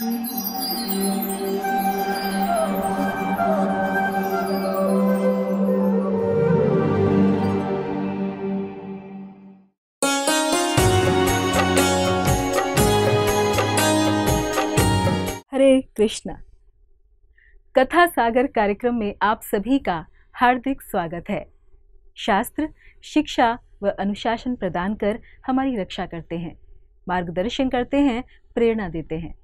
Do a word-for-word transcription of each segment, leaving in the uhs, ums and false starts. हरे कृष्णा, कथा सागर कार्यक्रम में आप सभी का हार्दिक स्वागत है। शास्त्र शिक्षा व अनुशासन प्रदान कर हमारी रक्षा करते हैं, मार्गदर्शन करते हैं, प्रेरणा देते हैं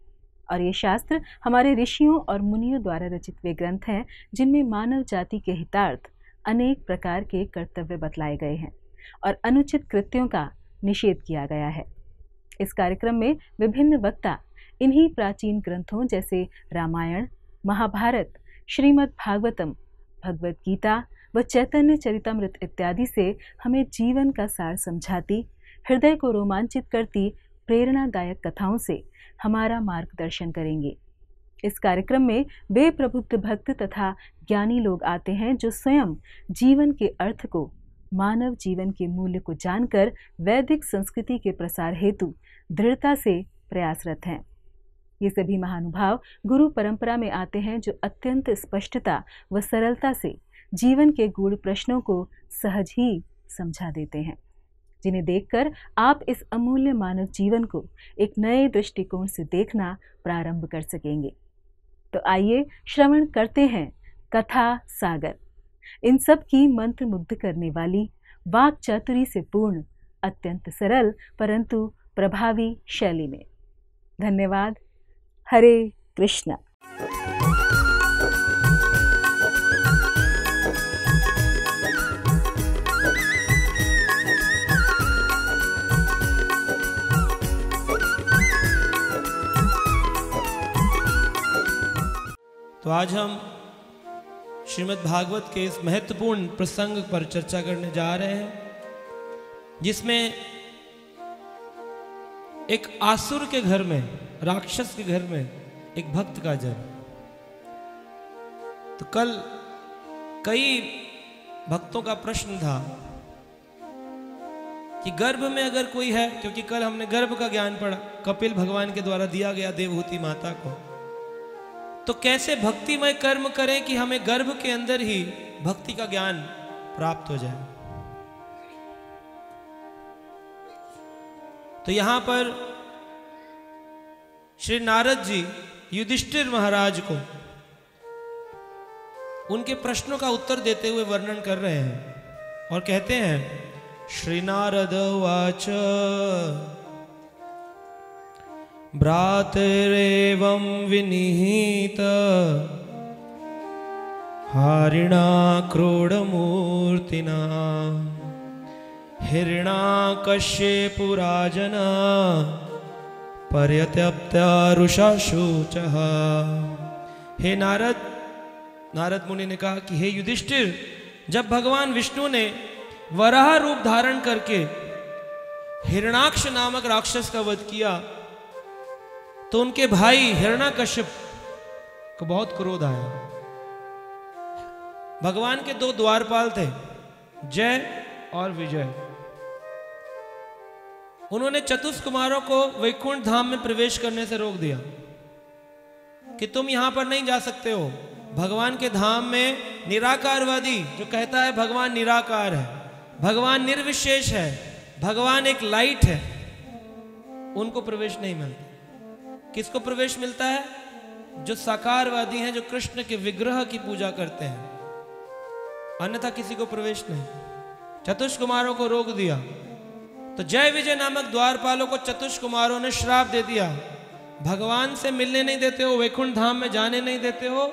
और ये शास्त्र हमारे ऋषियों और मुनियों द्वारा रचित वे ग्रंथ हैं जिनमें मानव जाति के हितार्थ अनेक प्रकार के कर्तव्य बतलाए गए हैं और अनुचित कृत्यों का निषेध किया गया है। इस कार्यक्रम में विभिन्न वक्ता इन्हीं प्राचीन ग्रंथों जैसे रामायण, महाभारत, श्रीमद् भागवतम, भगवद गीता व चैतन्य चरितामृत इत्यादि से हमें जीवन का सार समझाती, हृदय को रोमांचित करती प्रेरणादायक कथाओं से हमारा मार्गदर्शन करेंगे। इस कार्यक्रम में वे प्रबुद्ध भक्त तथा ज्ञानी लोग आते हैं जो स्वयं जीवन के अर्थ को, मानव जीवन के मूल्य को जानकर वैदिक संस्कृति के प्रसार हेतु दृढ़ता से प्रयासरत हैं। ये सभी महानुभाव गुरु परंपरा में आते हैं जो अत्यंत स्पष्टता व सरलता से जीवन के गूढ़ प्रश्नों को सहज ही समझा देते हैं, जिन्हें देखकर आप इस अमूल्य मानव जीवन को एक नए दृष्टिकोण से देखना प्रारंभ कर सकेंगे। तो आइए श्रवण करते हैं कथा सागर, इन सब की मंत्रमुग्ध करने वाली, वाक चातुरी से पूर्ण, अत्यंत सरल परंतु प्रभावी शैली में। धन्यवाद। हरे कृष्णा। तो आज हम श्रीमद् भागवत के इस महत्वपूर्ण प्रसंग पर चर्चा करने जा रहे हैं जिसमें एक आसुर के घर में, राक्षस के घर में एक भक्त का जन्म। तो कल कई भक्तों का प्रश्न था कि गर्भ में अगर कोई है, क्योंकि कल हमने गर्भ का ज्ञान पढ़ा, कपिल भगवान के द्वारा दिया गया देवहूति माता को, तो कैसे भक्तिमय कर्म करें कि हमें गर्भ के अंदर ही भक्ति का ज्ञान प्राप्त हो जाए। तो यहां पर श्री नारद जी युधिष्ठिर महाराज को उनके प्रश्नों का उत्तर देते हुए वर्णन कर रहे हैं और कहते हैं, श्री नारद उवाच भ्रातरेवं विनिहित हारिणा क्रोडमूर्तिना हिरण्यकश्यपुराजना पर्यत्यप्त्या रुषाशुचः। हे नारद, नारद मुनि ने कहा कि हे युधिष्ठिर, जब भगवान विष्णु ने वराह रूप धारण करके हिरणाक्ष नामक राक्षस का वध किया तो उनके भाई हिरण्यकश्यप को बहुत क्रोध आया। भगवान के दो द्वारपाल थे, जय और विजय। उन्होंने चतुष्कुमारों को वैकुंठ धाम में प्रवेश करने से रोक दिया कि तुम यहां पर नहीं जा सकते हो। भगवान के धाम में निराकारवादी जो कहता है भगवान निराकार है, भगवान निर्विशेष है, भगवान एक लाइट है, उनको प्रवेश नहीं मिलता। किसको प्रवेश मिलता है? जो साकारवादी हैं, जो कृष्ण के विग्रह की पूजा करते हैं, अन्यथा किसी को प्रवेश नहीं। चतुष्कुमारों को रोक दिया तो जय विजय नामक द्वारपालों को चतुष्कुमारों ने श्राप दे दिया, भगवान से मिलने नहीं देते हो, वैकुंठ धाम में जाने नहीं देते हो,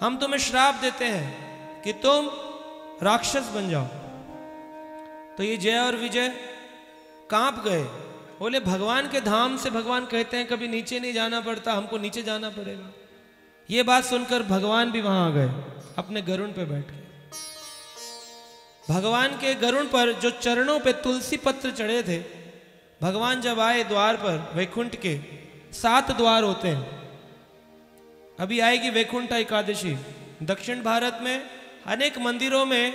हम तुम्हें श्राप देते हैं कि तुम राक्षस बन जाओ। तो ये जय और विजय कांप गए, बोले भगवान के धाम से भगवान कहते हैं कभी नीचे नहीं जाना पड़ता, हमको नीचे जाना पड़ेगा। ये बात सुनकर भगवान भी वहां आ गए अपने गरुण पे बैठ के। भगवान के गरुण पर जो चरणों पे तुलसी पत्र चढ़े थे, भगवान जब आए द्वार पर, वैकुंठ के सात द्वार होते हैं। अभी आएगी वैकुंठ एकादशी, दक्षिण भारत में अनेक मंदिरों में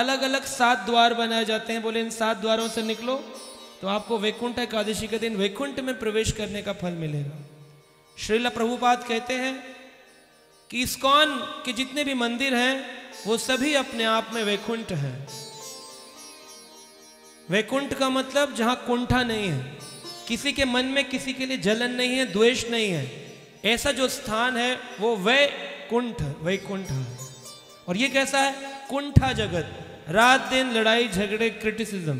अलग अलग सात द्वार बनाए जाते हैं। बोले इन सात द्वारों से निकलो तो आपको वैकुंठ एकादशी के दिन वैकुंठ में प्रवेश करने का फल मिलेगा। श्रील प्रभुपाद कहते हैं कि इस्कॉन के जितने भी मंदिर हैं वो सभी अपने आप में वैकुंठ हैं। वैकुंठ का मतलब जहां कुंठा नहीं है, किसी के मन में किसी के लिए जलन नहीं है, द्वेष नहीं है, ऐसा जो स्थान है वो वैकुंठ वैकुंठ है। और ये कैसा है? कुंठा जगत, रात दिन लड़ाई झगड़े क्रिटिसिज्म।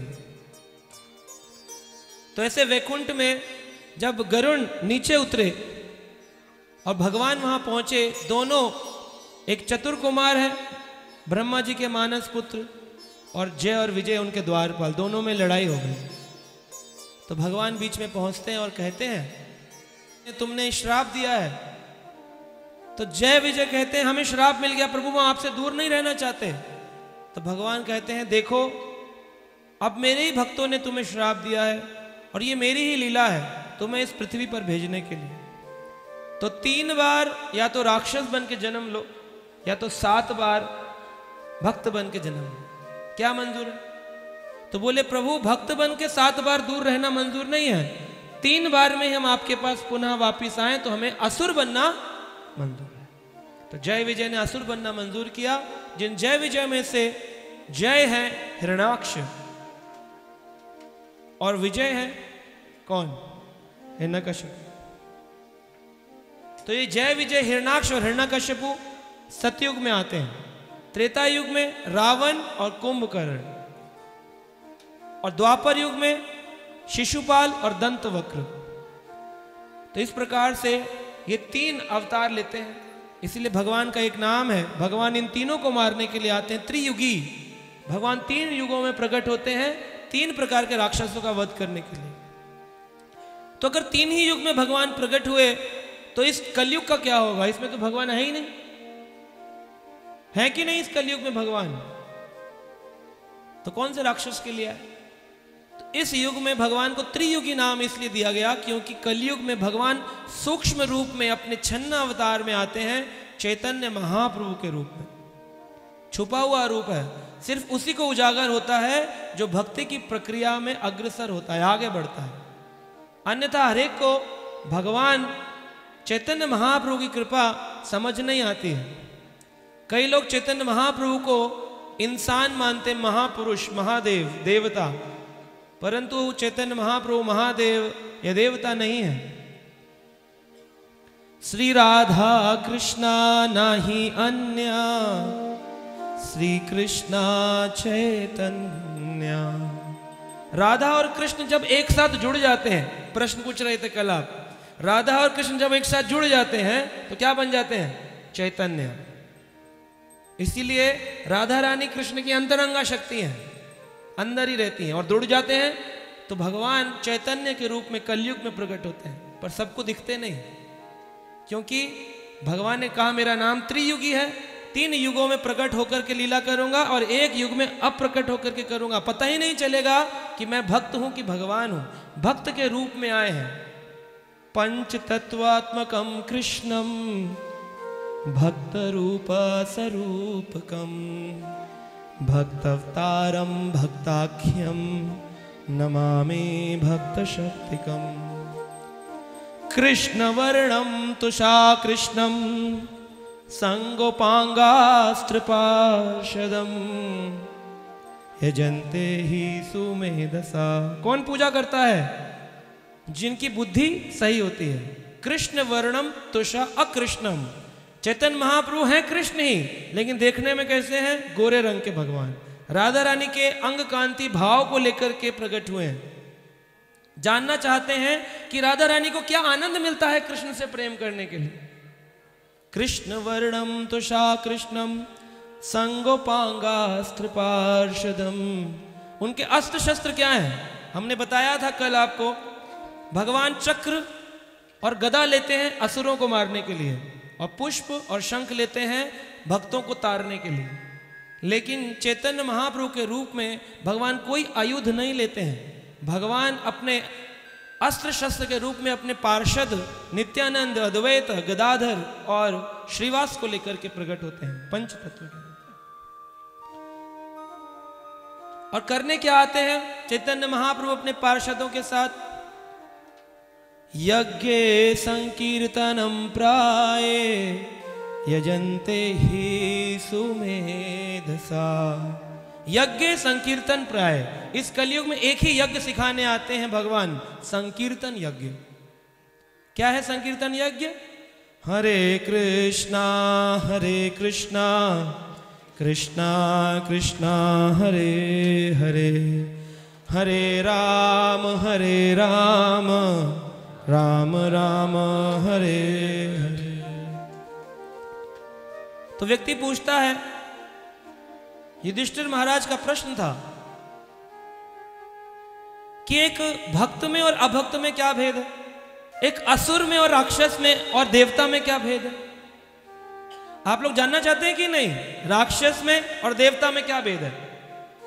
तो ऐसे वैकुंठ में जब गरुड़ नीचे उतरे और भगवान वहां पहुंचे, दोनों, एक चतुर कुमार है ब्रह्मा जी के मानस पुत्र, और जय और विजय उनके द्वारपाल, दोनों में लड़ाई हो गई। तो भगवान बीच में पहुंचते हैं और कहते हैं तुमने श्राप दिया है। तो जय विजय कहते हैं हमें श्राप मिल गया प्रभु, हम आपसे दूर नहीं रहना चाहते। तो भगवान कहते हैं देखो अब मेरे ही भक्तों ने तुम्हें श्राप दिया है और ये मेरी ही लीला है तुम्हें इस पृथ्वी पर भेजने के लिए। तो तीन बार या तो राक्षस बन के जन्म लो या तो सात बार भक्त बन के जन्म लो, क्या मंजूर है? तो बोले प्रभु भक्त बन के सात बार दूर रहना मंजूर नहीं है, तीन बार में हम आपके पास पुनः वापिस आए तो हमें असुर बनना मंजूर है। तो जय विजय ने असुर बनना मंजूर किया। जिन जय विजय में से जय है हिरणाक्ष और विजय है कौन? हिरण्यकश्यप। तो ये जय विजय हिरणाक्ष और हिरण्यकश्यपु सतयुग में आते हैं। त्रेता युग में रावण और कुंभकर्ण, और द्वापर युग में शिशुपाल और दंतवक्र। तो इस प्रकार से ये तीन अवतार लेते हैं, इसलिए भगवान का एक नाम है। भगवान इन तीनों को मारने के लिए आते हैं, त्रियुगी भगवान तीन युगों में प्रकट होते हैं तीन प्रकार के राक्षसों का वध करने के लिए। तो अगर तीन ही युग में भगवान प्रकट हुए तो इस कलयुग का क्या होगा? इसमें तो भगवान है ही नहीं, है कि नहीं इस कलयुग में भगवान? तो कौन से राक्षस के लिए है? इस युग में भगवान को त्रियुगी नाम इसलिए दिया गया क्योंकि कलयुग में भगवान सूक्ष्म रूप में अपने छन्ना अवतार में आते हैं, चैतन्य महाप्रभु के रूप में। छुपा हुआ रूप है, सिर्फ उसी को उजागर होता है जो भक्ति की प्रक्रिया में अग्रसर होता है, आगे बढ़ता है। अन्यथा हरेक को भगवान चैतन्य महाप्रभु की कृपा समझ नहीं आती है। कई लोग चैतन्य महाप्रभु को इंसान मानते, महापुरुष, महादेव, देवता, परंतु चैतन्य महाप्रभु महादेव ये देवता नहीं है। श्री राधा कृष्णा नाही अन्या, श्री कृष्णा चैतन्या। राधा और कृष्ण जब एक साथ जुड़ जाते हैं, प्रश्न पूछ रहे थे कल आप, राधा और कृष्ण जब एक साथ जुड़ जाते हैं तो क्या बन जाते हैं? चैतन्य। इसीलिए राधा रानी कृष्ण की अंतरंगा शक्ति है, अंदर ही रहती हैं और जुड़ जाते हैं तो भगवान चैतन्य के रूप में कलयुग में प्रकट होते हैं। पर सबको दिखते नहीं, क्योंकि भगवान ने कहा मेरा नाम त्रियुगी है, तीन युगों में प्रकट होकर के लीला करूंगा और एक युग में अप्रकट होकर के करूंगा, पता ही नहीं चलेगा कि मैं भक्त हूं कि भगवान हूं। भक्त के रूप में आए हैं। पंच तत्वात्मकम कृष्णम भक्त रूप स्वरूपकम भक्तावतारं भक्ताख्यं नमामि भक्तशक्तिकं। कृष्णवर्णं तुषाकृष्णं संगोपांगास्त्रपाशदं यजन्ते हि सुमेधसा। कौन पूजा करता है? जिनकी बुद्धि सही होती है। कृष्णवर्णं तुषा अकृष्णम, चैतन्य महाप्रभु हैं कृष्ण ही, लेकिन देखने में कैसे हैं? गोरे रंग के भगवान। राधा रानी के अंग कांति भाव को लेकर के प्रकट हुए हैं। जानना चाहते हैं कि राधा रानी को क्या आनंद मिलता है कृष्ण से प्रेम करने के लिए। कृष्ण वर्णम तुषा कृष्णम संगोपांगास्त्र पार्षदम। उनके अस्त्र शस्त्र क्या है? हमने बताया था कल आपको, भगवान चक्र और गदा लेते हैं असुरों को मारने के लिए, और पुष्प और शंख लेते हैं भक्तों को तारने के लिए। लेकिन चैतन्य महाप्रभु के रूप में भगवान कोई आयुध नहीं लेते हैं। भगवान अपने अस्त्र शस्त्र के रूप में अपने पार्षद नित्यानंद, अद्वैत, गदाधर और श्रीवास को लेकर के प्रकट होते हैं, पंच तत्व के। और करने क्या आते हैं चैतन्य महाप्रभु अपने पार्षदों के साथ? यज्ञे संकीर्तनं प्राये यजन्ते हि सुमेधसा। यज्ञ संकीर्तन प्राय, इस कलयुग में एक ही यज्ञ सिखाने आते हैं भगवान, संकीर्तन यज्ञ। क्या है संकीर्तन यज्ञ? हरे कृष्णा हरे कृष्णा कृष्णा कृष्णा हरे हरे, हरे राम हरे राम राम राम हरे हरे। तो व्यक्ति पूछता है, युधिष्ठिर महाराज का प्रश्न था कि एक भक्त में और अभक्त में क्या भेद है, एक असुर में और राक्षस में और देवता में क्या भेद है। आप लोग जानना चाहते हैं कि नहीं, राक्षस में और देवता में क्या भेद है?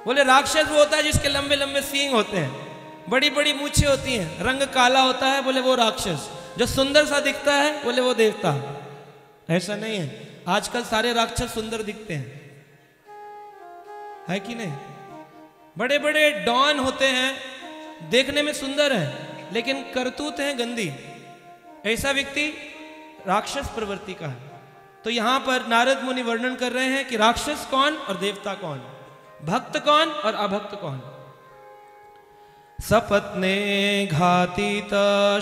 बोले राक्षस वो होता है जिसके लंबे लंबे सींग होते हैं, बड़ी बड़ी मूछें होती हैं, रंग काला होता है, बोले वो राक्षस। जो सुंदर सा दिखता है, बोले वो देवता। ऐसा नहीं है, आजकल सारे राक्षस सुंदर दिखते हैं, है कि नहीं? बड़े बड़े डॉन होते हैं, देखने में सुंदर हैं लेकिन करतूत हैं गंदी। ऐसा व्यक्ति राक्षस प्रवृत्ति का है। तो यहां पर नारद मुनि वर्णन कर रहे हैं कि राक्षस कौन और देवता कौन, भक्त कौन और अभक्त कौन। सपत्ने घातित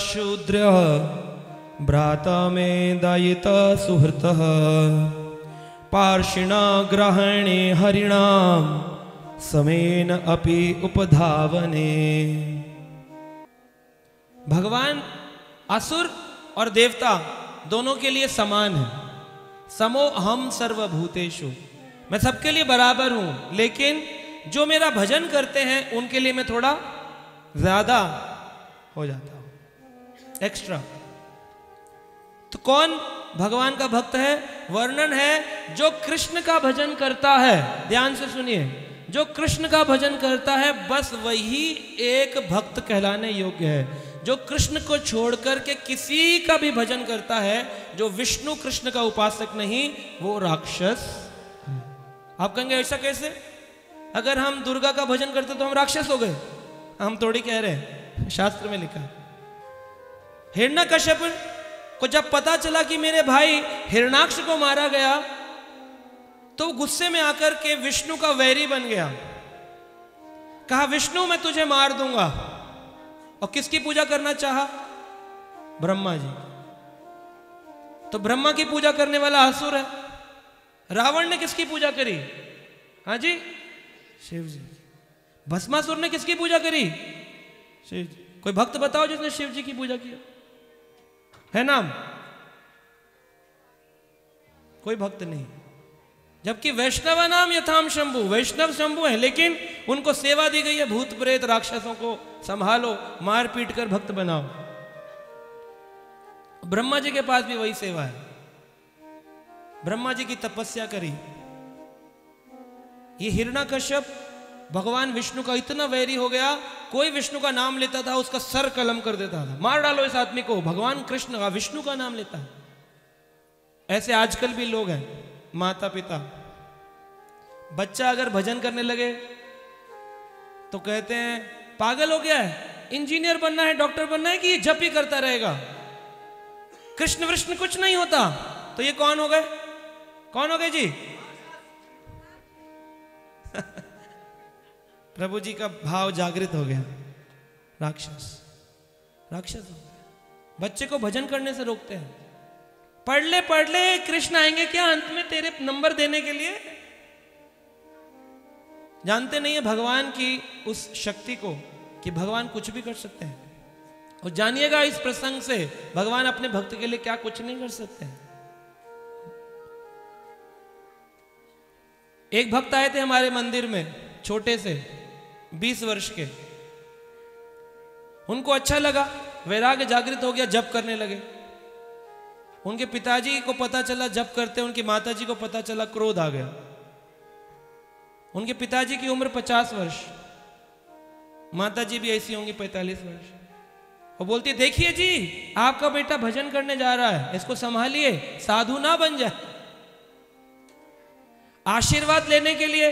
शूद्र भ्रात में दायित सुहृत पार्षिणा ग्रहणे हरिणाम समेन अपि उपधावने। भगवान असुर और देवता दोनों के लिए समान है। समो हम सर्वभूतेषु, मैं सबके लिए बराबर हूं, लेकिन जो मेरा भजन करते हैं उनके लिए मैं थोड़ा ज्यादा हो जाता हूं, एक्स्ट्रा। तो कौन भगवान का भक्त है? वर्णन है, जो कृष्ण का भजन करता है, ध्यान से सुनिए, जो कृष्ण का भजन करता है बस वही एक भक्त कहलाने योग्य है। जो कृष्ण को छोड़कर के किसी का भी भजन करता है, जो विष्णु कृष्ण का उपासक नहीं, वो राक्षस। आप कहेंगे ऐसा कैसे, अगर हम दुर्गा का भजन करते तो हम राक्षस हो गए? हम थोड़ी कह रहे हैं, शास्त्र में लिखा। हिरण्यकश्यप को जब पता चला कि मेरे भाई हिरणाक्ष को मारा गया, तो गुस्से में आकर के विष्णु का वैरी बन गया, कहा विष्णु मैं तुझे मार दूंगा। और किसकी पूजा करना चाहा? ब्रह्मा जी। तो ब्रह्मा की पूजा करने वाला असुर है। रावण ने किसकी पूजा करी? हाँ जी, शिव जी। भस्मासुर ने किसकी पूजा करी? शिव जी। कोई भक्त बताओ जिसने शिव जी की पूजा की है ना? कोई भक्त नहीं। जबकि वैष्णव नाम यथाम शंभु, वैष्णव शंभु है, लेकिन उनको सेवा दी गई है, भूत प्रेत राक्षसों को संभालो, मार पीट कर भक्त बनाओ। ब्रह्मा जी के पास भी वही सेवा है, ब्रह्मा जी की तपस्या करी। ये हिरण्यकश्यप भगवान विष्णु का इतना वैरी हो गया, कोई विष्णु का नाम लेता था उसका सर कलम कर देता था, मार डालो इस आदमी को। भगवान कृष्ण का विष्णु का नाम लेता है। ऐसे आजकल भी लोग हैं, माता पिता, बच्चा अगर भजन करने लगे तो कहते हैं पागल हो गया है, इंजीनियर बनना है, डॉक्टर बनना है, कि ये जप ही करता रहेगा, कृष्ण विष्णु कुछ नहीं होता। तो ये कौन हो गए, कौन हो गए जी? प्रभु जी का भाव जागृत हो गया, राक्षस, राक्षस हो गया। बच्चे को भजन करने से रोकते हैं, पढ़ ले पढ़ ले, कृष्ण आएंगे क्या अंत में तेरे नंबर देने के लिए? जानते नहीं है भगवान की उस शक्ति को कि भगवान कुछ भी कर सकते हैं। और जानिएगा इस प्रसंग से भगवान अपने भक्त के लिए क्या कुछ नहीं कर सकते हैं। एक भक्त आए थे हमारे मंदिर में, छोटे से बीस वर्ष के, उनको अच्छा लगा, वैराग्य जागृत हो गया, जप करने लगे। उनके पिताजी को पता चला जप करते, उनकी माताजी को पता चला, क्रोध आ गया। उनके पिताजी की उम्र पचास वर्ष, माताजी भी ऐसी होंगी पैंतालीस वर्ष। वो बोलती देखिए जी आपका बेटा भजन करने जा रहा है, इसको संभालिए, साधु ना बन जाए। आशीर्वाद लेने के लिए,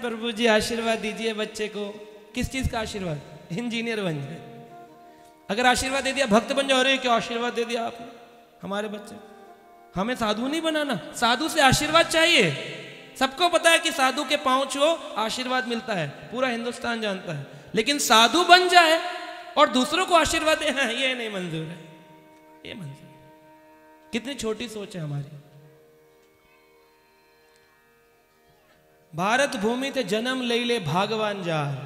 प्रभु जी आशीर्वाद दीजिए बच्चे को। किस चीज का आशीर्वाद? इंजीनियर बन जाए। अगर आशीर्वाद दे दिया भक्त बन जाओ। रे क्यों आशीर्वाद दे दिया आपने हमारे बच्चे, हमें साधु नहीं बनाना, साधु से आशीर्वाद चाहिए। सबको पता है कि साधु के पांव छुओ आशीर्वाद मिलता है, पूरा हिंदुस्तान जानता है, लेकिन साधु बन जाए और दूसरों को आशीर्वाद देना ये नहीं मंजूर है, ये मंजूर। कितनी छोटी सोच है हमारी। भारत भूमि से जन्म ले ले भागवान जार।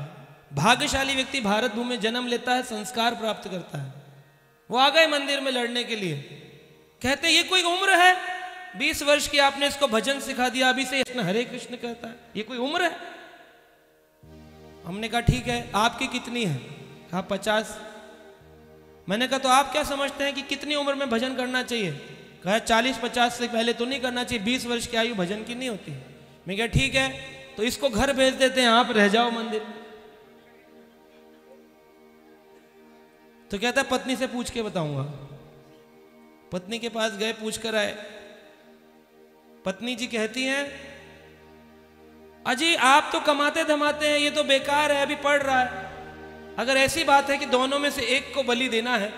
भाग्यशाली व्यक्ति भारत भूमि में जन्म लेता है, संस्कार प्राप्त करता है। वो आ गए मंदिर में लड़ने के लिए, कहते ये कोई उम्र है? बीस वर्ष की आपने इसको भजन सिखा दिया, अभी से इसने हरे कृष्ण कहता है, ये कोई उम्र है? हमने कहा ठीक है, आपकी कितनी है? कहा पचास। मैंने कहा तो आप क्या समझते हैं कि कितनी उम्र में भजन करना चाहिए? कहा चालीस पचास से पहले तो नहीं करना चाहिए, बीस वर्ष की आयु भजन की नहीं होती। मैं कहा ठीक है, तो इसको घर भेज देते हैं, आप रह जाओ मंदिर। तो कहता पत्नी से पूछ के बताऊंगा। पत्नी के पास गए, पूछ कर आए। पत्नी जी कहती हैं अजी आप तो कमाते धमाते हैं, ये तो बेकार है, अभी पढ़ रहा है। अगर ऐसी बात है कि दोनों में से एक को बलि देना है,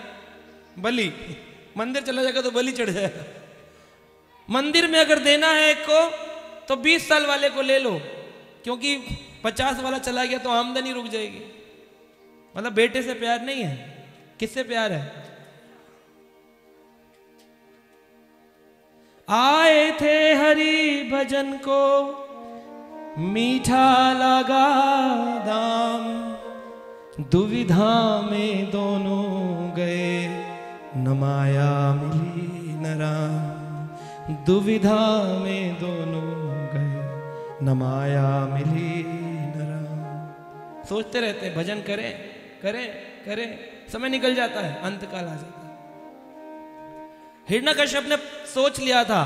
बलि मंदिर चला जाएगा तो बलि चढ़ जाएगा, मंदिर में अगर देना है एक को तो बीस साल वाले को ले लो, क्योंकि पचास वाला चला गया तो आमदनी रुक जाएगी। मतलब बेटे से प्यार नहीं है, किससे प्यार है? आए थे हरि भजन को मीठा लगा दाम, दुविधा में दोनों गए न माया मिली न राम, दुविधा में दोनों न माया मिली न राम। सोचते रहते भजन करें करें करें, समय निकल जाता है, अंतकाल आ जाता है। हिरण्यकश्यप ने सोच लिया था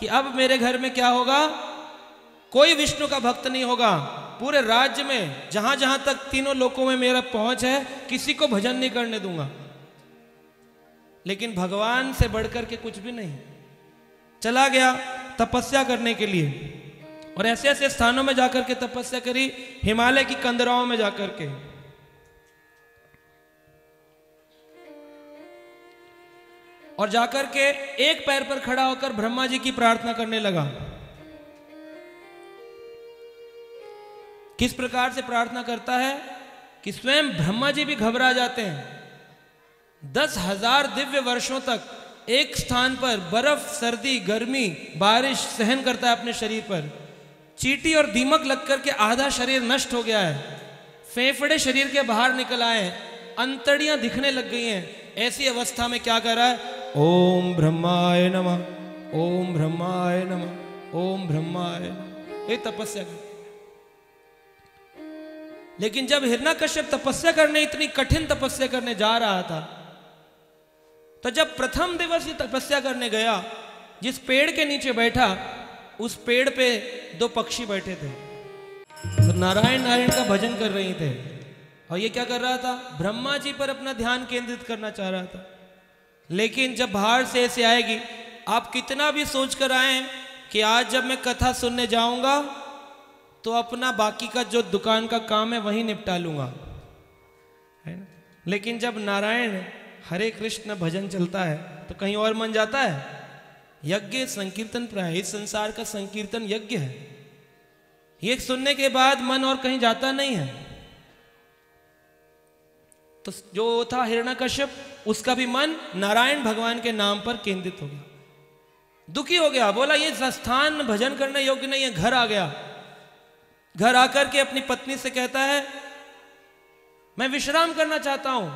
कि अब मेरे घर में क्या होगा, कोई विष्णु का भक्त नहीं होगा। पूरे राज्य में जहां जहां तक तीनों लोकों में मेरा पहुंच है, किसी को भजन नहीं करने दूंगा। लेकिन भगवान से बढ़कर के कुछ भी नहीं। चला गया तपस्या करने के लिए, और ऐसे ऐसे स्थानों में जाकर के तपस्या करी, हिमालय की कंदराओं में जाकर के। और जाकर के एक पैर पर खड़ा होकर ब्रह्मा जी की प्रार्थना करने लगा। किस प्रकार से प्रार्थना करता है कि स्वयं ब्रह्मा जी भी घबरा जाते हैं। दस हजार दिव्य वर्षों तक एक स्थान पर बर्फ, सर्दी, गर्मी, बारिश सहन करता है अपने शरीर पर। चींटी और दीमक लग करके आधा शरीर नष्ट हो गया है, फेफड़े शरीर के बाहर निकल आए हैं, अंतड़ियां दिखने लग गई हैं। ऐसी अवस्था में क्या कर रहा है? ओम ब्रह्माय नमः, ओम ब्रह्माय नमः, ओम ब्रह्माय। ये तपस्या। लेकिन जब हिरण्यकश्यप तपस्या करने, इतनी कठिन तपस्या करने जा रहा था, तो जब प्रथम दिवस ये तपस्या करने गया, जिस पेड़ के नीचे बैठा, उस पेड़ पे दो पक्षी बैठे थे, तो नारायण नारायण का भजन कर रहे थे। और ये क्या कर रहा था? ब्रह्मा जी पर अपना ध्यान केंद्रित करना चाह रहा था। लेकिन जब बाहर से ऐसे आएगी, आप कितना भी सोच कर आए कि आज जब मैं कथा सुनने जाऊंगा तो अपना बाकी का जो दुकान का काम है वहीं निपटा लूंगा, है ना? लेकिन जब नारायण हरे कृष्ण भजन चलता है तो कहीं और मन जाता है। यज्ञ संकीर्तन प्राय, इस संसार का संकीर्तन यज्ञ है। ये सुनने के बाद मन और कहीं जाता नहीं है। तो जो था हिरण्यकश्यप, उसका भी मन नारायण भगवान के नाम पर केंद्रित हो गया। दुखी हो गया, बोला ये स्थान भजन करने योग्य नहीं है। घर आ गया। घर आकर के अपनी पत्नी से कहता है मैं विश्राम करना चाहता हूं।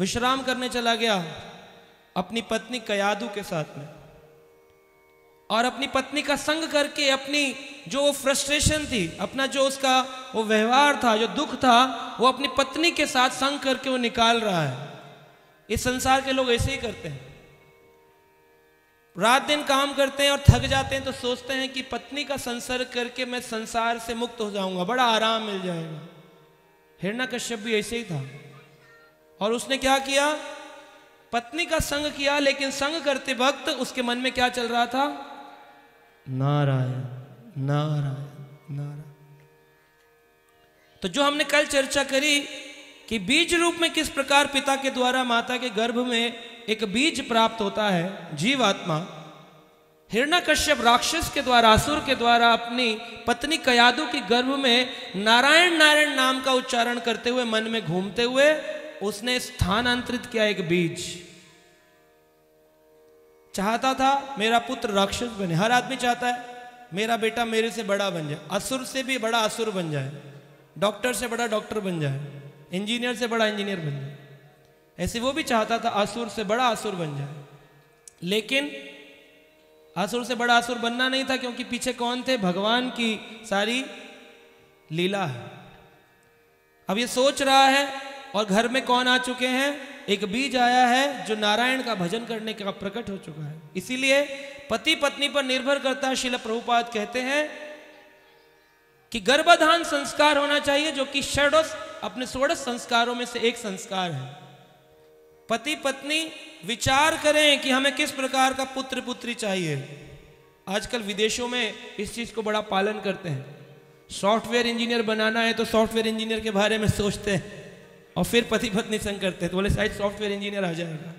विश्राम करने चला गया अपनी पत्नी कयादू के साथ में, और अपनी पत्नी का संग करके अपनी जो फ्रस्ट्रेशन थी, अपना जो उसका वो व्यवहार था, जो दुख था, वो अपनी पत्नी के साथ संग करके वो निकाल रहा है। इस संसार के लोग ऐसे ही करते हैं, रात दिन काम करते हैं और थक जाते हैं, तो सोचते हैं कि पत्नी का संसर्ग करके मैं संसार से मुक्त हो जाऊंगा, बड़ा आराम मिल जाएगा। हिरण्यकश्यप भी ऐसे ही था, और उसने क्या किया? पत्नी का संग किया। लेकिन संग करते वक्त उसके मन में क्या चल रहा था? नारायण नारायण नारायण। तो जो हमने कल चर्चा करी कि बीज रूप में किस प्रकार पिता के द्वारा माता के गर्भ में एक बीज प्राप्त होता है। जीवात्मा हिरण्यकश्यप राक्षस के द्वारा, असुर के द्वारा अपनी पत्नी कयादु के गर्भ में नारायण नारायण नाम का उच्चारण करते हुए, मन में घूमते हुए उसने स्थानांतरित किया एक बीज। चाहता था मेरा पुत्र राक्षस बने। हर आदमी चाहता है मेरा बेटा मेरे से बड़ा बन जाए, असुर से भी बड़ा असुर बन जाए, डॉक्टर से बड़ा डॉक्टर बन जाए, इंजीनियर से बड़ा इंजीनियर बन जाए। ऐसे वो भी चाहता था असुर से बड़ा असुर बन जाए, लेकिन असुर से बड़ा असुर बनना नहीं था, क्योंकि पीछे कौन थे? भगवान की सारी लीला है। अब ये सोच रहा है, और घर में कौन आ चुके हैं? एक बीज आया है जो नारायण का भजन करने का प्रकट हो चुका है। इसीलिए पति पत्नी पर निर्भर करता है। श्रील प्रभुपाद कहते हैं कि गर्भाधान संस्कार होना चाहिए, जो कि षोडश अपने षोडश संस्कारों में से एक संस्कार है। पति पत्नी विचार करें कि हमें किस प्रकार का पुत्र पुत्री चाहिए। आजकल विदेशों में इस चीज को बड़ा पालन करते हैं। सॉफ्टवेयर इंजीनियर बनाना है तो सॉफ्टवेयर इंजीनियर के बारे में सोचते हैं, और फिर पति पत्नी संग करते हैं तो बोले शायद सॉफ्टवेयर इंजीनियर आ जाएगा।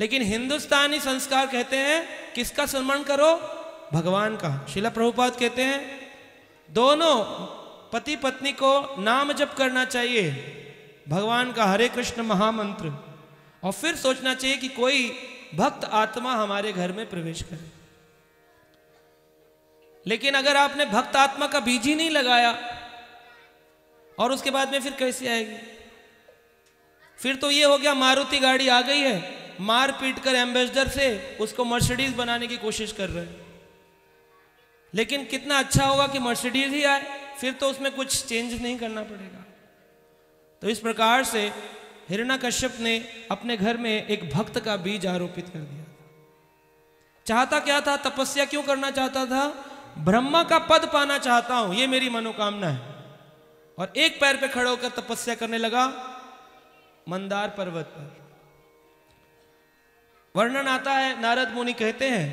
लेकिन हिंदुस्तानी संस्कार कहते हैं किसका सम्मान करो? भगवान का। श्रील प्रभुपाद कहते हैं दोनों पति पत्नी को नाम जप करना चाहिए भगवान का, हरे कृष्ण महामंत्र, और फिर सोचना चाहिए कि कोई भक्त आत्मा हमारे घर में प्रवेश करे। लेकिन अगर आपने भक्त आत्मा का बीज ही नहीं लगाया, और उसके बाद में फिर कैसे आएगी? फिर तो ये हो गया मारुति गाड़ी आ गई है, मार पीट कर एम्बेसडर से उसको मर्सिडीज बनाने की कोशिश कर रहे हैं। लेकिन कितना अच्छा होगा कि मर्सिडीज ही आए, फिर तो उसमें कुछ चेंज नहीं करना पड़ेगा। तो इस प्रकार से हिरण्यकश्यप ने अपने घर में एक भक्त का बीज आरोपित कर दिया। चाहता क्या था? तपस्या क्यों करना चाहता था? ब्रह्मा का पद पाना चाहता हूं, ये मेरी मनोकामना है। और एक पैर पे खड़े होकर तपस्या करने लगा मंदार पर्वत पर। वर्णन आता है, नारद मुनि कहते हैं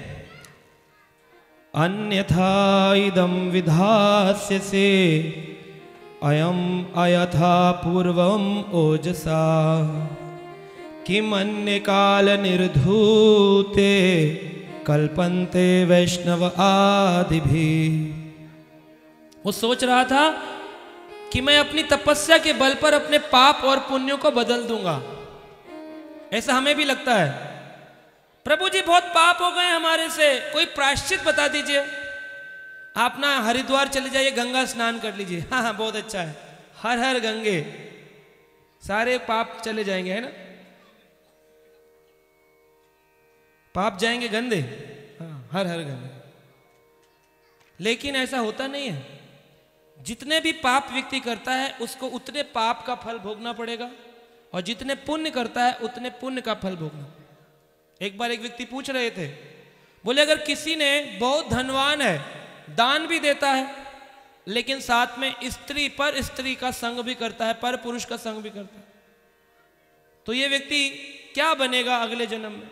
अन्यथा इदम विधास्य से अयम अयथा पूर्वम ओजसा किम अन्य काल निर्धूते कल्पन्ते वैष्णव आदि भी। वो सोच रहा था कि मैं अपनी तपस्या के बल पर अपने पाप और पुण्यों को बदल दूंगा। ऐसा हमें भी लगता है, प्रभु जी बहुत पाप हो गए हमारे से, कोई प्रायश्चित बता दीजिए। आप ना हरिद्वार चले जाइए, गंगा स्नान कर लीजिए। हाँ हाँ बहुत अच्छा है, हर हर गंगे, सारे पाप चले जाएंगे, है ना? पाप जाएंगे गंदे, हाँ हर हर गंगे। लेकिन ऐसा होता नहीं है। जितने भी पाप व्यक्ति करता है उसको उतने पाप का फल भोगना पड़ेगा, और जितने पुण्य करता है उतने पुण्य का फल भोगना। एक बार एक व्यक्ति पूछ रहे थे, बोले अगर किसी ने बहुत धनवान है, दान भी देता है, लेकिन साथ में स्त्री पर स्त्री का संग भी करता है, पर पुरुष का संग भी करता है, तो ये व्यक्ति क्या बनेगा अगले जन्म में?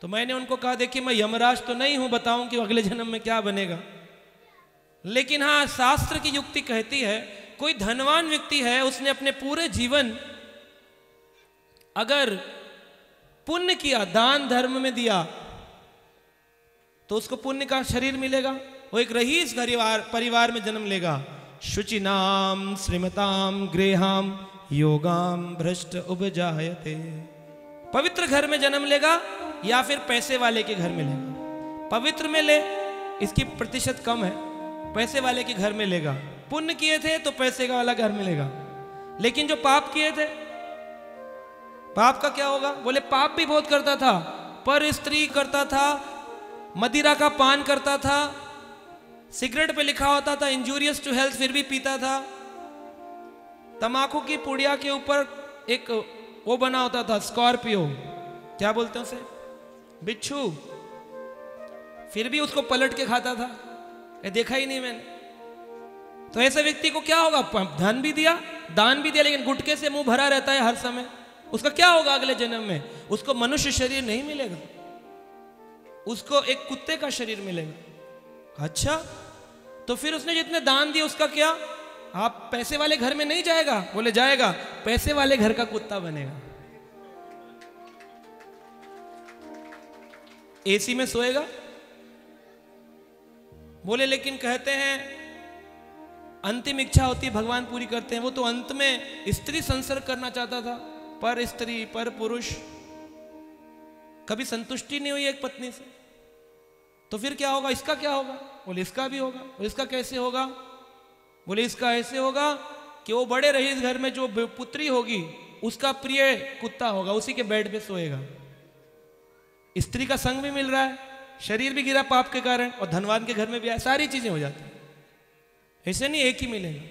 तो मैंने उनको कहा देखिए मैं यमराज तो नहीं हूं बताऊं कि अगले जन्म में क्या बनेगा, लेकिन हाँ शास्त्र की युक्ति कहती है कोई धनवान व्यक्ति है, उसने अपने पूरे जीवन अगर पुण्य किया, दान धर्म में दिया, तो उसको पुण्य का शरीर मिलेगा। वो एक रहीस परिवार परिवार में जन्म लेगा। शुचिनाम श्रीमताम गृहाम योगाम भ्रष्ट उपजायते। पवित्र घर में जन्म लेगा या फिर पैसे वाले के घर में लेगा। पवित्र में ले, इसकी प्रतिशत कम है, पैसे वाले के घर में लेगा। पुण्य किए थे तो पैसे का वाला घर में लेगा, लेकिन जो पाप किए थे, पाप का क्या होगा? बोले पाप भी बहुत करता था, पर स्त्री करता था, मदिरा का पान करता था, सिगरेट पे लिखा होता था इंजूरियस टू हेल्थ फिर भी पीता था, तंबाकू की पुड़िया के ऊपर एक वो बना होता था स्कॉर्पियो, क्या बोलते हैं उसे, बिच्छू, फिर भी उसको पलट के खाता था, ये देखा ही नहीं मैंने। तो ऐसे व्यक्ति को क्या होगा? धन भी दिया, दान भी दिया, लेकिन गुटके से मुंह भरा रहता है हर समय। उसका क्या होगा अगले जन्म में? उसको मनुष्य शरीर नहीं मिलेगा, उसको एक कुत्ते का शरीर मिलेगा। अच्छा, तो फिर उसने जितने दान दिए उसका क्या? आप पैसे वाले घर में नहीं जाएगा? बोले जाएगा, पैसे वाले घर का कुत्ता बनेगा। एसी में सोएगा? बोले लेकिन कहते हैं अंतिम इच्छा होती है भगवान पूरी करते हैं। वो तो अंत में स्त्री संसर्ग करना चाहता था, पर स्त्री पर पुरुष, कभी संतुष्टि नहीं हुई एक पत्नी से। तो फिर क्या होगा, इसका क्या होगा? बोले इसका भी होगा। और इसका कैसे होगा? बोले इसका ऐसे होगा कि वो बड़े रईस घर में जो पुत्री होगी उसका प्रिय कुत्ता होगा, उसी के बेड पे सोएगा। स्त्री का संग भी मिल रहा है, शरीर भी गिरा पाप के कारण, और धनवान के घर में भी आए, सारी चीजें हो जाती है। ऐसे नहीं एक ही मिलेगा।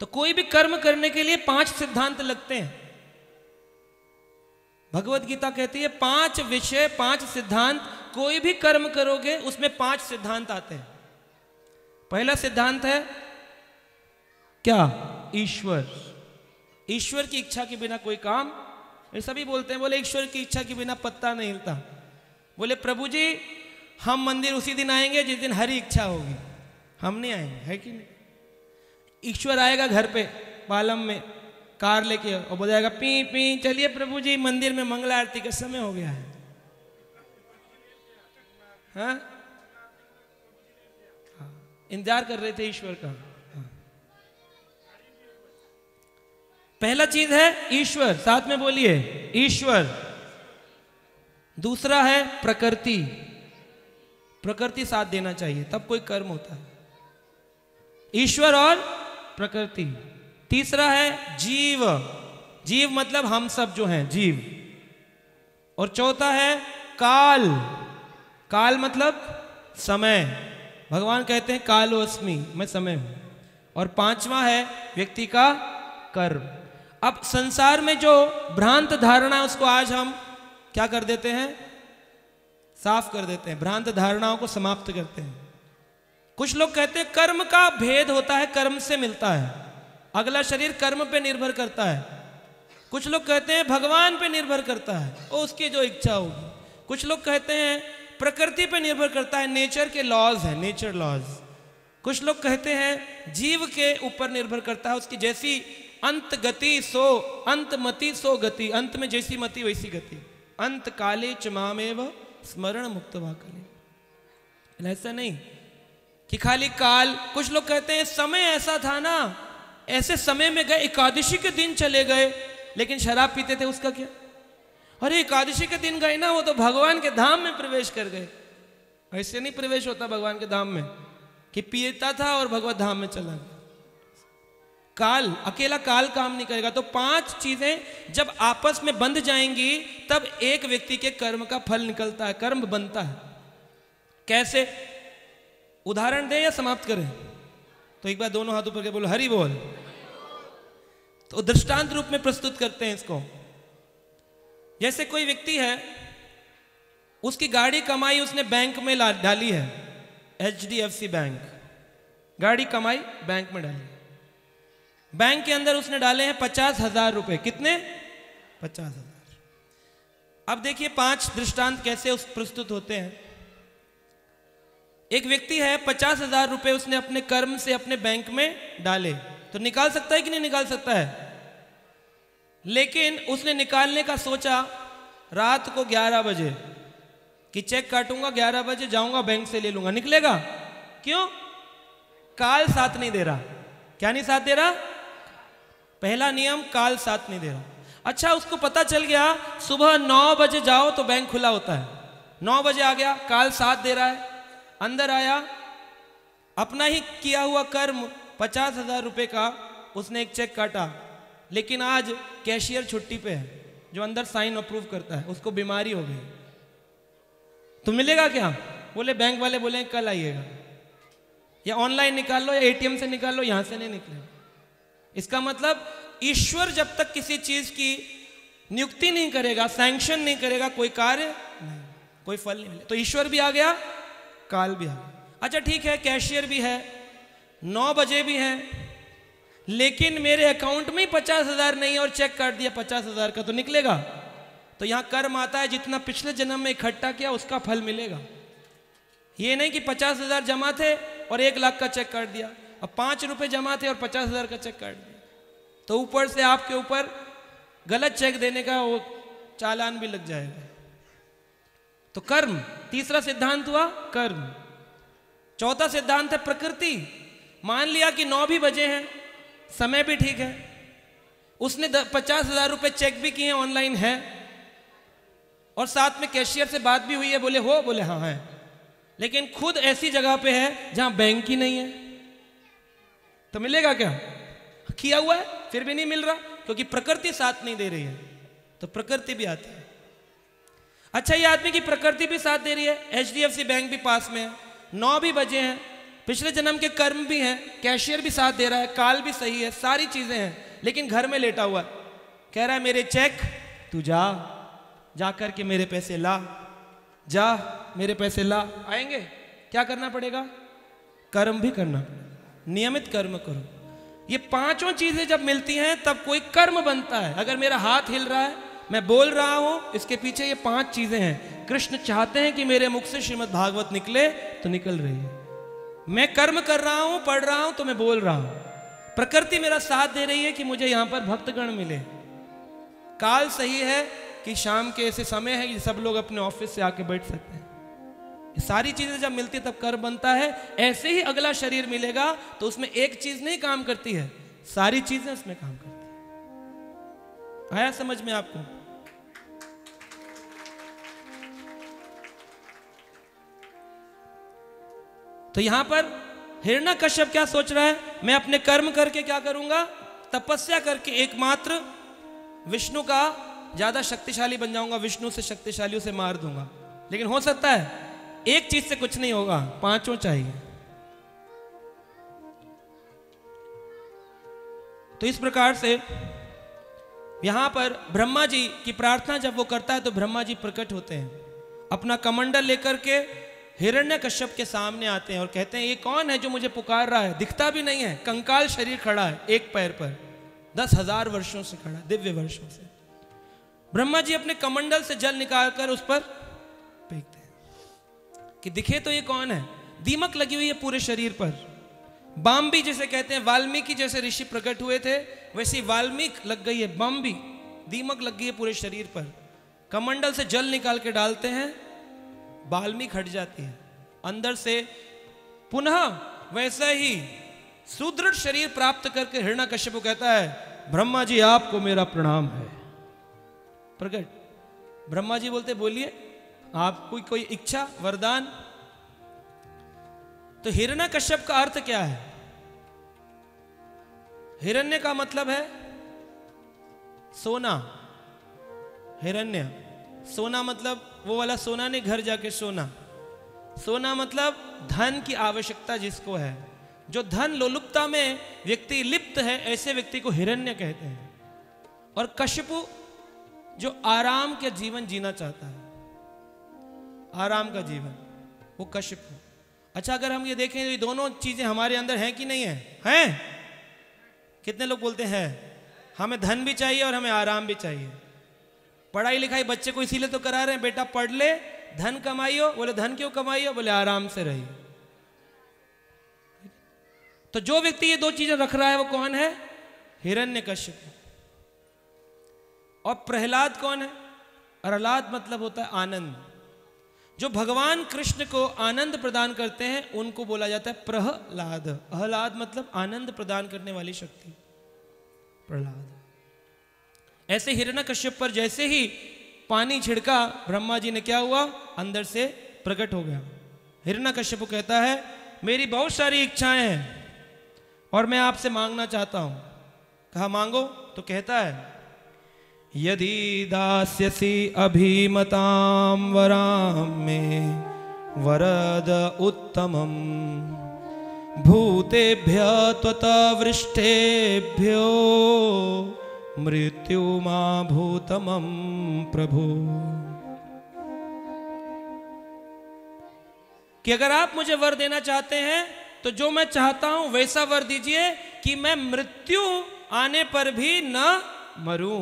तो कोई भी कर्म करने के लिए पांच सिद्धांत लगते हैं। भगवत गीता कहती है पांच विषय पांच सिद्धांत। कोई भी कर्म करोगे उसमें पांच सिद्धांत आते हैं। पहला सिद्धांत है क्या? ईश्वर। ईश्वर की इच्छा के बिना कोई काम, ये सभी बोलते हैं। बोले ईश्वर की इच्छा के बिना पत्ता नहीं हिलता। बोले प्रभु जी हम मंदिर उसी दिन आएंगे जिस दिन हरी इच्छा होगी, हम नहीं आएंगे। है कि नहीं? ईश्वर आएगा घर पे पालम में कार लेके और बजाएगा पी पी, चलिए प्रभु जी मंदिर में मंगला आरती का समय हो गया है। हाँ? इंतजार कर रहे थे ईश्वर का। हाँ। पहला चीज है ईश्वर, साथ में बोलिए ईश्वर। दूसरा है प्रकृति। प्रकृति साथ देना चाहिए तब कोई कर्म होता है। ईश्वर और प्रकृति। तीसरा है जीव। जीव मतलब हम सब जो हैं जीव। और चौथा है काल। काल मतलब समय। भगवान कहते हैं कालोस्मि, मैं समय हूं। और पांचवा है व्यक्ति का कर्म। अब संसार में जो भ्रांत धारणा है उसको आज हम क्या कर देते हैं? साफ कर देते हैं, भ्रांत धारणाओं को समाप्त करते हैं। कुछ लोग कहते हैं कर्म का भेद होता है, कर्म से मिलता है अगला शरीर, कर्म पे निर्भर करता है। कुछ लोग कहते हैं भगवान पे निर्भर करता है और उसकी जो इच्छा होगी। कुछ लोग कहते हैं प्रकृति पे निर्भर करता है, नेचर के लॉज है, नेचर लॉज। कुछ लोग कहते हैं जीव के ऊपर निर्भर करता है, उसकी जैसी अंत गति सो अंत मति सो गति, अंत में जैसी मति वैसी गति। अंत काले च मामेव स्मरण मुक्त वाकले। ऐसा नहीं कि खाली काल। कुछ लोग कहते हैं समय ऐसा था ना, ऐसे समय में गए, एकादशी के दिन चले गए लेकिन शराब पीते थे, उसका क्या? अरे एकादशी के दिन गए ना, वो तो भगवान के धाम में प्रवेश कर गए। ऐसे नहीं प्रवेश होता भगवान के धाम में कि पीता था और भगवत धाम में चला गया। काल अकेला काल काम नहीं करेगा। तो पांच चीजें जब आपस में बंध जाएंगी तब एक व्यक्ति के कर्म का फल निकलता है, कर्म बनता है। कैसे? उदाहरण दें या समाप्त करें? तो एक बार दोनों हाथ ऊपर के बोलो हरि बोल। तो दृष्टांत रूप में प्रस्तुत करते हैं इसको। जैसे कोई व्यक्ति है, उसकी गाड़ी कमाई उसने बैंक में डाली है, H D F C bank, गाड़ी कमाई बैंक में डाली। बैंक के अंदर उसने डाले हैं पचास हजार रुपए। कितने? पचास हजार। अब देखिए पांच दृष्टांत कैसे उस प्रस्तुत होते हैं। एक व्यक्ति है, पचास हजार रुपए उसने अपने कर्म से अपने बैंक में डाले, तो निकाल सकता है कि नहीं निकाल सकता है? लेकिन उसने निकालने का सोचा रात को ग्यारह बजे कि चेक काटूंगा, ग्यारह बजे जाऊंगा बैंक से ले लूंगा। निकलेगा? क्यों? काल साथ नहीं दे रहा। क्या नहीं साथ दे रहा? पहला नियम, काल साथ नहीं दे रहा। अच्छा, उसको पता चल गया सुबह नौ बजे जाओ तो बैंक खुला होता है, नौ बजे आ गया, काल साथ दे रहा है। अंदर आया, अपना ही किया हुआ कर्म पचास हजार रुपये का उसने एक चेक काटा, लेकिन आज कैशियर छुट्टी पे है जो अंदर साइन अप्रूव करता है, उसको बीमारी हो गई। तो मिलेगा क्या? बोले बैंक वाले बोले कल आइएगा, या ऑनलाइन निकाल लो या ए टी एम से निकाल लो, यहां से नहीं निकलेगा। इसका मतलब ईश्वर जब तक किसी चीज की नियुक्ति नहीं करेगा, सैंक्शन नहीं करेगा, कोई कार्य नहीं, कोई फल नहीं मिलेगा। तो ईश्वर भी आ गया, काल भी आ गया। अच्छा ठीक है, कैशियर भी है, नौ बजे भी है, लेकिन मेरे अकाउंट में ही पचास हजार नहीं है और चेक काट दिया पचास हजार का, तो निकलेगा? तो यहां कर्म आता है, जितना पिछले जन्म में इकट्ठा किया उसका फल मिलेगा। ये नहीं कि पचास हजार जमा थे और एक लाख का चेक काट दिया। अब पांच रुपए जमा थे और पचास हजार का चेक काट दिया, तो ऊपर से आपके ऊपर गलत चेक देने का वो चालान भी लग जाएगा। तो कर्म, तीसरा सिद्धांत हुआ कर्म। चौथा सिद्धांत है प्रकृति। मान लिया कि नौ भी बजे हैं, समय भी ठीक है, उसने पचास हजार रुपये चेक भी किए, ऑनलाइन है, और साथ में कैशियर से बात भी हुई है, बोले हो, बोले हाँ है, लेकिन खुद ऐसी जगह पे है जहां बैंक ही नहीं है, तो मिलेगा क्या? किया हुआ है फिर भी नहीं मिल रहा, क्योंकि प्रकृति साथ नहीं दे रही है। तो प्रकृति भी आती है। अच्छा, ये आदमी की प्रकृति भी साथ दे रही है, H D F C bank भी पास में है, नौ भी बजे हैं, पिछले जन्म के कर्म भी हैं, कैशियर भी साथ दे रहा है, काल भी सही है, सारी चीजें हैं, लेकिन घर में लेटा हुआ है, कह रहा है मेरे चेक तू जा, जा करके मेरे पैसे ला, जा मेरे पैसे ला। आएंगे? क्या करना पड़ेगा? कर्म भी करना, नियमित कर्म करो। ये पांचों चीजें जब मिलती हैं तब कोई कर्म बनता है। अगर मेरा हाथ हिल रहा है, मैं बोल रहा हूं, इसके पीछे ये पांच चीजें हैं। कृष्ण चाहते हैं कि मेरे मुख से श्रीमद् भागवत निकले, तो निकल रही है। मैं कर्म कर रहा हूं, पढ़ रहा हूं, तो मैं बोल रहा हूं। प्रकृति मेरा साथ दे रही है कि मुझे यहां पर भक्तगण मिले। काल सही है कि शाम के ऐसे समय है कि सब लोग अपने ऑफिस से आके बैठ सकते हैं। सारी चीजें जब मिलती तब कर्म बनता है। ऐसे ही अगला शरीर मिलेगा तो उसमें एक चीज नहीं काम करती है, सारी चीजें उसमें काम करती है। आया समझ में आपको? तो यहां पर हिरण्यकश्यप क्या सोच रहा है? मैं अपने कर्म करके क्या करूंगा? तपस्या करके एकमात्र विष्णु का ज्यादा शक्तिशाली बन जाऊंगा, विष्णु से शक्तिशाली उसे मार दूंगा। लेकिन हो सकता है एक चीज से कुछ नहीं होगा, पांचों चाहिए। तो इस प्रकार से यहां पर ब्रह्मा जी की प्रार्थना जब वो करता है तो ब्रह्मा जी प्रकट होते हैं, अपना कमंडल लेकर के हिरण्यकश्यप के सामने आते हैं और कहते हैं ये कौन है जो मुझे पुकार रहा है? दिखता भी नहीं है, कंकाल शरीर खड़ा है, एक पैर पर दस हजार वर्षों से खड़ा, दिव्य वर्षों से। ब्रह्मा जी अपने कमंडल से जल निकालकर उस पर फेंकते हैं कि दिखे तो ये कौन है। दीमक लगी हुई है पूरे शरीर पर। बाम्बी जिसे कहते हैं, वाल्मीकि जैसे ऋषि प्रकट हुए थे, वैसी वाल्मीकि लग गई है, बाम्बी दीमक लग गई है पूरे शरीर पर। कमंडल से जल निकाल के डालते हैं, वाल्मीकि हट जाती है, अंदर से पुनः वैसा ही सुदृढ़ शरीर प्राप्त करके हिरण्यकश्यप कहता है ब्रह्मा जी आपको मेरा प्रणाम है। प्रकट ब्रह्मा जी बोलते बोलिए आपको कोई इच्छा, वरदान? तो हिरण्यकश्यप का अर्थ क्या है? हिरण्य का मतलब है सोना, हिरण्य सोना मतलब वो वाला सोना नहीं, घर जाके सोना, सोना मतलब धन की आवश्यकता जिसको है। जो धन लोलुपता में व्यक्ति लिप्त है, ऐसे व्यक्ति को हिरण्य कहते हैं। और कश्यपु जो आराम के जीवन जीना चाहता है, आराम का जीवन, वो कश्यपु। अच्छा, अगर हम ये देखें तो ये दोनों चीजें हमारे अंदर हैं कि नहीं है? हैं? कितने लोग बोलते हैं हमें धन भी चाहिए और हमें आराम भी चाहिए। पढ़ाई लिखाई बच्चे को इसीलिए तो करा रहे हैं, बेटा पढ़ ले, धन कमाइयो। बोले धन क्यों कमाइयो? बोले आराम से रहिए। तो जो व्यक्ति ये दो चीजें रख रहा है वो कौन है? हिरण्यकश्यप। और प्रहलाद कौन है? प्रहलाद मतलब होता है आनंद। जो भगवान कृष्ण को आनंद प्रदान करते हैं उनको बोला जाता है प्रहलाद। प्रहलाद मतलब आनंद प्रदान करने वाली शक्ति, प्रहलाद। ऐसे हिरण्यकश्यप पर जैसे ही पानी छिड़का, ब्रह्मा जी ने क्या हुआ, अंदर से प्रकट हो गया। हिरण्यकश्यप कहता है मेरी बहुत सारी इच्छाएं हैं और मैं आपसे मांगना चाहता हूं। कहा मांगो, तो कहता है यदि दास्यसि अभिमतां वरां मे वरद उत्तमम् भूतेभ्य त्वत्वृष्टेभ्यो मृत्यु मा भूतमं प्रभु। कि अगर आप मुझे वर देना चाहते हैं तो जो मैं चाहता हूं वैसा वर दीजिए कि मैं मृत्यु आने पर भी न मरूं।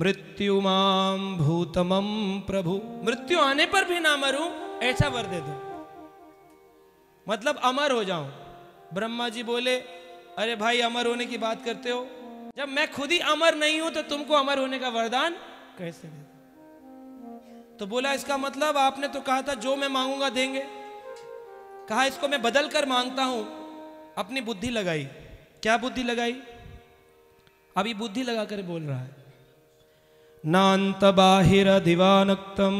मृत्यु मां भूतमं प्रभु, मृत्यु आने पर भी ना मरूं, ऐसा वर दे दो, मतलब अमर हो जाऊं। ब्रह्मा जी बोले, अरे भाई अमर होने की बात करते हो, जब मैं खुद ही अमर नहीं हूं तो तुमको अमर होने का वरदान कैसे दे? तो बोला इसका मतलब आपने तो कहा था जो मैं मांगूंगा देंगे। कहा इसको मैं बदल कर मांगता हूं। अपनी बुद्धि लगाई। क्या बुद्धि लगाई? अभी बुद्धि लगाकर बोल रहा है। नान्त बाहिर दिवानक्तम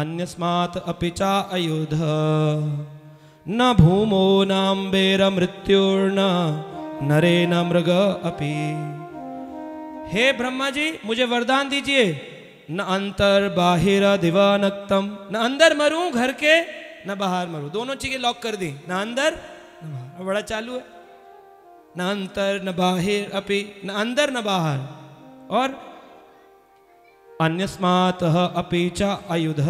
अन्यस्मात् अपिचा अयोध न भूमो नाम्बेर मृत्युर्न नरे न मृग अपि। हे ब्रह्मा जी मुझे वरदान दीजिए, न अंतर बाहिर दिवानक्तम, न अंदर मरूं घर के न बाहर मरूं, दोनों चीजें लॉक कर दी, न अंदर न बाहर। बड़ा चालू है, न अंतर न बाहिर अपि, न अंदर न बाहर, और अन्यस्मात् अपि च आयुध,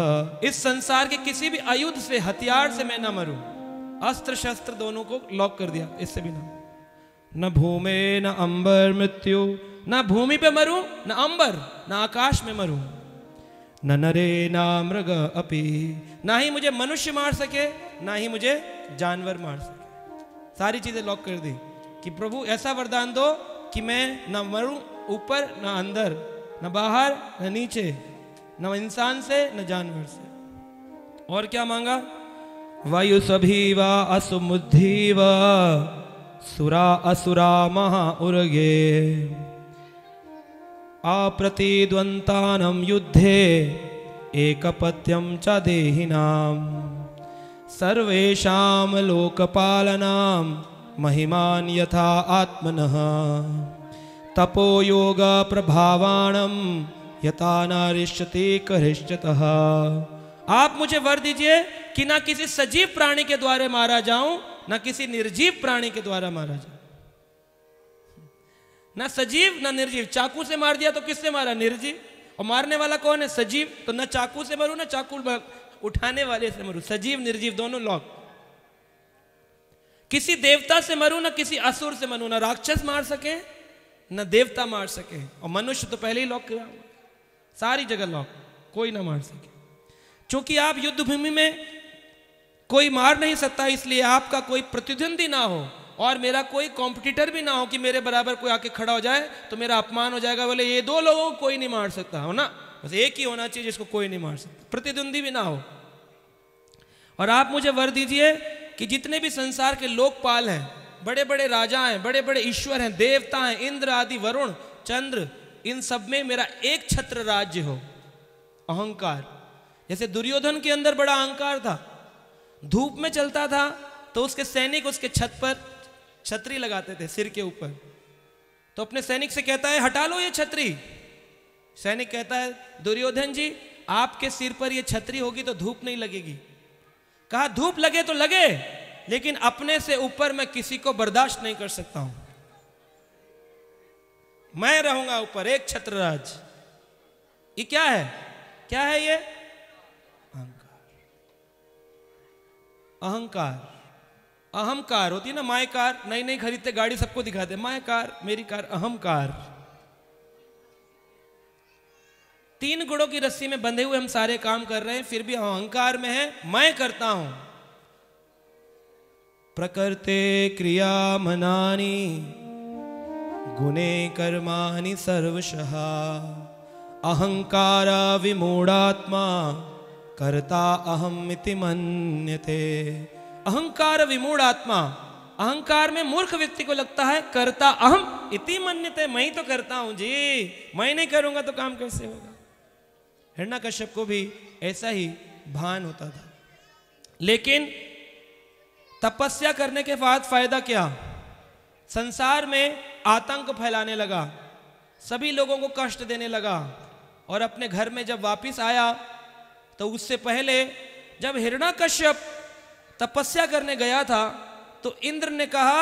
इस संसार के किसी भी आयुध से, हथियार से मैं न मरूं। अस्त्र शस्त्र दोनों को लॉक कर दिया, इससे भी ना। न भूमे न अंबर मृत्यु, ना भूमि पे मरूं, ना अंबर, ना आकाश में मरूं। न नरे ना मृग अपि, ना ही मुझे मनुष्य मार सके, ना ही मुझे जानवर मार सके। सारी चीजें लॉक कर दी कि प्रभु ऐसा वरदान दो कि मैं ना मरूं ऊपर, ना अंदर, ना बाहर, ना नीचे, ना इंसान से, ना जानवर से। और क्या मांगा? वायु सभी वा असुमुद्धि वा सुरा असुरा महा उर्गे आप्रतिद्वन्तानं युद्धे एकपत्यं च देहिनां सर्वेषां लोकपालनां महिमान् यथा आत्मनः तपो योग प्रभावाणं यथा नारिष्यति करिष्यतः। आप मुझे वर दीजिए कि ना किसी सजीव प्राणी के द्वारा मारा जाऊं, ना किसी निर्जीव प्राणी के द्वारा मारा जाऊं। ना सजीव ना निर्जीव। चाकू से मार दिया तो किससे मारा? निर्जीव। और मारने वाला कौन है? सजीव। तो ना चाकू से मरू, ना चाकू उठाने वाले से मरू। सजीव निर्जीव दोनों लॉक। किसी देवता से मरू, ना किसी असुर से मरू। ना राक्षस मार सके, ना देवता मार सके, और मनुष्य तो पहले ही लॉक किया, सारी जगह लॉक, कोई ना मार सके। चूंकि आप युद्ध भूमि में कोई मार नहीं सकता, इसलिए आपका कोई प्रतिद्वंदी ना हो और मेरा कोई कॉम्पिटिटर भी ना हो कि मेरे बराबर कोई आके खड़ा हो जाए तो मेरा अपमान हो जाएगा। बोले ये दो लोगों को कोई नहीं मार सकता हो ना, बस एक ही होना चाहिए जिसको कोई नहीं मार सकता, प्रतिद्वंदी भी ना हो। और आप मुझे वर दीजिए कि जितने भी संसार के लोकपाल हैं, बड़े बड़े राजा हैं, बड़े बड़े ईश्वर हैं, देवता हैं, इंद्र आदि, वरुण, चंद्र, इन सब में मेरा एक छत्र राज्य हो। अहंकार, जैसे दुर्योधन के अंदर बड़ा अहंकार था, धूप में चलता था तो उसके सैनिक उसके छत पर छतरी लगाते थे सिर के ऊपर। तो अपने सैनिक से कहता है हटा लो ये छतरी। सैनिक कहता है दुर्योधन जी आपके सिर पर ये छतरी होगी तो धूप नहीं लगेगी। कहा धूप लगे तो लगे, लेकिन अपने से ऊपर मैं किसी को बर्दाश्त नहीं कर सकता हूं, मैं रहूंगा ऊपर, एक छत्रराज। ये क्या है? क्या है ये? अहंकार। अहंकार अहम कार होती है ना, माय कार, नई नई खरीदते गाड़ी सबको दिखाते, माय कार, मेरी कार, अहम कार। तीन गुणों की रस्सी में बंधे हुए हम सारे काम कर रहे हैं, फिर भी अहंकार में है, मैं करता हूं। प्रकृते क्रिया मनानी गुणे कर्माणि सर्वशः अहंकारा विमूढ़ात्मा कर्ता अहम् इति मन्यते। अहंकार विमूढ़ आत्मा, अहंकार में मूर्ख व्यक्ति को लगता है करता अहम इति मन्यते, मैं ही तो करता हूं जी, मैं नहीं करूंगा तो काम कैसे होगा। हिरण्यकश्यप को भी ऐसा ही भान होता था, लेकिन तपस्या करने के बाद फायदा क्या? संसार में आतंक फैलाने लगा, सभी लोगों को कष्ट देने लगा। और अपने घर में जब वापिस आया तो उससे पहले जब हिरण्यकश्यप तपस्या करने गया था तो इंद्र ने कहा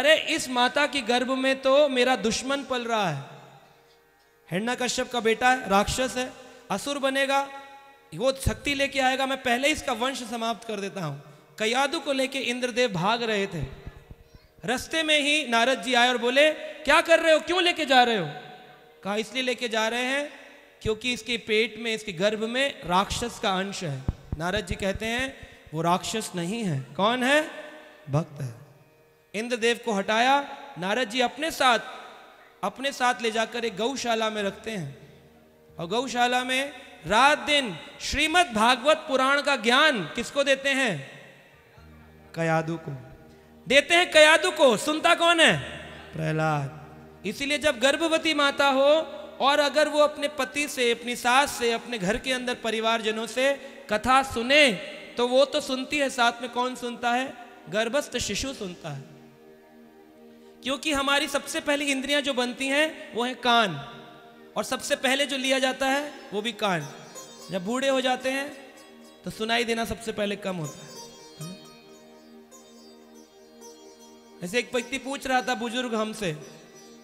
अरे इस माता की गर्भ में तो मेरा दुश्मन पल रहा है, हिरण्यकश्यप का बेटा है, राक्षस है, असुर बनेगा, वो शक्ति लेके आएगा, मैं पहले इसका वंश समाप्त कर देता हूं। कयादु को लेके इंद्रदेव भाग रहे थे, रास्ते में ही नारद जी आए और बोले क्या कर रहे हो, क्यों लेके जा रहे हो? कहा इसलिए लेके जा रहे हैं क्योंकि इसके पेट में, इसके गर्भ में राक्षस का अंश है। नारद जी कहते हैं वो राक्षस नहीं है, कौन है? भक्त है। इंद्रदेव को हटाया, नारद जी अपने साथ अपने साथ ले जाकर एक गौशाला में रखते हैं और गौशाला में रात दिन श्रीमद् भागवत पुराण का ज्ञान किसको देते हैं? कयादु को देते हैं। कयादु को सुनता कौन है? प्रहलाद। इसीलिए जब गर्भवती माता हो और अगर वो अपने पति से, अपनी सास से, अपने घर के अंदर परिवारजनों से कथा सुने तो वो तो सुनती है, साथ में कौन सुनता है? गर्भस्थ शिशु सुनता है। क्योंकि हमारी सबसे पहली इंद्रियां जो बनती हैं वो है कान, और सबसे पहले जो लिया जाता है वो भी कान। जब बूढ़े हो जाते हैं तो सुनाई देना सबसे पहले कम होता है। ऐसे एक व्यक्ति पूछ रहा था बुजुर्ग हमसे,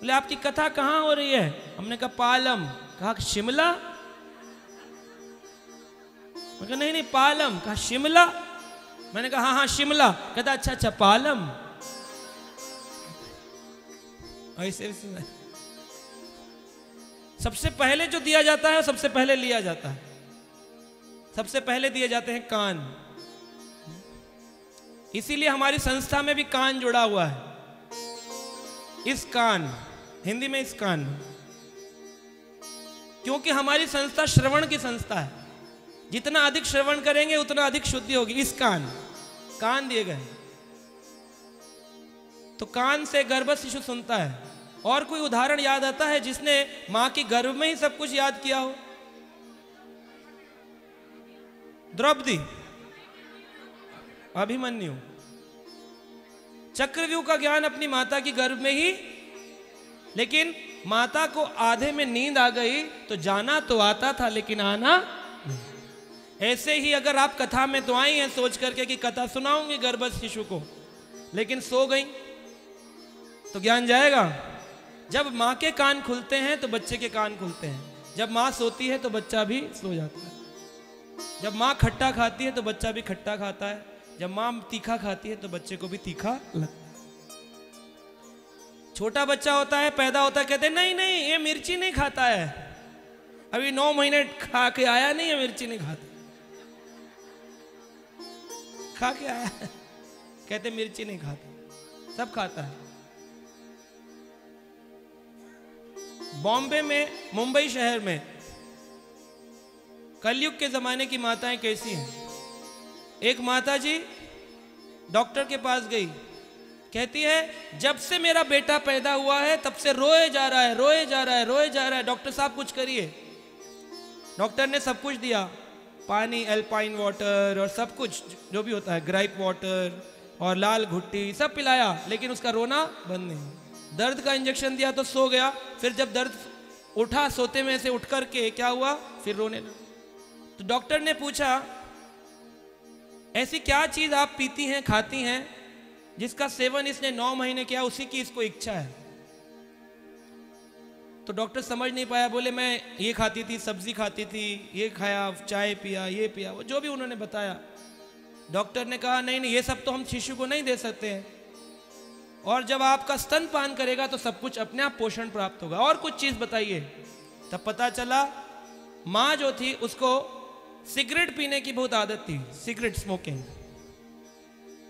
बोले आपकी कथा कहाँ हो रही है? हमने कहा पालम। कहा शिमला? मैंने कहा नहीं नहीं पालम। कहा शिमला? मैंने कहा हाँ हाँ शिमला। कहता अच्छा अच्छा पालम। ऐसे सबसे पहले जो दिया जाता है सबसे पहले लिया जाता है। सबसे पहले दिए जाते हैं कान। इसीलिए हमारी संस्था में भी कान जुड़ा हुआ है। इस कान, हिंदी में इस कान, क्योंकि हमारी संस्था श्रवण की संस्था है। जितना अधिक श्रवण करेंगे उतना अधिक शुद्धि होगी। इस कान कान दिए गए, तो कान से गर्भस्थ शिशु सुनता है। और कोई उदाहरण याद आता है जिसने मां की गर्भ में ही सब कुछ याद किया हो? द्रौपदी, अभिमन्यु, चक्रव्यूह का ज्ञान अपनी माता की गर्भ में ही। लेकिन माता को आधे में नींद आ गई तो जाना तो आता था लेकिन आना। ऐसे ही अगर आप कथा में तो आई हैं सोच करके कि कथा सुनाऊंगी गर्भस्थ शिशु को, लेकिन सो गई तो ज्ञान जाएगा। जब माँ के कान खुलते हैं तो बच्चे के कान खुलते हैं। जब माँ सोती है तो बच्चा भी सो जाता है। जब माँ खट्टा खाती है तो बच्चा भी खट्टा खाता है। जब माँ तीखा खाती है तो बच्चे को भी तीखा लगता है। छोटा बच्चा होता है, पैदा होता है, कहते हैं नहीं नहीं ये मिर्ची नहीं खाता है, अभी नौ महीने खा के आया नहीं, ये मिर्ची नहीं खाता, खा के आया, कहते मिर्ची नहीं खाता, सब खाता है। बॉम्बे में, मुंबई शहर में कलयुग के जमाने की माताएं कैसी हैं। एक माता जी डॉक्टर के पास गई, कहती है जब से मेरा बेटा पैदा हुआ है तब से रोए जा रहा है, रोए जा रहा है, रोए जा रहा है, डॉक्टर साहब कुछ करिए। डॉक्टर ने सब कुछ दिया, पानी, एल्पाइन वाटर और सब कुछ जो भी होता है, ग्राइप वाटर और लाल घुट्टी सब पिलाया, लेकिन उसका रोना बंद नहीं। दर्द का इंजेक्शन दिया तो सो गया, फिर जब दर्द उठा सोते में से उठ करके क्या हुआ, फिर रोने लगा। तो डॉक्टर ने पूछा ऐसी क्या चीज़ आप पीती हैं, खाती हैं जिसका सेवन इसने नौ महीने किया, उसी की इसको इच्छा है। तो डॉक्टर समझ नहीं पाया, बोले मैं ये खाती थी, सब्जी खाती थी, ये खाया, चाय पिया, ये पिया, वो जो भी उन्होंने बताया। डॉक्टर ने कहा नहीं नहीं ये सब तो हम शिशु को नहीं दे सकते हैं, और जब आपका स्तनपान करेगा तो सब कुछ अपने आप पोषण प्राप्त होगा, और कुछ चीज़ बताइए। तब पता चला माँ जो थी उसको सिगरेट पीने की बहुत आदत थी, सिगरेट स्मोकिंग,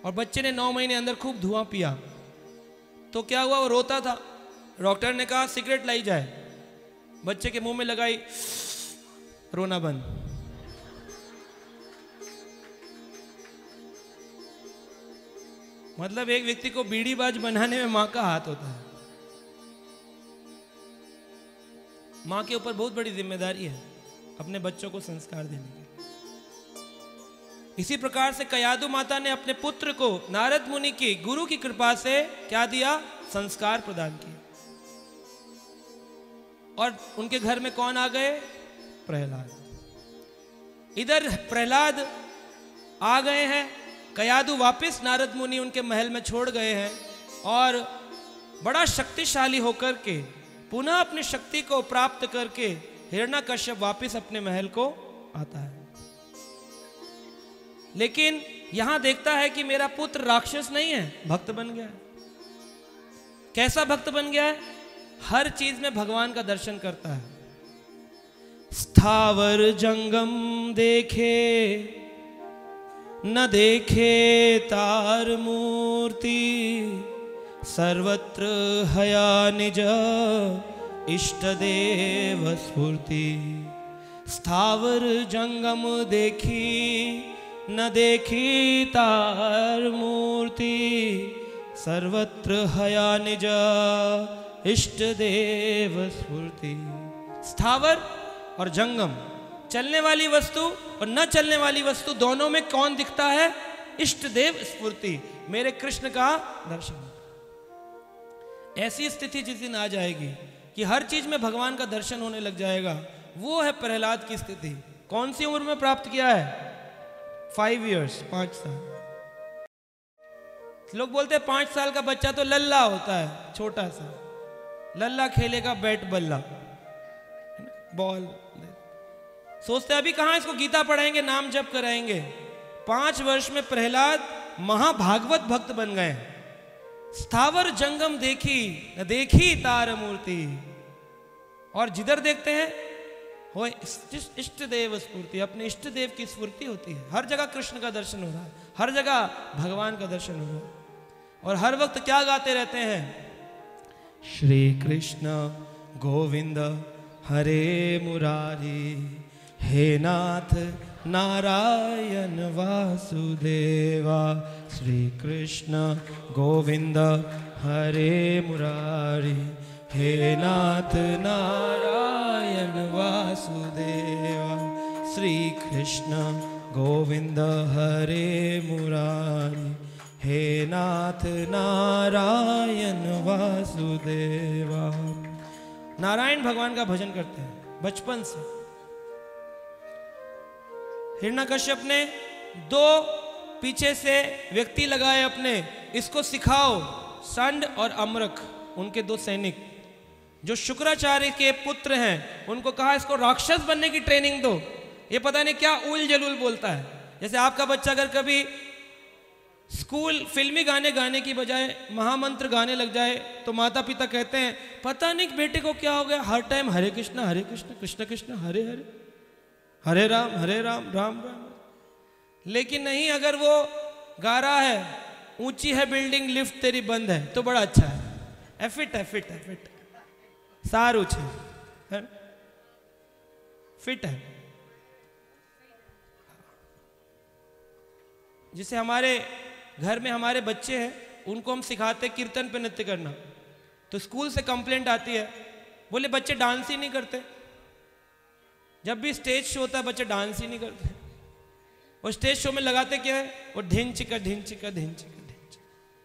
और बच्चे ने नौ महीने अंदर खूब धुआं पिया। तो क्या हुआ, वो रोता था। डॉक्टर ने कहा सिगरेट लाई जाए, बच्चे के मुंह में लगाई, रोना बंद। मतलब एक व्यक्ति को बीड़ीबाज बनाने में मां का हाथ होता है। मां के ऊपर बहुत बड़ी जिम्मेदारी है अपने बच्चों को संस्कार देने की। इसी प्रकार से कयादु माता ने अपने पुत्र को नारद मुनि की गुरु की कृपा से क्या दिया, संस्कार प्रदान किए। और उनके घर में कौन आ गए? प्रहलाद। इधर प्रहलाद आ गए हैं, कयादु वापस नारद मुनि उनके महल में छोड़ गए हैं, और बड़ा शक्तिशाली होकर के पुनः अपनी शक्ति को प्राप्त करके हिरण्यकश्यप वापस अपने महल को आता है। लेकिन यहां देखता है कि मेरा पुत्र राक्षस नहीं है, भक्त बन गया है। कैसा भक्त बन गया है? हर चीज में भगवान का दर्शन करता है। स्थावर जंगम देखे न देखे तार मूर्ति सर्वत्र हया निज इष्ट देव स्फूर्ति। स्थावर जंगम देखी न देखी तार मूर्ति सर्वत्र हया निज इष्ट देव स्फूर्ति। स्थावर और जंगम, चलने वाली वस्तु और न चलने वाली वस्तु दोनों में कौन दिखता है? इष्ट देव स्फूर्ति, मेरे कृष्ण का दर्शन। ऐसी स्थिति जिस दिन आ जाएगी कि हर चीज में भगवान का दर्शन होने लग जाएगा, वो है प्रहलाद की स्थिति। कौन सी उम्र में प्राप्त किया है? फाइव इयर्स, पांच साल। लोग बोलते हैं पांच साल का बच्चा तो लल्ला होता है, छोटा सा लल्ला, खेलेगा बैट बल्ला बॉल। सोचते अभी कहाँ इसको गीता पढ़ाएंगे, नाम जप कराएंगे। पांच वर्ष में प्रहलाद महाभागवत भक्त बन गए। स्थावर जंगम देखी न देखी तार मूर्ति, और जिधर देखते हैं हो इष्ट देव स्फूर्ति, अपने इष्ट देव की स्फूर्ति होती है। हर जगह कृष्ण का दर्शन हो रहा है, हर जगह भगवान का दर्शन हो रहा है। और हर वक्त क्या गाते रहते हैं? श्री कृष्ण गोविंद हरे मुरारी, हे नाथ नारायण वासुदेवा। श्री कृष्ण गोविंद हरे मुरारी, हे नाथ नारायण वासुदेवा। श्री कृष्ण गोविंद हरे मुरारी, हे नाथ नारायण वासुदेवा। नारायण भगवान का भजन करते हैं बचपन से। हिरण्यकश्यप ने दो पीछे से व्यक्ति लगाए अपने, इसको सिखाओ, संड और अमरक, उनके दो सैनिक जो शुक्राचार्य के पुत्र हैं। उनको कहा इसको राक्षस बनने की ट्रेनिंग दो। ये पता नहीं क्या उल जलूल बोलता है। जैसे आपका बच्चा अगर कभी स्कूल फिल्मी गाने गाने की बजाय महामंत्र गाने लग जाए तो माता पिता कहते हैं पता नहीं बेटे को क्या हो गया, हर टाइम हरे कृष्णा हरे कृष्णा कृष्ण कृष्ण हरे हरे, हरे राम हरे राम राम राम। लेकिन नहीं, अगर वो गा रहा है ऊंची है बिल्डिंग लिफ्ट तेरी बंद है तो बड़ा अच्छा है, एफिट है फिट है फिट है सारू है फिट है। जिसे हमारे घर में हमारे बच्चे हैं उनको हम सिखाते कीर्तन पे नृत्य करना, तो स्कूल से कंप्लेंट आती है, बोले बच्चे डांस ही नहीं करते। जब भी स्टेज शो होता है बच्चे डांस ही नहीं करते, और स्टेज शो में लगाते क्या है? वो ढिंचिका ढिंचिका ढिंचिका ढिंचिका।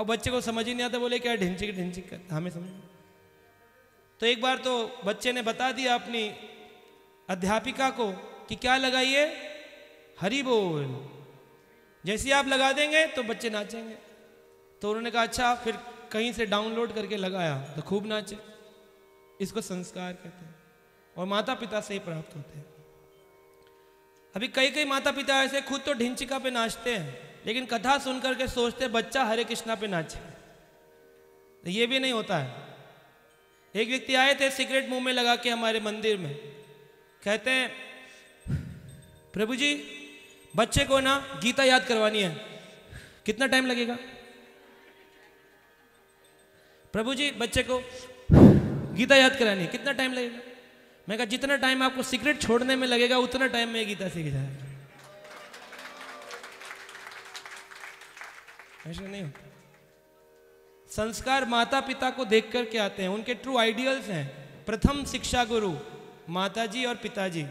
अब बच्चे को समझ ही नहीं आता, बोले क्या ढिंचिका ढिंचिका, हमें समझ। तो एक बार तो बच्चे ने बता दिया अपनी अध्यापिका को कि क्या लगाइए, हरी बोल। जैसे आप लगा देंगे तो बच्चे नाचेंगे। तो उन्होंने कहा अच्छा, फिर कहीं से डाउनलोड करके लगाया तो खूब नाचे। इसको संस्कार कहते हैं और माता पिता से ही प्राप्त होते हैं। अभी कई कई माता पिता ऐसे खुद तो ढिंचिका पे नाचते हैं, लेकिन कथा सुन करके सोचते बच्चा हरे कृष्णा पे नाचे, तो ये भी नहीं होता है। एक व्यक्ति आए थे सिगरेट मुंह में लगा के हमारे मंदिर में, कहते हैं प्रभु जी बच्चे को ना गीता याद करवानी है, कितना टाइम लगेगा? प्रभु जी बच्चे को गीता याद करानी है, कितना टाइम लगेगा? मैं कहा जितना टाइम आपको सिगरेट छोड़ने में लगेगा उतना टाइम में गीता सीख जाएगा। ऐसा नहीं होता। संस्कार माता पिता को देख करके आते हैं, उनके ट्रू आइडियल्स हैं। प्रथम शिक्षा गुरु माताजी और पिताजी।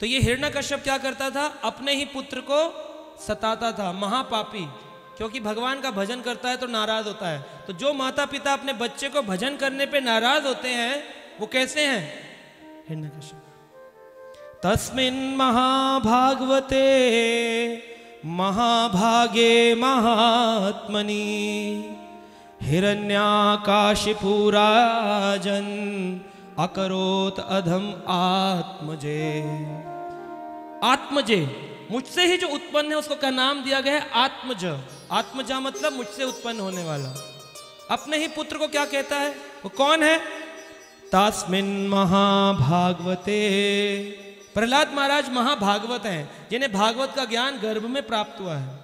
तो ये हिरण्यकश्यप क्या करता था? अपने ही पुत्र को सताता था, महापापी। क्योंकि भगवान का भजन करता है तो नाराज होता है। तो जो माता पिता अपने बच्चे को भजन करने पे नाराज होते हैं वो कैसे हैं? हिरण्यकश्यप। तस्मिन् महाभागवते महाभागे महात्मनि हिरण्याकाशिपुराजन अकरोत अधम आत्मजे। आत्मजे मुझसे ही जो उत्पन्न है उसको का नाम दिया गया है आत्मज। आत्मजा मतलब मुझसे उत्पन्न होने वाला। अपने ही पुत्र को क्या कहता है? वो कौन है? तास्मिन महाभागवते। प्रहलाद महाराज महाभागवत हैं, जिन्हें भागवत का ज्ञान गर्भ में प्राप्त हुआ है।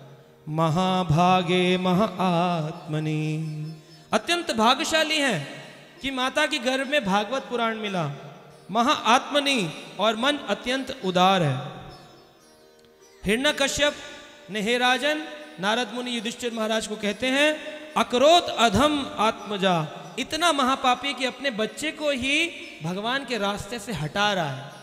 महाभागे महाआत्मनि, अत्यंत भाग्यशाली हैं कि माता के गर्भ में भागवत पुराण मिला। महाआत्मनि, और मन अत्यंत उदार है। हिरण्यकश्यप ने हे राजन, नारद मुनि युधिष्ठिर महाराज को कहते हैं, अकरोत अधम आत्मजा, इतना महापापी कि अपने बच्चे को ही भगवान के रास्ते से हटा रहा है।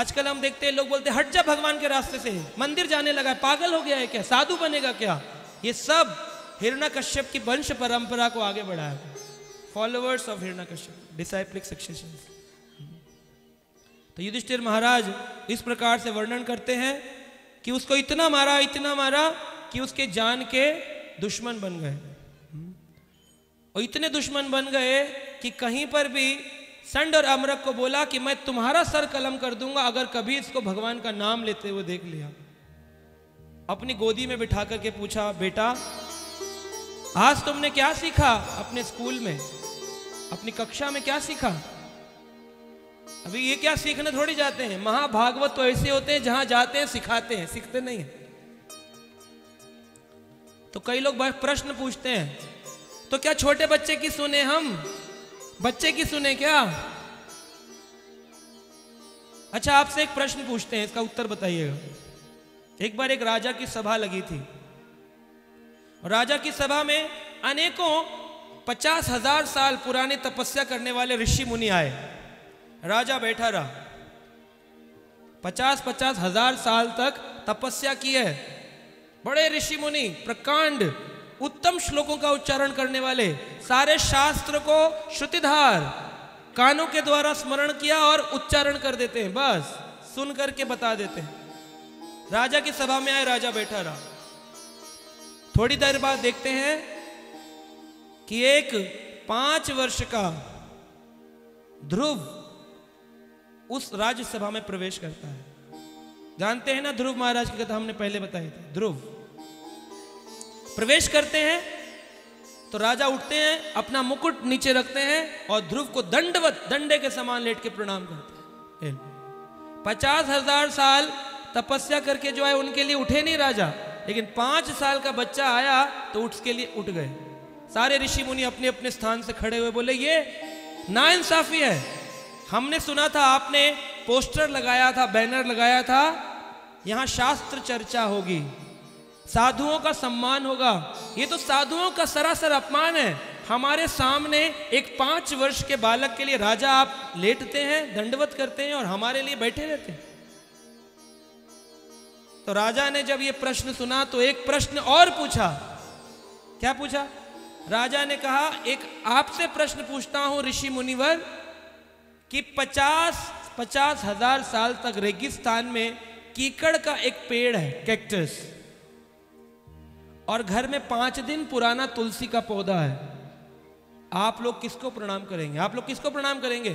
आजकल हम देखते हैं लोग बोलते हैं हट जा भगवान के रास्ते से, मंदिर जाने लगा है, पागल हो गया है क्या, साधु बनेगा क्या। ये सब हिरण्यकश्यप की वंश परंपरा को आगे बढ़ाया। Followers of Hiranyakashipu, disciplic succession. तो युधिष्ठिर महाराज इस प्रकार से वर्णन करते हैं कि उसको इतना मारा इतना मारा कि उसके जान के दुश्मन बन गए, और इतने दुश्मन बन गए कि कहीं पर भी संड और अमरक को बोला कि मैं तुम्हारा सर कलम कर दूंगा अगर कभी इसको भगवान का नाम लेते हुए देख लिया। अपनी गोदी में बिठा करके पूछा, बेटा आज तुमने क्या सीखा अपने स्कूल में, अपनी कक्षा में क्या सीखा? अभी ये क्या सीखने थोड़ी जाते हैं, महाभागवत तो ऐसे होते हैं जहां जाते हैं सिखाते हैं, सीखते नहीं है। तो कई लोग प्रश्न पूछते हैं, तो क्या छोटे बच्चे की सुने, हम बच्चे की सुने क्या? अच्छा, आपसे एक प्रश्न पूछते हैं, इसका उत्तर बताइएगा। एक बार एक राजा की सभा लगी थी, राजा की सभा में अनेकों पचास हजार साल पुराने तपस्या करने वाले ऋषि मुनि आए। राजा बैठा रहा, पचास पचास हजार साल तक तपस्या की है। बड़े ऋषि मुनि, प्रकांड उत्तम श्लोकों का उच्चारण करने वाले, सारे शास्त्र को श्रुतिधार कानों के द्वारा स्मरण किया और उच्चारण कर देते हैं, बस सुन करके बता देते हैं। राजा की सभा में आए, राजा बैठा रहा। थोड़ी देर बाद देखते हैं कि एक पांच वर्ष का ध्रुव उस राज्यसभा में प्रवेश करता है। जानते हैं ना ध्रुव महाराज की कथा, हमने पहले बताई थी। ध्रुव प्रवेश करते हैं तो राजा उठते हैं, अपना मुकुट नीचे रखते हैं और ध्रुव को दंडवत, दंडे के समान लेट के प्रणाम करते हैं। पचास हजार साल तपस्या करके जो है उनके लिए उठे नहीं राजा, लेकिन पांच साल का बच्चा आया तो उसके लिए उठ गए। सारे ऋषि मुनि अपने अपने स्थान से खड़े हुए, बोले ये नाइंसाफी है। हमने सुना था आपने पोस्टर लगाया था, बैनर लगाया था, यहां शास्त्र चर्चा होगी, साधुओं का सम्मान होगा, ये तो साधुओं का सरासर अपमान है। हमारे सामने एक पांच वर्ष के बालक के लिए राजा आप लेटते हैं, दंडवत करते हैं और हमारे लिए बैठे रहते हैं। तो राजा ने जब ये प्रश्न सुना तो एक प्रश्न और पूछा। क्या पूछा? राजा ने कहा, एक आपसे प्रश्न पूछता हूं ऋषि मुनिवर, कि पचास पचास हजार साल तक रेगिस्तान में कीकड़ का एक पेड़ है, कैक्टस, और घर में पांच दिन पुराना तुलसी का पौधा है, आप लोग किसको प्रणाम करेंगे? आप लोग किसको प्रणाम करेंगे?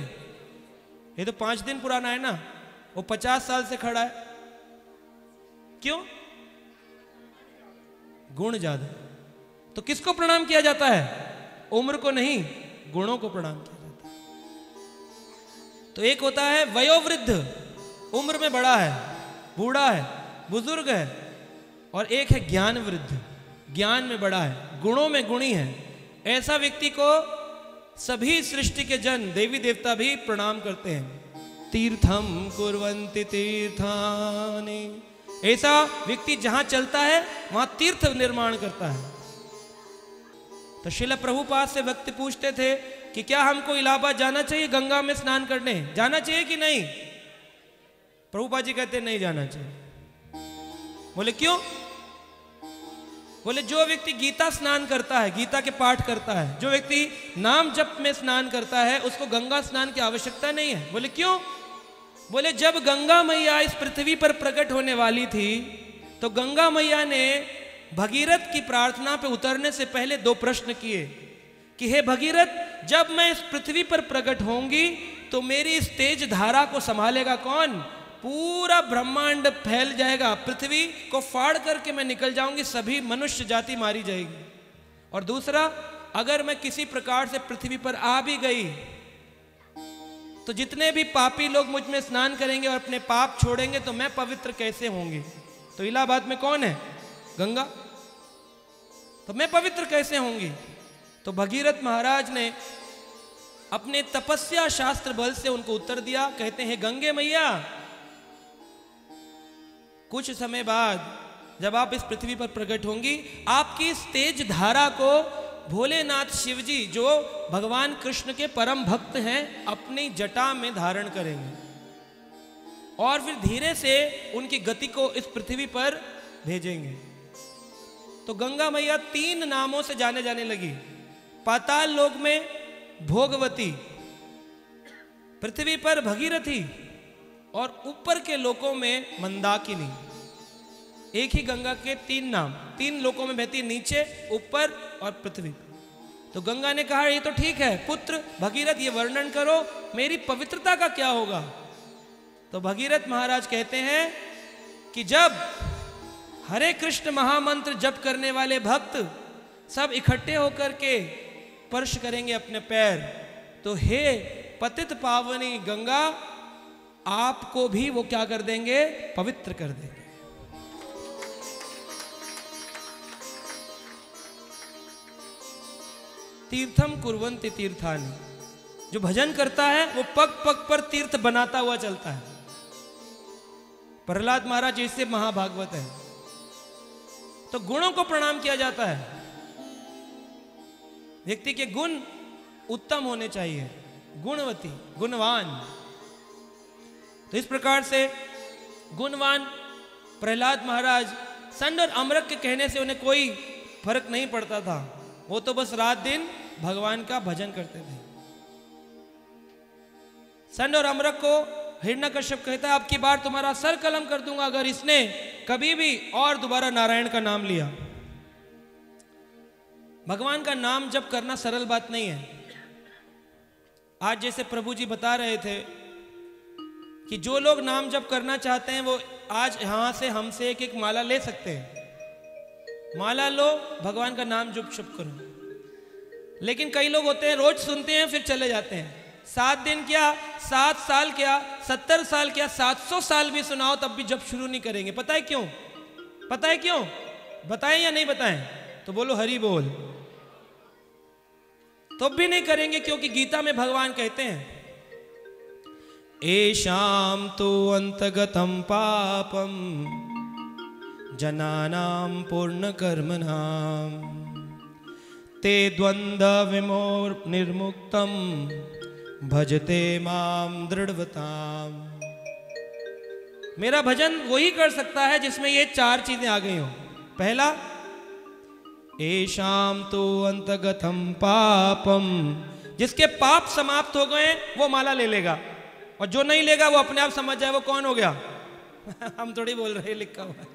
ये तो पांच दिन पुराना है ना, वो पचास साल से खड़ा है, क्यों? गुण ज्यादा। तो किसको प्रणाम किया जाता है? उम्र को नहीं, गुणों को प्रणाम किया जाता है। तो एक होता है वयोवृद्ध, उम्र में बड़ा है, बूढ़ा है, बुजुर्ग है, और एक है ज्ञान वृद्ध, ज्ञान में बड़ा है, गुणों में गुणी है। ऐसा व्यक्ति को सभी सृष्टि के जन, देवी देवता भी प्रणाम करते हैं। तीर्थम कुर्वन्ति तीर्थानि, ऐसा व्यक्ति जहां चलता है वहां तीर्थ निर्माण करता है। तो श्रील प्रभुपाद से व्यक्ति पूछते थे कि क्या हमको इलाहाबाद जाना चाहिए गंगा में स्नान करने, जाना चाहिए कि नहीं? प्रभुपाद जी कहते नहीं जाना चाहिए। बोले क्यों? बोले जो व्यक्ति गीता स्नान करता है, गीता के पाठ करता है, जो व्यक्ति नाम जप में स्नान करता है, उसको गंगा स्नान की आवश्यकता नहीं है। बोले क्यों? बोले जब गंगा मैया इस पृथ्वी पर प्रकट होने वाली थी तो गंगा मैया ने भगीरथ की प्रार्थना पर उतरने से पहले दो प्रश्न किए कि हे भगीरथ, जब मैं इस पृथ्वी पर प्रकट होंगी तो मेरी इस तेज धारा को संभालेगा कौन? पूरा ब्रह्मांड फैल जाएगा, पृथ्वी को फाड़ करके मैं निकल जाऊंगी, सभी मनुष्य जाति मारी जाएगी। और दूसरा, अगर मैं किसी प्रकार से पृथ्वी पर आ भी गई तो जितने भी पापी लोग मुझ में स्नान करेंगे और अपने पाप छोड़ेंगे तो मैं पवित्र कैसे होंगी। तो इलाहाबाद में कौन है? गंगा। तो मैं पवित्र कैसे होंगी? तो भगीरथ महाराज ने अपने तपस्या शास्त्र बल से उनको उत्तर दिया। कहते हैं, गंगे मैया, कुछ समय बाद जब आप इस पृथ्वी पर प्रकट होंगी, आपकी इस तेज धारा को भोलेनाथ शिवजी, जो भगवान कृष्ण के परम भक्त हैं, अपनी जटा में धारण करेंगे और फिर धीरे से उनकी गति को इस पृथ्वी पर भेजेंगे। तो गंगा मैया तीन नामों से जाने जाने लगी। पाताल लोक में भोगवती, पृथ्वी पर भगीरथी और ऊपर के लोकों में मंदाकिनी। एक ही गंगा के तीन नाम, तीन लोकों में बहती, नीचे, ऊपर और पृथ्वी। तो गंगा ने कहा, ये तो ठीक है पुत्र भगीरथ, ये वर्णन करो, मेरी पवित्रता का क्या होगा? तो भगीरथ महाराज कहते हैं कि जब हरे कृष्ण महामंत्र जप करने वाले भक्त सब इकट्ठे होकर के स्पर्श करेंगे अपने पैर, तो हे पतित पावनी गंगा, आपको भी वो क्या कर देंगे? पवित्र कर देंगे। तीर्थम कुर्वन्ति तीर्थानि। जो भजन करता है वो पग पग पर तीर्थ बनाता हुआ चलता है। प्रहलाद महाराज, इससे महाभागवत है। तो गुणों को प्रणाम किया जाता है। व्यक्ति के गुण उत्तम होने चाहिए, गुणवती, गुणवान। तो इस प्रकार से गुणवान प्रहलाद महाराज, संड और अमरक के कहने से उन्हें कोई फर्क नहीं पड़ता था। वो तो बस रात दिन भगवान का भजन करते थे। संड और अमरक को हिरण्यकश्यप कहता है, अब की बार तुम्हारा सर कलम कर दूंगा अगर इसने कभी भी और दोबारा नारायण का नाम लिया। भगवान का नाम जप करना सरल बात नहीं है। आज जैसे प्रभु जी बता रहे थे कि जो लोग नाम जप करना चाहते हैं वो आज यहां से हमसे एक एक माला ले सकते हैं। माला लो, भगवान का नाम जप शुभ करो। लेकिन कई लोग होते हैं, रोज सुनते हैं फिर चले जाते हैं। सात दिन क्या, सात साल क्या, सत्तर साल क्या, सात सौ साल भी सुनाओ तब भी जप शुरू नहीं करेंगे। पता है क्यों? पता है क्यों? बताएं या नहीं बताएं? तो बोलो हरि बोल। तो भी नहीं करेंगे, क्योंकि गीता में भगवान कहते हैं, एशाम तो अंतगतम पापम जनानां पूर्ण कर्मणां ते द्वन्द्व विमोर निर्मुक्तं भजते मां दृढ़वतां। मेरा भजन वही कर सकता है जिसमें ये चार चीजें आ गई हो। पहला, एशाम तो अंतगतम पापम, जिसके पाप समाप्त हो गए वो माला ले लेगा, और जो नहीं लेगा वो अपने आप समझ जाए वो कौन हो गया। हम थोड़ी बोल रहे, लिखा हुआ है।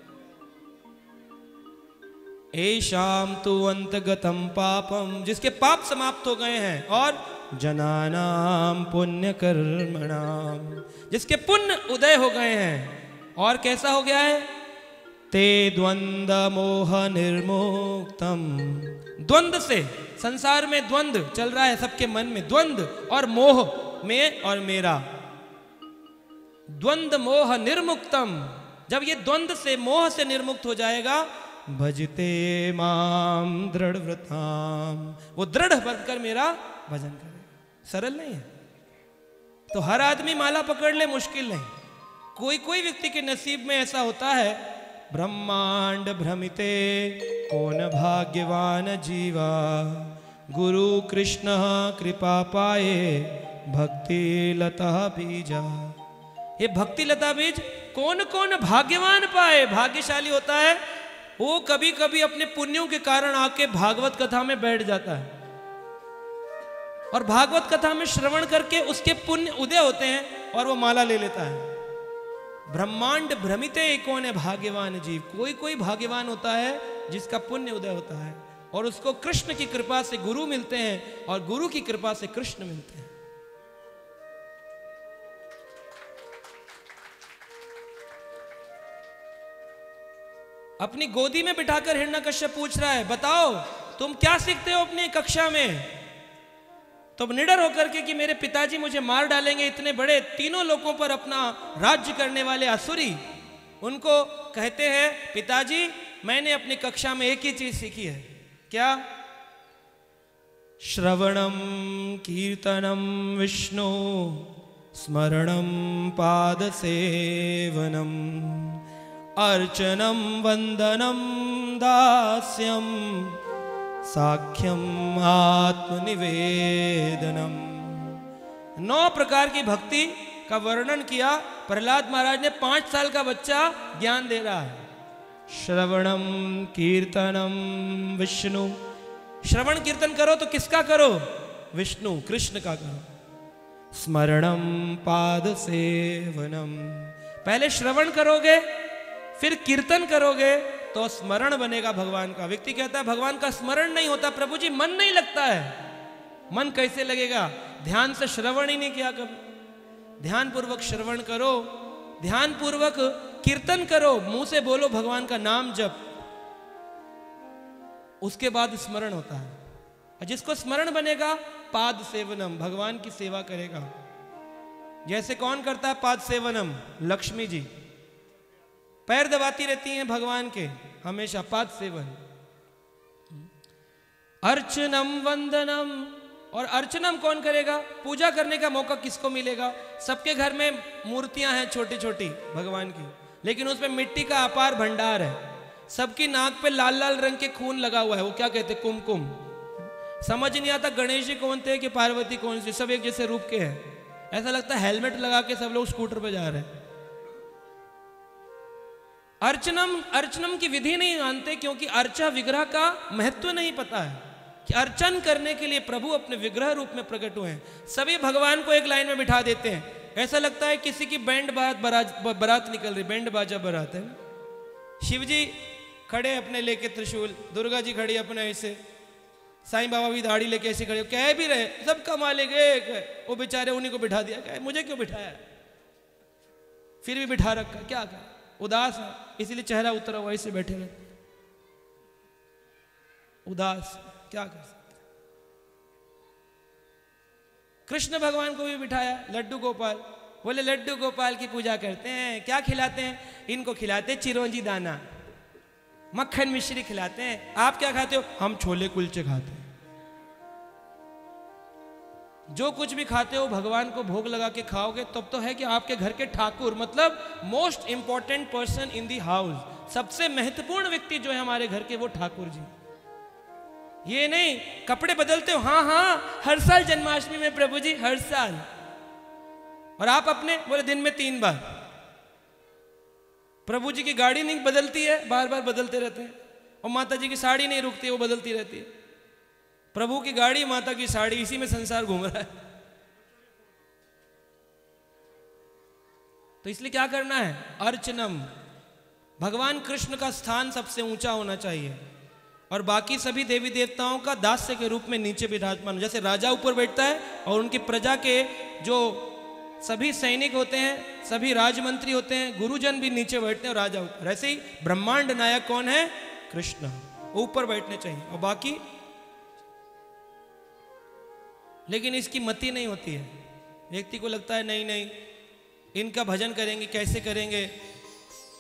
एशाम तु अंतगतम पापम, जिसके पाप समाप्त हो गए हैं, और जनानाम पुण्य कर्मणाम, जिसके पुण्य उदय हो गए हैं। और कैसा हो गया है? ते द्वंद मोह निर्मुक्तम, द्वंद से, संसार में द्वंद चल रहा है सबके मन में, द्वंद और मोह में और मेरा, द्वंद मोह निर्मुक्तम। जब ये द्वंद से मोह से निर्मुक्त हो जाएगा, भजते माम दृढ़ व्रताम, वो दृढ़ बनकर मेरा भजन करे। सरल नहीं है। तो हर आदमी माला पकड़ ले, मुश्किल नहीं। कोई कोई व्यक्ति के नसीब में ऐसा होता है। ब्रह्मांड भ्रमिते कौन भाग्यवान जीवा, गुरु कृष्ण कृपा पाए भक्ति लता बीजा। ये भक्ति लता बीज कौन कौन भाग्यवान पाए, भाग्यशाली होता है वो। कभी कभी अपने पुण्यों के कारण आके भागवत कथा में बैठ जाता है, और भागवत कथा में श्रवण करके उसके पुण्य उदय होते हैं और वो माला ले लेता है। ब्रह्मांड भ्रमिते कौन है भाग्यवान जीव। कोई कोई भाग्यवान होता है जिसका पुण्य उदय होता है, और उसको कृष्ण की कृपा से गुरु मिलते हैं, और गुरु की कृपा से कृष्ण मिलते हैं। अपनी गोदी में बिठाकर हिरण्यकश्यप पूछ रहा है, बताओ तुम क्या सीखते हो अपनी कक्षा में? तो निडर होकर के कि मेरे पिताजी मुझे मार डालेंगे, इतने बड़े तीनों लोगों पर अपना राज्य करने वाले असुरी, उनको कहते हैं पिताजी मैंने अपनी कक्षा में एक ही चीज सीखी है, क्या? श्रवणम कीर्तनम विष्णु स्मरणम पाद सेवनम अर्चनम वंदनम दास्यम साख्यम आत्मनिवेदनम। नौ प्रकार की भक्ति का वर्णन किया। प्रहलाद महाराज ने पांच साल का बच्चा ज्ञान दे रहा है। श्रवणम कीर्तनम विष्णु, श्रवण कीर्तन करो तो किसका करो? विष्णु कृष्ण का करो। स्मरणम पाद सेवनम, पहले श्रवण करोगे फिर कीर्तन करोगे तो स्मरण बनेगा भगवान का। व्यक्ति कहता है भगवान का स्मरण नहीं होता प्रभु जी, मन नहीं लगता है। मन कैसे लगेगा? ध्यान से श्रवण ही नहीं किया कभी। ध्यान पूर्वक श्रवण करो, ध्यान पूर्वक कीर्तन करो, मुंह से बोलो भगवान का नाम जप, उसके बाद स्मरण होता है। और जिसको स्मरण बनेगा पाद सेवनम, भगवान की सेवा करेगा। जैसे कौन करता है पाद सेवनम? लक्ष्मी जी पैर दबाती रहती हैं भगवान के हमेशा, पाद सेवन। अर्चनम वंदनम, और अर्चनम कौन करेगा? पूजा करने का मौका किसको मिलेगा? सबके घर में मूर्तियां हैं छोटी छोटी भगवान की, लेकिन उसमें मिट्टी का अपार भंडार है। सबकी नाक पे लाल लाल रंग के खून लगा हुआ है, वो क्या कहते हैं? कुमकुम। समझ नहीं आता गणेश जी कौन थे कि पार्वती कौन सी, सब एक जैसे रूप के हैं। ऐसा लगता है हेलमेट लगा के सब लोग स्कूटर पर जा रहे हैं। अर्चनम, अर्चनम की विधि नहीं मानते क्योंकि अर्चा विग्रह का महत्व नहीं पता है कि अर्चन करने के लिए प्रभु अपने विग्रह रूप में प्रकट हुए हैं। सभी भगवान को एक लाइन में बिठा देते हैं, ऐसा लगता है किसी की बैंड बारात बारात निकल रही, बैंड बाजा बारात है। शिव जी खड़े अपने लेके त्रिशूल, दुर्गा जी खड़ी अपने ऐसे, साईं बाबा भी दाढ़ी लेके ऐसे खड़े, कह भी रहे सब कमा ले गए, वो बेचारे उन्हीं को बिठा दिया, कहे मुझे क्यों बिठाया, फिर भी बिठा रखा, क्या कहा? उदास है इसलिए चेहरा उतरा हुआ, ऐसे बैठे रहे उदास, क्या कर सकते? कृष्ण भगवान को भी बिठाया, लड्डू गोपाल बोले लड्डू गोपाल की पूजा करते हैं, क्या खिलाते हैं इनको? खिलाते चिरौंजी दाना, मक्खन मिश्री खिलाते हैं। आप क्या खाते हो? हम छोले कुलचे खाते हैं। जो कुछ भी खाते हो भगवान को भोग लगा के खाओगे तब तो है कि आपके घर के ठाकुर, मतलब most important person in the house, सबसे महत्वपूर्ण व्यक्ति जो है हमारे घर के वो ठाकुर जी। ये नहीं कपड़े बदलते हो, हाँ हाँ हर साल जन्माष्टमी में प्रभु जी, हर साल, और आप अपने बोले दिन में तीन बार। प्रभु जी की गाड़ी नहीं बदलती है, बार बार बदलते रहते हैं, और माता जी की साड़ी नहीं रुकती, वो बदलती रहती है। प्रभु की गाड़ी माता की साड़ी, इसी में संसार घूम रहा है। तो इसलिए क्या करना है? अर्चनम, भगवान कृष्ण का स्थान सबसे ऊंचा होना चाहिए और बाकी सभी देवी देवताओं का दास्य के रूप में नीचे विराजमान। जैसे राजा ऊपर बैठता है और उनकी प्रजा के जो सभी सैनिक होते हैं, सभी राजमंत्री होते हैं, गुरुजन भी नीचे बैठते हैं और राजा ऊपर। ऐसे ही ब्रह्मांड नायक कौन है? कृष्ण, ऊपर बैठने चाहिए और बाकी, लेकिन इसकी मति नहीं होती है। व्यक्ति को लगता है नहीं नहीं इनका भजन करेंगे, कैसे करेंगे,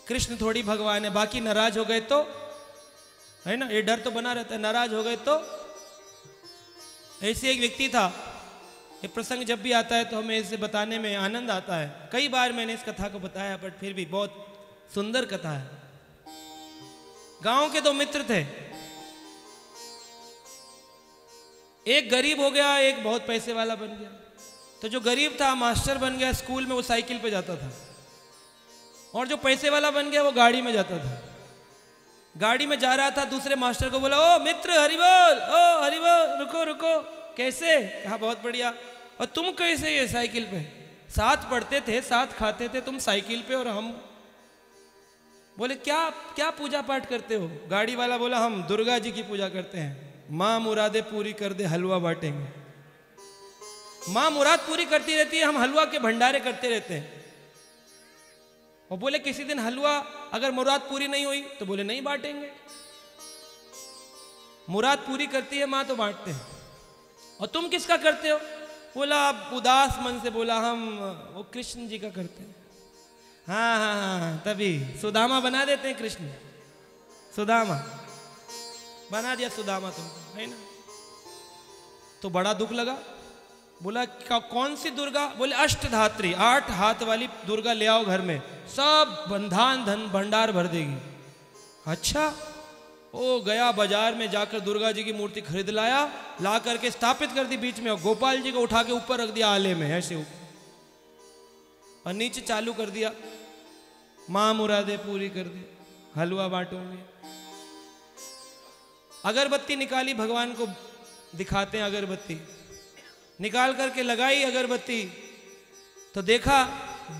कृष्ण थोड़ी भगवान है, बाकी नाराज हो गए तो है ना, ये डर तो बना रहता है, नाराज हो गए तो। ऐसे एक व्यक्ति था, ये प्रसंग जब भी आता है तो हमें इसे बताने में आनंद आता है। कई बार मैंने इस कथा को बताया बट फिर भी बहुत सुंदर कथा है। गाँव के दो मित्र थे, एक गरीब हो गया, एक बहुत पैसे वाला बन गया। तो जो गरीब था मास्टर बन गया स्कूल में, वो साइकिल पे जाता था, और जो पैसे वाला बन गया वो गाड़ी में जाता था। गाड़ी में जा रहा था, दूसरे मास्टर को बोला, ओ मित्र हरिबोल, ओ हरिबोल, रुको रुको, कैसे? कहा बहुत बढ़िया। और तुम कैसे? ये साइकिल पे, साथ पढ़ते थे, साथ खाते थे, तुम साइकिल पे और हम। बोले क्या क्या पूजा पाठ करते हो? गाड़ी वाला बोला हम दुर्गा जी की पूजा करते हैं, माँ मुरादे पूरी कर दे हलवा बांटेंगे। माँ मुराद पूरी करती रहती है, हम हलवा के भंडारे करते रहते हैं। और बोले किसी दिन हलवा अगर मुराद पूरी नहीं हुई तो बोले नहीं बांटेंगे। मुराद पूरी करती है माँ तो बांटते हैं, और तुम किसका करते हो? बोला, आप उदास मन से बोला, हम वो कृष्ण जी का करते हैं। हाँ हाँ हाँ, तभी सुदामा बना देते हैं कृष्ण, सुदामा बना दिया सुदामा तुमको, है ना। तो बड़ा दुख लगा। बोला कौन सी दुर्गा? बोले अष्टधात्री, आठ हाथ वाली दुर्गा ले आओ घर में, सब बंधान धन भंडार भर देगी। अच्छा, ओ गया बाजार में, जाकर दुर्गा जी की मूर्ति खरीद लाया, ला करके स्थापित कर दी बीच में, और गोपाल जी को उठा के ऊपर रख दिया आले में, ऐसे ऊपर, और नीचे चालू कर दिया, माँ मुरादे पूरी कर दी, हलवा बांटूंगी। अगरबत्ती निकाली, भगवान को दिखाते हैं अगरबत्ती, निकाल करके लगाई अगरबत्ती, तो देखा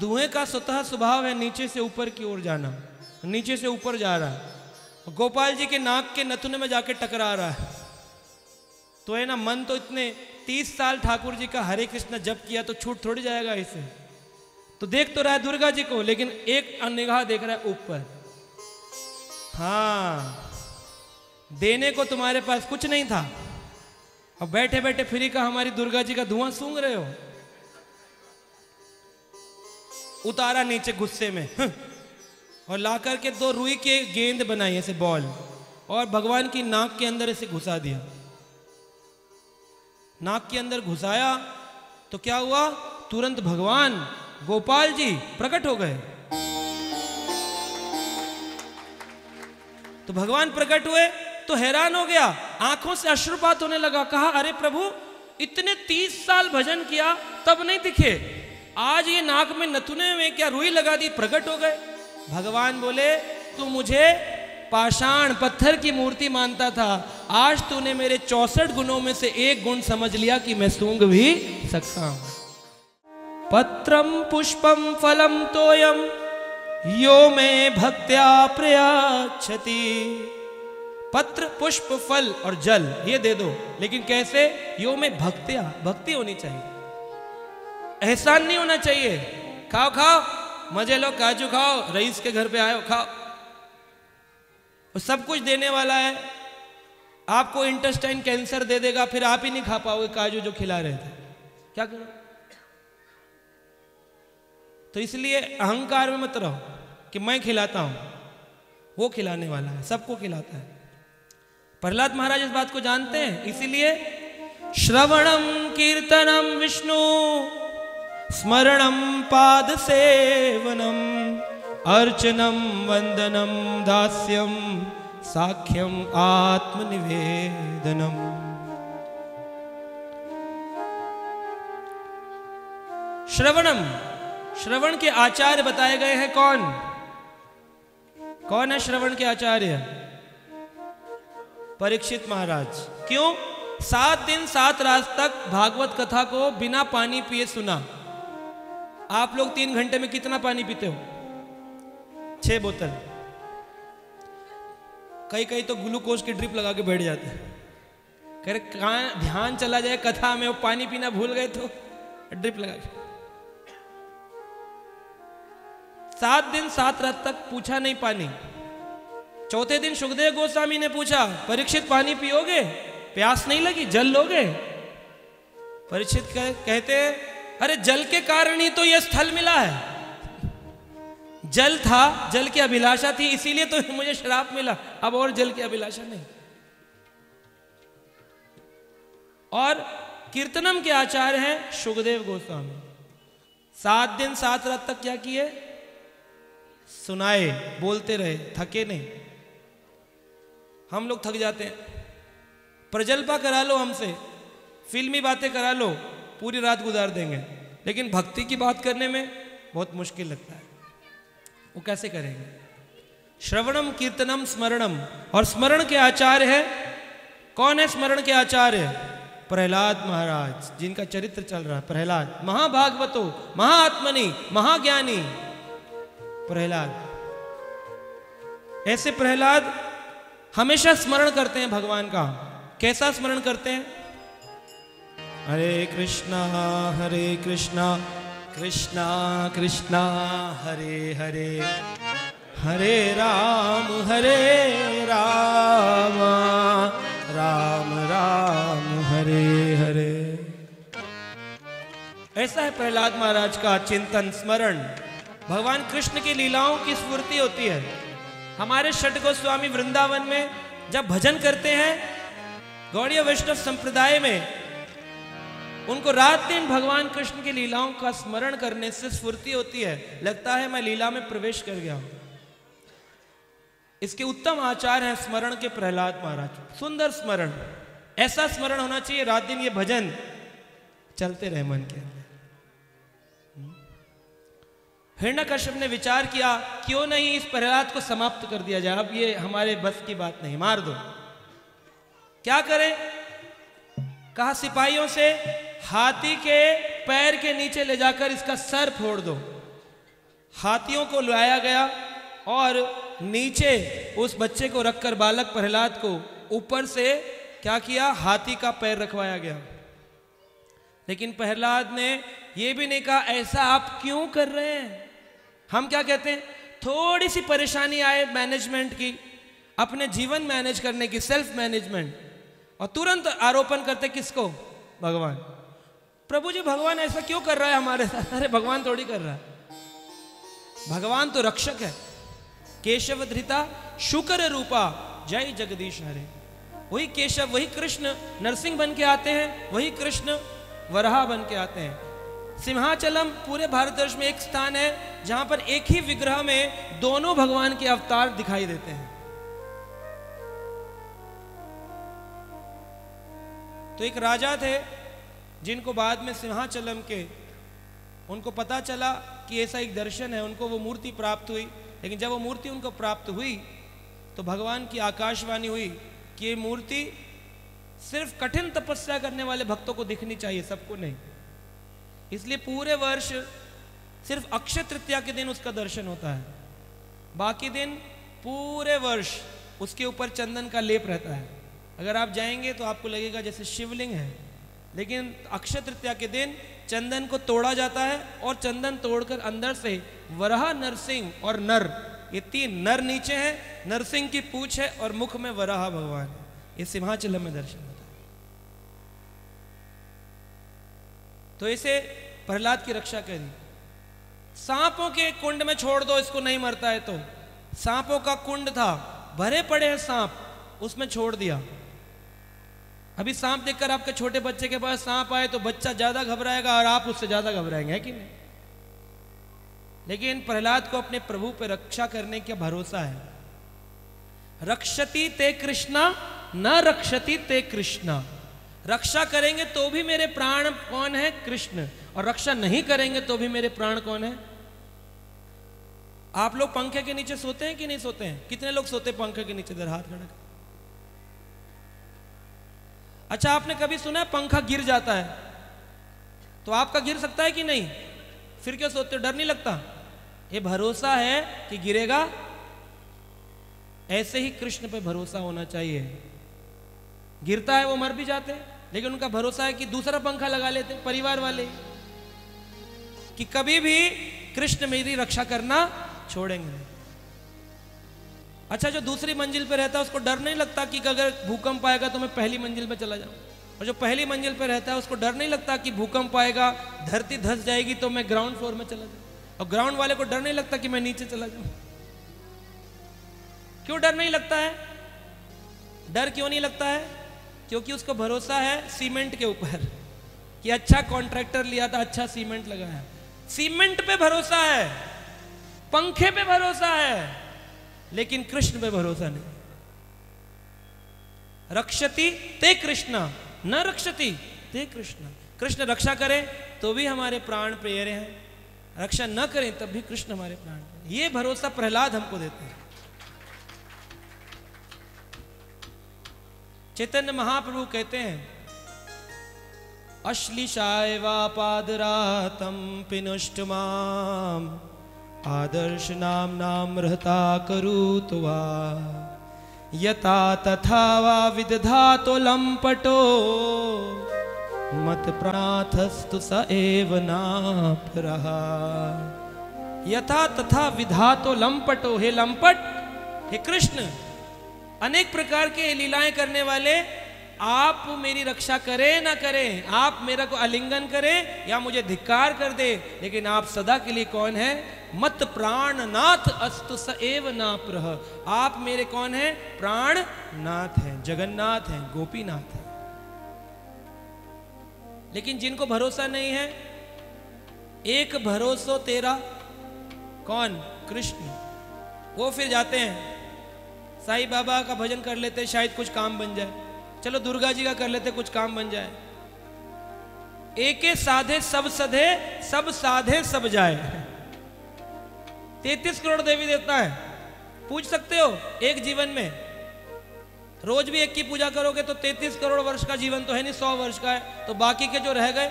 धुएं का स्वतः स्वभाव है नीचे से ऊपर की ओर जाना, नीचे से ऊपर जा रहा है, गोपाल जी के नाक के नथुने में जाके टकरा रहा है। तो है ना, मन तो इतने तीस साल ठाकुर जी का हरे कृष्ण जप किया तो छूट थोड़ी जाएगा इसे। तो देख तो रहा है दुर्गा जी को, लेकिन एक निगाह देख रहा है ऊपर। हाँ, देने को तुम्हारे पास कुछ नहीं था, अब बैठे बैठे फ्री का हमारी दुर्गा जी का धुआं सूंघ रहे हो। उतारा नीचे गुस्से में, और ला करके दो रुई के गेंद बनाई ऐसे बॉल, और भगवान की नाक के अंदर ऐसे घुसा दिया। नाक के अंदर घुसाया तो क्या हुआ? तुरंत भगवान गोपाल जी प्रकट हो गए। तो भगवान प्रकट हुए तो हैरान हो गया, आंखों से अश्रुपात होने लगा। कहा, अरे प्रभु, इतने तीस साल भजन किया तब नहीं दिखे, आज ये नाक में नथुने में क्या रुई लगा दी, प्रकट हो गए। भगवान बोले, तू मुझे पाषाण पत्थर की मूर्ति मानता था, आज तूने मेरे चौसठ गुणों में से एक गुण समझ लिया कि मैं सूंघ भी सकता हूं। पत्रम पुष्पम फलम तोयम यो में भक्त्या प्रयाच्छति। पत्र, पुष्प, फल और जल, ये दे दो, लेकिन कैसे? यो में भक्त्या, भक्ति होनी चाहिए, एहसान नहीं होना चाहिए। खाओ खाओ, मजे लो, काजू खाओ, रईस के घर पे आयो खाओ, वो सब कुछ देने वाला है, आपको इंटेस्टाइन कैंसर दे देगा, फिर आप ही नहीं खा पाओगे काजू जो खिला रहे थे, क्या करो? तो इसलिए अहंकार में मत रहो कि मैं खिलाता हूं, वो खिलाने वाला है, सबको खिलाता है। प्रहलाद महाराज इस बात को जानते हैं, इसीलिए श्रवणम कीर्तनम विष्णु स्मरणम पाद सेवनम अर्चनम वंदनम दास्यम साख्यम आत्मनिवेदनम। श्रवणम, श्रवण के आचार्य बताए गए हैं। कौन कौन है श्रवण के आचार्य? परीक्षित महाराज। क्यों? सात दिन सात रात तक भागवत कथा को बिना पानी पिए सुना। आप लोग तीन घंटे में कितना पानी पीते हो? छह बोतल। कई कई तो ग्लूकोज की ड्रिप लगा के बैठ जाते हैं, कह रहे कहाँ ध्यान चला जाए कथा में, वो पानी पीना भूल गए तो ड्रिप लगा के। सात दिन सात रात तक पूछा नहीं पानी। चौथे दिन सुखदेव गोस्वामी ने पूछा, परीक्षित पानी पियोगे? प्यास नहीं लगी? जल लोगे? परीक्षित कह, कहते हैं, अरे जल के कारण ही तो यह स्थल मिला है, जल था, जल की अभिलाषा थी, इसीलिए तो मुझे श्राप मिला, अब और जल की अभिलाषा नहीं। और कीर्तनम के आचार्य हैं सुखदेव गोस्वामी। सात दिन सात रात तक क्या किए? सुनाए, बोलते रहे, थके नहीं। हम लोग थक जाते हैं, प्रजल्पा करा लो हमसे, फिल्मी बातें करा लो, पूरी रात गुजार देंगे, लेकिन भक्ति की बात करने में बहुत मुश्किल लगता है, वो कैसे करेंगे? श्रवणम कीर्तनम स्मरणम। और स्मरण के आचार्य है, कौन है स्मरण के आचार्य? प्रहलाद महाराज, जिनका चरित्र चल रहा है। प्रहलाद महाभागवतो महाआत्मनि महाज्ञानी प्रहलाद। ऐसे प्रहलाद हमेशा स्मरण करते हैं भगवान का। कैसा स्मरण करते हैं? हरे कृष्णा हरे कृष्णा कृष्णा कृष्णा हरे हरे, हरे राम हरे राम राम ऐसा है प्रहलाद महाराज का चिंतन स्मरण। भगवान कृष्ण की लीलाओं की स्फूर्ति होती है। हमारे षट गोस्वामी वृंदावन में जब भजन करते हैं गौड़ीय वैष्णव संप्रदाय में, उनको रात दिन भगवान कृष्ण की लीलाओं का स्मरण करने से स्फूर्ति होती है, लगता है मैं लीला में प्रवेश कर गया हूं। इसके उत्तम आचार हैं स्मरण के प्रहलाद महाराज। सुंदर स्मरण, ऐसा स्मरण होना चाहिए रात दिन ये भजन चलते रहे मन के। हिरण्यकश्यप ने विचार किया क्यों नहीं इस प्रहलाद को समाप्त कर दिया जाए, अब ये हमारे बस की बात नहीं, मार दो। क्या करें? कहा सिपाहियों से हाथी के पैर के नीचे ले जाकर इसका सर फोड़ दो। हाथियों को लाया गया और नीचे उस बच्चे को रखकर बालक प्रहलाद को ऊपर से क्या किया, हाथी का पैर रखवाया गया। लेकिन प्रहलाद ने यह भी नहीं कहा ऐसा आप क्यों कर रहे हैं। हम क्या कहते हैं, थोड़ी सी परेशानी आए मैनेजमेंट की, अपने जीवन मैनेज करने की, सेल्फ मैनेजमेंट, और तुरंत आरोपण करते किसको, भगवान। प्रभु जी भगवान ऐसा क्यों कर रहा है हमारे साथ। अरे भगवान थोड़ी कर रहा है, भगवान तो रक्षक है। केशव धृता शुक्र रूपा जय जगदीश हरे। वही केशव, वही कृष्ण नरसिंह बन के आते हैं, वही कृष्ण वराहा बन के आते हैं। सिंहाचलम पूरे भारतवर्ष में एक स्थान है जहां पर एक ही विग्रह में दोनों भगवान के अवतार दिखाई देते हैं। तो एक राजा थे जिनको बाद में सिंहाचलम के, उनको पता चला कि ऐसा एक दर्शन है, उनको वो मूर्ति प्राप्त हुई। लेकिन जब वो मूर्ति उनको प्राप्त हुई तो भगवान की आकाशवाणी हुई कि ये मूर्ति सिर्फ कठिन तपस्या करने वाले भक्तों को दिखनी चाहिए, सबको नहीं। इसलिए पूरे वर्ष सिर्फ अक्षय तृतीया के दिन उसका दर्शन होता है, बाकी दिन पूरे वर्ष उसके ऊपर चंदन का लेप रहता है। अगर आप जाएंगे तो आपको लगेगा जैसे शिवलिंग है, लेकिन अक्षय तृतीया के दिन चंदन को तोड़ा जाता है और चंदन तोड़कर अंदर से वराह नरसिंह और नर, ये तीन, नर नीचे हैं, नरसिंह की पूंछ है और मुख में वराह भगवान है। ये सिंहाचलम में दर्शन होता है। तो इसे प्रहलाद की रक्षा करी। सांपों के कुंड में छोड़ दो इसको, नहीं मरता है तो। सांपों का कुंड था, भरे पड़े हैं सांप, उसमें छोड़ दिया। अभी सांप देखकर आपके छोटे बच्चे के पास सांप आए तो बच्चा ज्यादा घबराएगा और आप उससे ज्यादा घबराएंगे, है कि नहीं। लेकिन प्रहलाद को अपने प्रभु पर रक्षा करने का भरोसा है। रक्षति ते कृष्णा न रक्षति ते कृष्णा, रक्षा करेंगे तो भी मेरे प्राण कौन है, कृष्ण, और रक्षा नहीं करेंगे तो भी मेरे प्राण कौन है। आप लोग पंखे के नीचे सोते हैं कि नहीं सोते हैं, कितने लोग सोते पंखे के नीचे, इधर हाथ खड़ा कर। अच्छा आपने कभी सुना है पंखा गिर जाता है तो आपका गिर सकता है कि नहीं, फिर क्यों सोचते हो, डर नहीं लगता। ये भरोसा है कि गिरेगा। ऐसे ही कृष्ण पे भरोसा होना चाहिए। गिरता है वो, मर भी जाते हैं, लेकिन उनका भरोसा है कि दूसरा पंखा लगा लेते हैं परिवार वाले, कि कभी भी कृष्ण मेरी रक्षा करना छोड़ेंगे। अच्छा जो दूसरी मंजिल पे रहता है उसको डर नहीं लगता कि अगर भूकंप आएगा तो मैं पहली मंजिल पे चला जाऊं, और जो पहली मंजिल पे रहता है उसको डर नहीं लगता कि भूकंप आएगा, धरती धस जाएगी तो मैं ग्राउंड फ्लोर में चला जाऊं, और ग्राउंड वाले को डर नहीं लगता कि मैं नीचे चला जाऊं। क्यों डर नहीं लगता है, डर क्यों नहीं लगता है, क्योंकि उसको भरोसा है सीमेंट के ऊपर कि अच्छा कॉन्ट्रैक्टर लिया था, अच्छा सीमेंट लगाया। सीमेंट पे भरोसा है, पंखे पे भरोसा है, लेकिन कृष्ण पे भरोसा नहीं। रक्षति ते कृष्ण न रक्षति ते कृष्ण, कृष्ण रक्षा करें तो भी हमारे प्राण प्रिय हैं, रक्षा न करें तब भी कृष्ण हमारे प्राण प्रिय। ये भरोसा प्रहलाद हमको देते हैं। चैतन्य महाप्रभु कहते हैं अश्लिषाय वा पादरातम पिनुष्टमाम आदर्श नाम नाम रहता करूत वा यता तथा वा विदधातो लंपटो मत प्राणाथस्तु स एव नापरः। यथा तथा विधातो लंपटो, हे लंपट, हे कृष्ण, अनेक प्रकार के लीलाएं करने वाले आप मेरी रक्षा करें ना करें, आप मेरा को आलिंगन करें या मुझे धिक्कार कर दे, लेकिन आप सदा के लिए कौन है? मत प्राण नाथ अस्तु सएव ना प्रह। आप मेरे कौन है? प्राण नाथ है, जगन्नाथ है, गोपीनाथ है। लेकिन जिनको भरोसा नहीं है, एक भरोसो तेरा कौन? कृष्ण। वो फिर जाते हैं साईं बाबा का भजन कर लेते, शायद कुछ काम बन जाए, चलो दुर्गा जी का कर लेते कुछ काम बन जाए। एके साधे सब सधे, सब साधे सब जाए। तैतीस करोड़ देवी देवता है, पूज सकते हो एक जीवन में। रोज भी एक की पूजा करोगे तो तैतीस करोड़ वर्ष का जीवन तो है नहीं, सौ वर्ष का है, तो बाकी के जो रह गए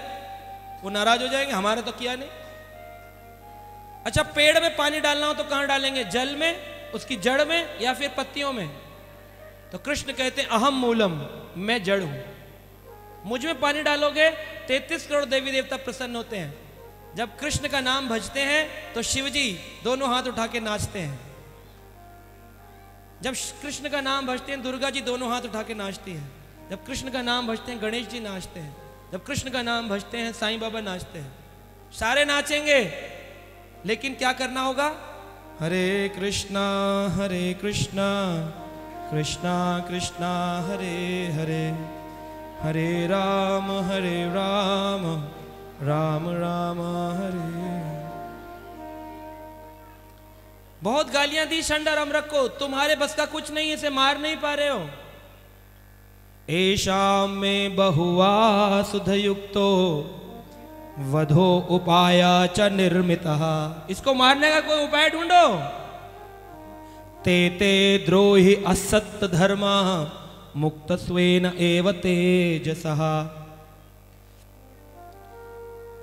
वो नाराज हो जाएंगे, हमारे तो किया नहीं। अच्छा, पेड़ में पानी डालना हो तो कहां डालेंगे? जल में, उसकी जड़ में या फिर पत्तियों में? तो कृष्ण कहते हैं अहम मूलम, मैं जड़ हूं, मुझ में पानी डालोगे तैतीस करोड़ देवी देवता प्रसन्न होते हैं। जब कृष्ण का नाम भजते हैं तो शिवजी दोनों हाथ उठा के नाचते हैं। जब कृष्ण का नाम भजते हैं दुर्गा जी दोनों हाथ उठा के नाचती हैं। जब कृष्ण का नाम भजते हैं गणेश जी नाचते हैं। जब कृष्ण का नाम भजते हैं साईं बाबा नाचते हैं। सारे नाचेंगे, लेकिन क्या करना होगा? हरे कृष्णा हरे कृष्णा कृष्णा कृष्णा हरे हरे, हरे राम हरे राम राम राम हरे। बहुत गालियां दी शंडा रमरक को, तुम्हारे बस का कुछ नहीं है, इसे मार नहीं पा रहे हो। एशाम में बहुआ सुधयुक्तो वधो उपाया च निर्मिता। इसको मारने का कोई उपाय ढूंढो। ते ते द्रोहि असत्य धर्मा मुक्त स्वेन एव तेजसः।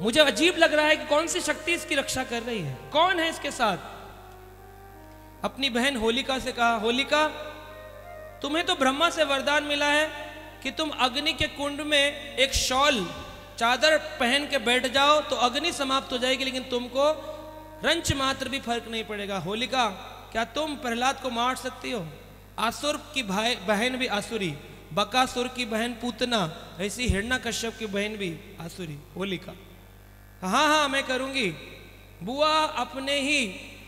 मुझे अजीब लग रहा है कि कौन सी शक्ति इसकी रक्षा कर रही है, कौन है इसके साथ। अपनी बहन होलिका से कहा, होलिका तुम्हें तो ब्रह्मा से वरदान मिला है कि तुम अग्नि के कुंड में एक शॉल चादर पहन के बैठ जाओ तो अग्नि समाप्त हो जाएगी, लेकिन तुमको रंच मात्र भी फर्क नहीं पड़ेगा। होलिका, क्या तुम प्रहलाद को मार सकती हो? आसुर की भाई बहन भी आसुरी, बकासुर की बहन पूतना, ऐसी हिरणा कश्यप की बहन भी आसुरी। होलिका, हाँ हाँ मैं करूंगी। बुआ अपने ही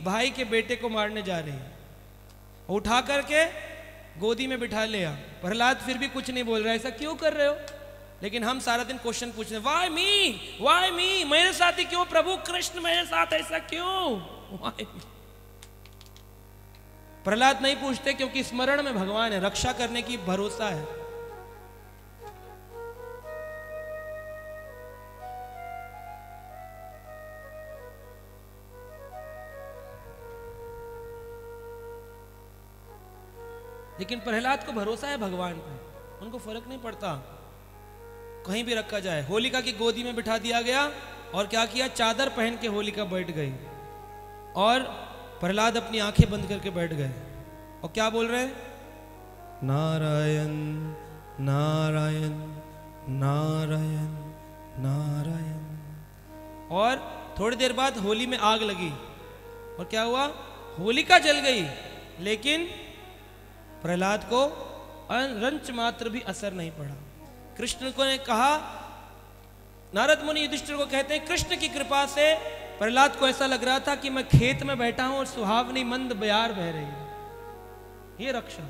भाई के बेटे को मारने जा रही है, उठा करके गोदी में बिठा लिया। प्रहलाद फिर भी कुछ नहीं बोल रहा, ऐसा क्यों कर रहे हो? लेकिन हम सारा दिन क्वेश्चन पूछ रहे, वाई मी वाई मी, मेरे साथ ही क्यों प्रभु कृष्ण, मेरे साथ ऐसा क्यों? Why me? प्रहलाद नहीं पूछते क्योंकि स्मरण में भगवान है, रक्षा करने की भरोसा है। लेकिन प्रहलाद को भरोसा है भगवान पे, उनको फर्क नहीं पड़ता, कहीं भी रखा जाए। होलिका की गोदी में बिठा दिया गया और क्या किया, चादर पहन के होलिका बैठ गई और प्रहलाद अपनी आंखें बंद करके बैठ गए और क्या बोल रहे हैं? नारायण नारायण नारायण नारायण। और थोड़ी देर बाद होली में आग लगी और क्या हुआ? होलिका जल गई, लेकिन प्रहलाद को रंच मात्र भी असर नहीं पड़ा। कृष्ण को ने कहा, नारद मुनि युधिष्ठिर को कहते हैं, कृष्ण की कृपा से प्रहलाद को ऐसा लग रहा था कि मैं खेत में बैठा हूं और सुहावनी मंद बयार बह रही है। ये रक्षा।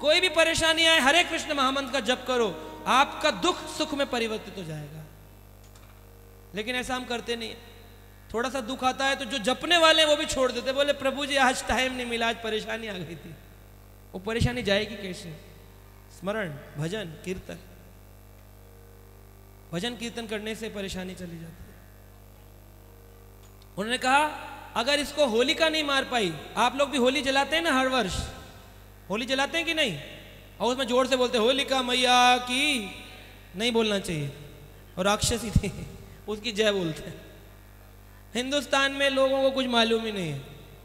कोई भी परेशानी आए हरे कृष्ण महामंत्र का जप करो, आपका दुख सुख में परिवर्तित हो जाएगा। लेकिन ऐसा हम करते नहीं, थोड़ा सा दुख आता है तो जो जपने वाले हैं वो भी छोड़ देते, बोले प्रभु जी आज टाइम नहीं मिला, आज परेशानी आ गई थी। वो परेशानी जाएगी कैसे? स्मरण, भजन कीर्तन। भजन कीर्तन करने से परेशानी चली जाती है। उन्होंने कहा, अगर इसको होलिका नहीं मार पाई, आप लोग भी होली जलाते हैं ना हर वर्ष, होली जलाते हैं कि नहीं? और उसमें जोर से बोलते होलिका मैया की, नहीं बोलना चाहिए, और राक्षसी थी उसकी जय बोलते हैं। हिंदुस्तान में लोगों को कुछ मालूम ही नहीं है,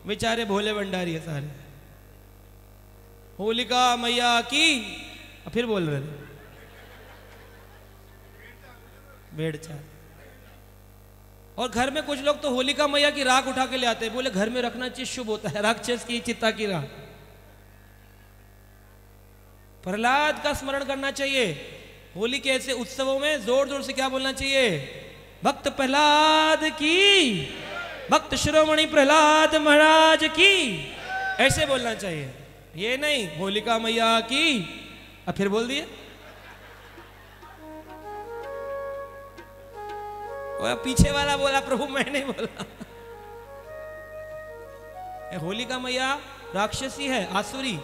बेचारे भोले भंडारी है सारे। होलिका मैया की फिर बोल रहे थे भेड़ चाल। और घर में कुछ लोग तो होलिका मैया की राख उठा के ले आते हैं, बोले घर में रखना चाहिए, शुभ होता है राक्षस की चिता की राख। प्रहलाद का स्मरण करना चाहिए। होली के ऐसे उत्सवों में जोर जोर से क्या बोलना चाहिए? भक्त प्रहलाद की, भक्त शिरोमणि प्रहलाद महाराज की, ऐसे बोलना चाहिए। ये नहीं होलिका मैया की। अब फिर बोल दिए, पीछे वाला बोला प्रभु मैं नहीं बोला। होलिका मैया राक्षसी है, आसुरी।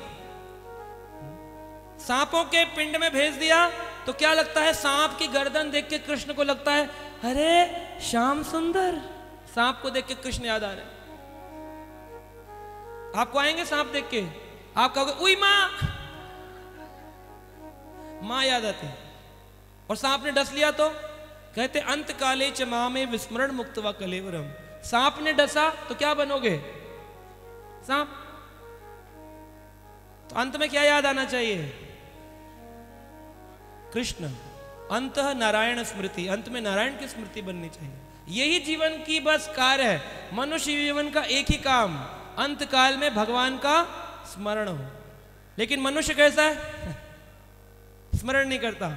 सांपों के पिंड में भेज दिया तो क्या लगता है? सांप की गर्दन देख के कृष्ण को लगता है अरे श्याम सुंदर। सांप को देख के कृष्ण याद आ रहे। आपको आएंगे सांप देख के, आप कहोगे उई माँ, माँ याद आती। और सांप ने डस लिया तो कहते अंत काले च मां में विस्मरण मुक्त व कलेवरम। सांप ने डसा तो क्या बनोगे? सांप। तो अंत में क्या याद आना चाहिए? कृष्ण। अंत नारायण स्मृति, अंत में नारायण की स्मृति बननी चाहिए। यही जीवन की बस कार्य है। मनुष्य जीवन का एक ही काम, अंत काल में भगवान का स्मरण हो। लेकिन मनुष्य कैसा है? स्मरण नहीं करता।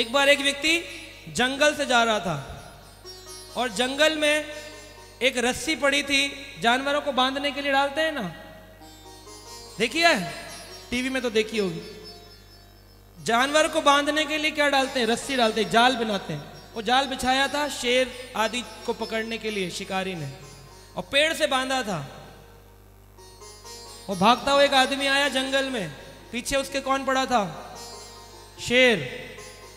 एक बार एक व्यक्ति जंगल से जा रहा था और जंगल में एक रस्सी पड़ी थी, जानवरों को बांधने के लिए डालते हैं ना, देखिए है? टीवी में तो देखी होगी। जानवर को बांधने के लिए क्या डालते हैं? रस्सी डालते हैं, जाल बनाते हैं। वो जाल बिछाया था शेर आदि को पकड़ने के लिए शिकारी ने, और पेड़ से बांधा था। वो भागता हुआ एक आदमी आया जंगल में, पीछे उसके कौन पड़ा था? शेर।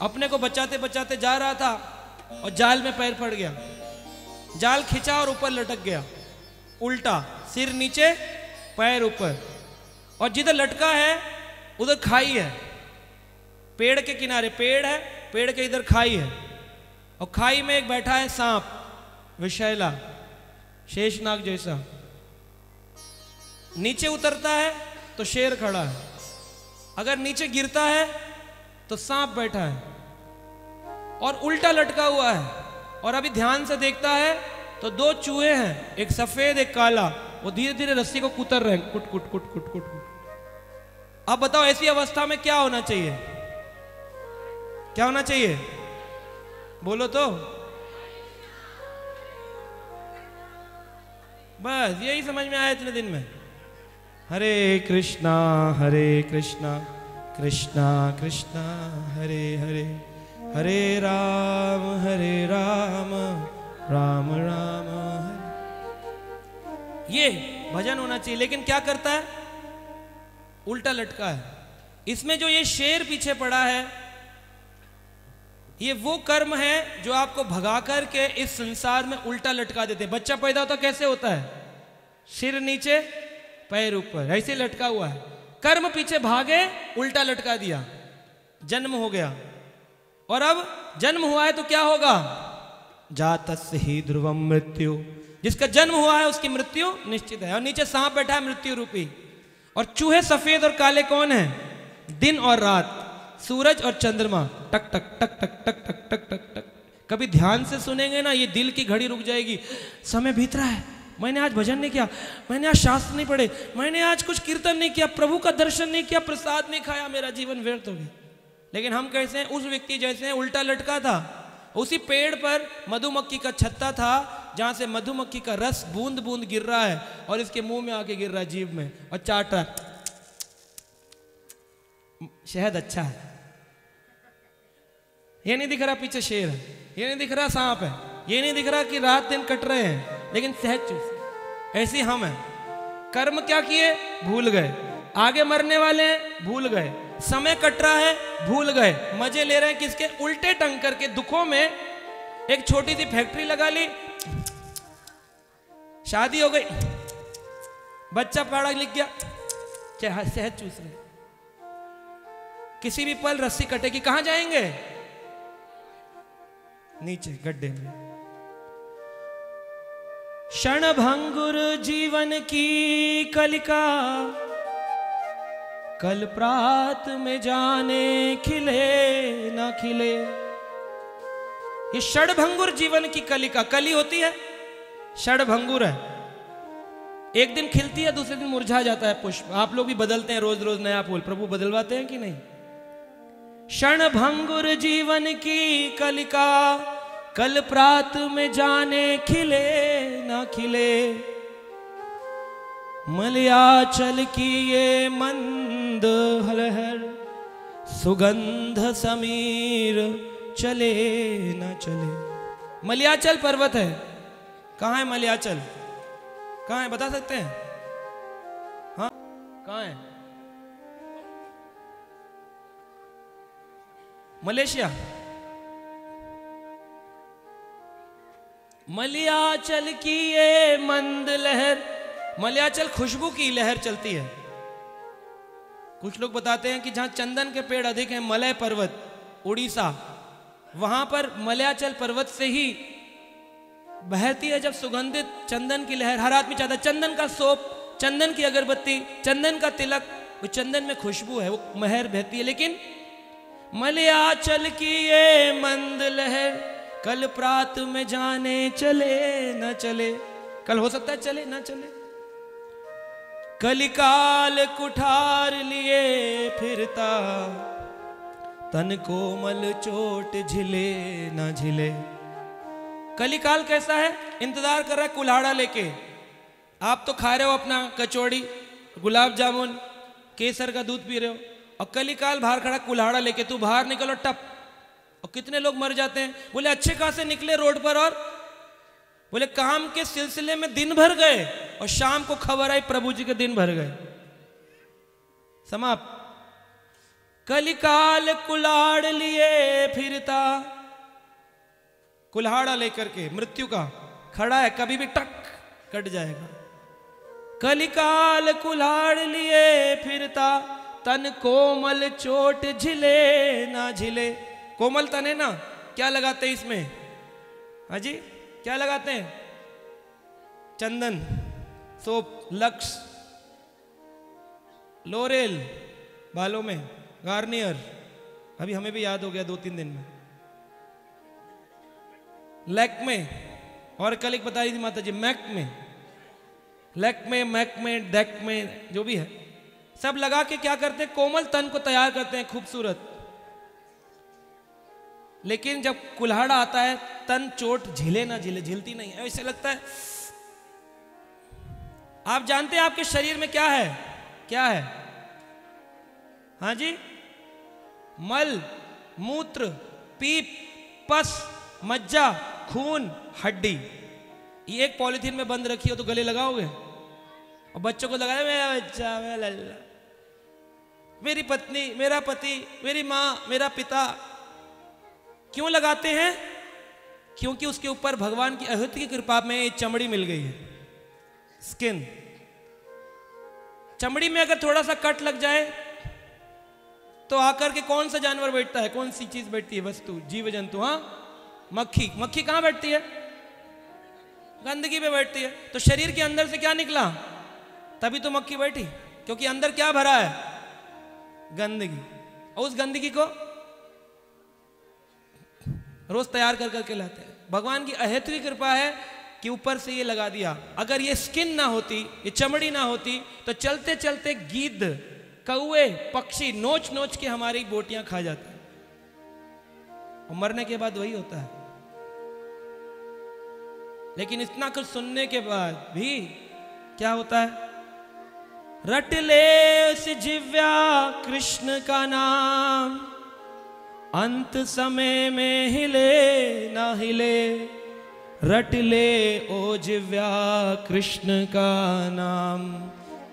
अपने को बचाते बचाते जा रहा था और जाल में पैर पड़ गया। जाल खिंचा और ऊपर लटक गया, उल्टा, सिर नीचे पैर ऊपर। और जिधर लटका है उधर खाई है, पेड़ के किनारे पेड़ है, पेड़ के इधर खाई है। और खाई में एक बैठा है सांप, विषैला, शेषनाग जैसा। नीचे उतरता है तो शेर खड़ा है, अगर नीचे गिरता है तो सांप बैठा है और उल्टा लटका हुआ है। और अभी ध्यान से देखता है तो दो चूहे हैं, एक सफेद एक काला। वो धीरे धीरे रस्सी को कुतर रहे हैं, कुट कुट कुट कुट कुट कुट। अब बताओ ऐसी अवस्था में क्या होना चाहिए? क्या होना चाहिए? बोलो तो। बस यही समझ में आया इतने दिन में। हरे कृष्णा हरे कृष्णा कृष्णा कृष्णा हरे हरे, हरे राम हरे राम राम राम हरे। ये भजन होना चाहिए। लेकिन क्या करता है? उल्टा लटका है। इसमें जो ये शेर पीछे पड़ा है, ये वो कर्म है जो आपको भगा कर के इस संसार में उल्टा लटका देते। बच्चा पैदा होता कैसे होता है? सिर नीचे पैर ऊपर, ऐसे लटका हुआ है। कर्म पीछे भागे, उल्टा लटका दिया, जन्म हो गया। और अब जन्म हुआ है तो क्या होगा? जातस्य ही ध्रुवम मृत्यु। जिसका जन्म हुआ है उसकी मृत्यु निश्चित है। और नीचे सांप बैठा है मृत्यु रूपी। और चूहे सफेद और काले कौन है? दिन और रात, सूरज और चंद्रमा। टक टक टक टक टक टक टक टक टक। कभी ध्यान से सुनेंगे ना, ये दिल की घड़ी रुक जाएगी। समय बीत रहा है, मैंने आज भजन नहीं किया, मैंने आज शास्त्र नहीं पढ़े, मैंने आज कुछ कीर्तन नहीं किया, प्रभु का दर्शन नहीं किया, प्रसाद नहीं खाया, मेरा जीवन व्यर्थ हो गया। लेकिन हम कैसे हैं? उस व्यक्ति जैसे हैं, उल्टा लटका था। उसी पेड़ पर मधुमक्खी का छत्ता था, जहां से मधुमक्खी का रस बूंद बूंद गिर रहा है और इसके मुंह में आके गिर रहा है, जीभ में, और चाट रहा है। शहद अच्छा है, ये नहीं दिख रहा पीछे शेर है, ये नहीं दिख रहा सांप है, ये नहीं दिख रहा कि रात दिन कट रहे हैं, लेकिन शहद चूस। ऐसी हम है। कर्म क्या किए? भूल गए। आगे मरने वाले हैं, भूल गए। समय कट रहा है, भूल गए। मजे ले रहे हैं किसके? उल्टे टंग करके दुखों में। एक छोटी सी फैक्ट्री लगा ली, शादी हो गई, बच्चा पढ़ा लिख गया, शहद चूस रहे। किसी भी पल रस्सी कटेगी, कहां जाएंगे? नीचे गड्ढे में। क्षण भंगुर जीवन की कलिका कल प्रात में जाने खिले ना खिले। ये षडभंगुर जीवन की कलिका, कली होती है, षडभंगुर है। एक दिन खिलती है, दूसरे दिन मुरझा जाता है पुष्प। आप लोग भी बदलते हैं रोज रोज नया फूल, प्रभु बदलवाते हैं कि नहीं? क्षण भंगुर जीवन की कलिका कल प्रात में जाने खिले ना खिले, मलयाचल की ये मंद हलहर सुगंध समीर चले न चले। मलयाचल पर्वत है, कहाँ है मलयाचल? कहाँ है बता सकते हैं? हाँ कहाँ है? मलेशिया। मलयाचल की ये मंद लहर, मलयाचल खुशबू की लहर चलती है। कुछ लोग बताते हैं कि जहां चंदन के पेड़ अधिक हैं, मलय पर्वत उड़ीसा, वहां पर मलयाचल पर्वत से ही बहती है जब सुगंधित चंदन की लहर। हर आदमी चाहता है चंदन का सोप, चंदन की अगरबत्ती, चंदन का तिलक, वो चंदन में खुशबू है, वो महर बहती है। लेकिन मलयाचल की ये मंद लहर कल प्रात में जाने चले न चले, कल हो सकता है चले ना चले। कलिकाल कुठार लिए फिरता तन कोमल चोट झिले ना झिले। कलिकाल कैसा है? इंतजार कर रहा है कुल्हाड़ा लेके। आप तो खा रहे हो अपना कचौड़ी, गुलाब जामुन, केसर का दूध पी रहे हो, और कलिकाल बाहर खड़ा कुल्हाड़ा लेके। तू बाहर निकलो टप, और कितने लोग मर जाते हैं। बोले अच्छे कहाँ से निकले रोड पर, और बोले काम के सिलसिले में दिन भर गए, और शाम को खबर आई प्रभु जी के दिन भर गए। समाप्त। कलिकाल कुल्हाड़ लिए फिरता, कुल्हाड़ा लेकर के, मृत्यु का खड़ा है, कभी भी टक कट जाएगा। कलिकाल कुल्हाड़ लिए फिरता तन कोमल चोट झिले ना झिले। कोमल तन है ना, क्या लगाते हैं इसमें? हाँ जी क्या लगाते हैं? चंदन, सोप, लक्स, लोरेल, बालों में गार्नियर, अभी हमें भी याद हो गया दो तीन दिन में, लैक में, और कल एक बता रही थी माता जी मैक में, लैक में, मैक में, डेक में, जो भी है सब लगा के क्या करते हैं? कोमल तन को तैयार करते हैं खूबसूरत। लेकिन जब कुल्हाड़ा आता है तन चोट झिले ना झिले, झिलती नहीं है। ऐसे लगता है, आप जानते हैं आपके शरीर में क्या है? क्या है? हाँ जी, मल, मूत्र, पीप, पस, मज्जा, खून, हड्डी। ये एक पॉलिथीन में बंद रखी हो तो गले लगाओगे, और बच्चों को लगाया मेरा बच्चा, मेरा लल्ला, मेरी पत्नी, मेरा पति, मेरी माँ, मेरा पिता। क्यों लगाते हैं? क्योंकि उसके ऊपर भगवान की अद्भुत की कृपा में चमड़ी मिल गई है, स्किन। चमड़ी में अगर थोड़ा सा कट लग जाए तो आकर के कौन सा जानवर बैठता है? कौन सी चीज बैठती है? वस्तु, जीव जंतु। हाँ मक्खी। मक्खी कहां बैठती है? गंदगी पे बैठती है। तो शरीर के अंदर से क्या निकला? तभी तो मक्खी बैठी, क्योंकि अंदर क्या भरा है? गंदगी। और उस गंदगी को रोज तैयार कर करके लाते हैं। भगवान की अहेतु की कृपा है कि ऊपर से ये लगा दिया। अगर ये स्किन ना होती, ये चमड़ी ना होती, तो चलते चलते गीद, कौवे, पक्षी नोच नोच के हमारी बोटियां खा जाते हैं, और मरने के बाद वही होता है। लेकिन इतना कुछ सुनने के बाद भी क्या होता है? रट ले उस जिव्या कृष्ण का नाम, अंत समय में हिले ना हिले। रट ले ओ जिव्या कृष्ण का नाम,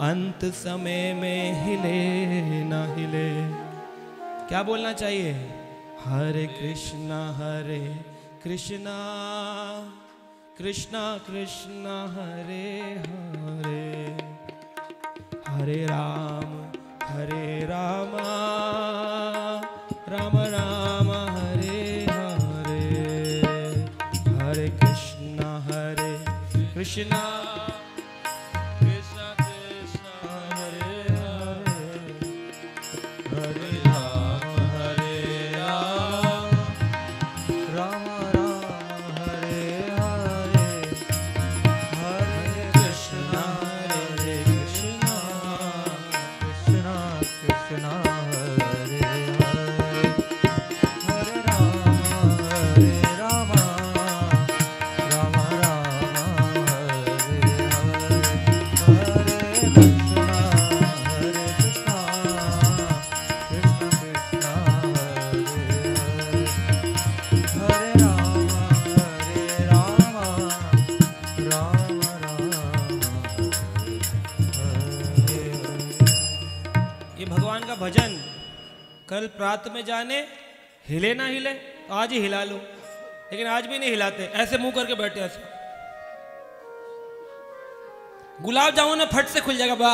अंत समय में हिले ना हिले। क्या बोलना चाहिए? हरे कृष्णा हरे कृष्णा, कृष्णा कृष्णा हरे हरे, हरे राम हरे रामा, राम राम हरे हरे, हरे कृष्णा हरे कृष्णा, कृष्णा कृष्णा हरे हरे, हरे राम हरे राम, राम राम हरे हरे, हरे कृष्णा हरे ये भगवान का भजन कल प्रात में जाने, हिले ना हिले तो आज ही हिला लो, लेकिन आज भी नहीं हिलाते, ऐसे मुंह करके बैठे, ऐसे गुलाब जामुन में फट से खुल जाएगा बा,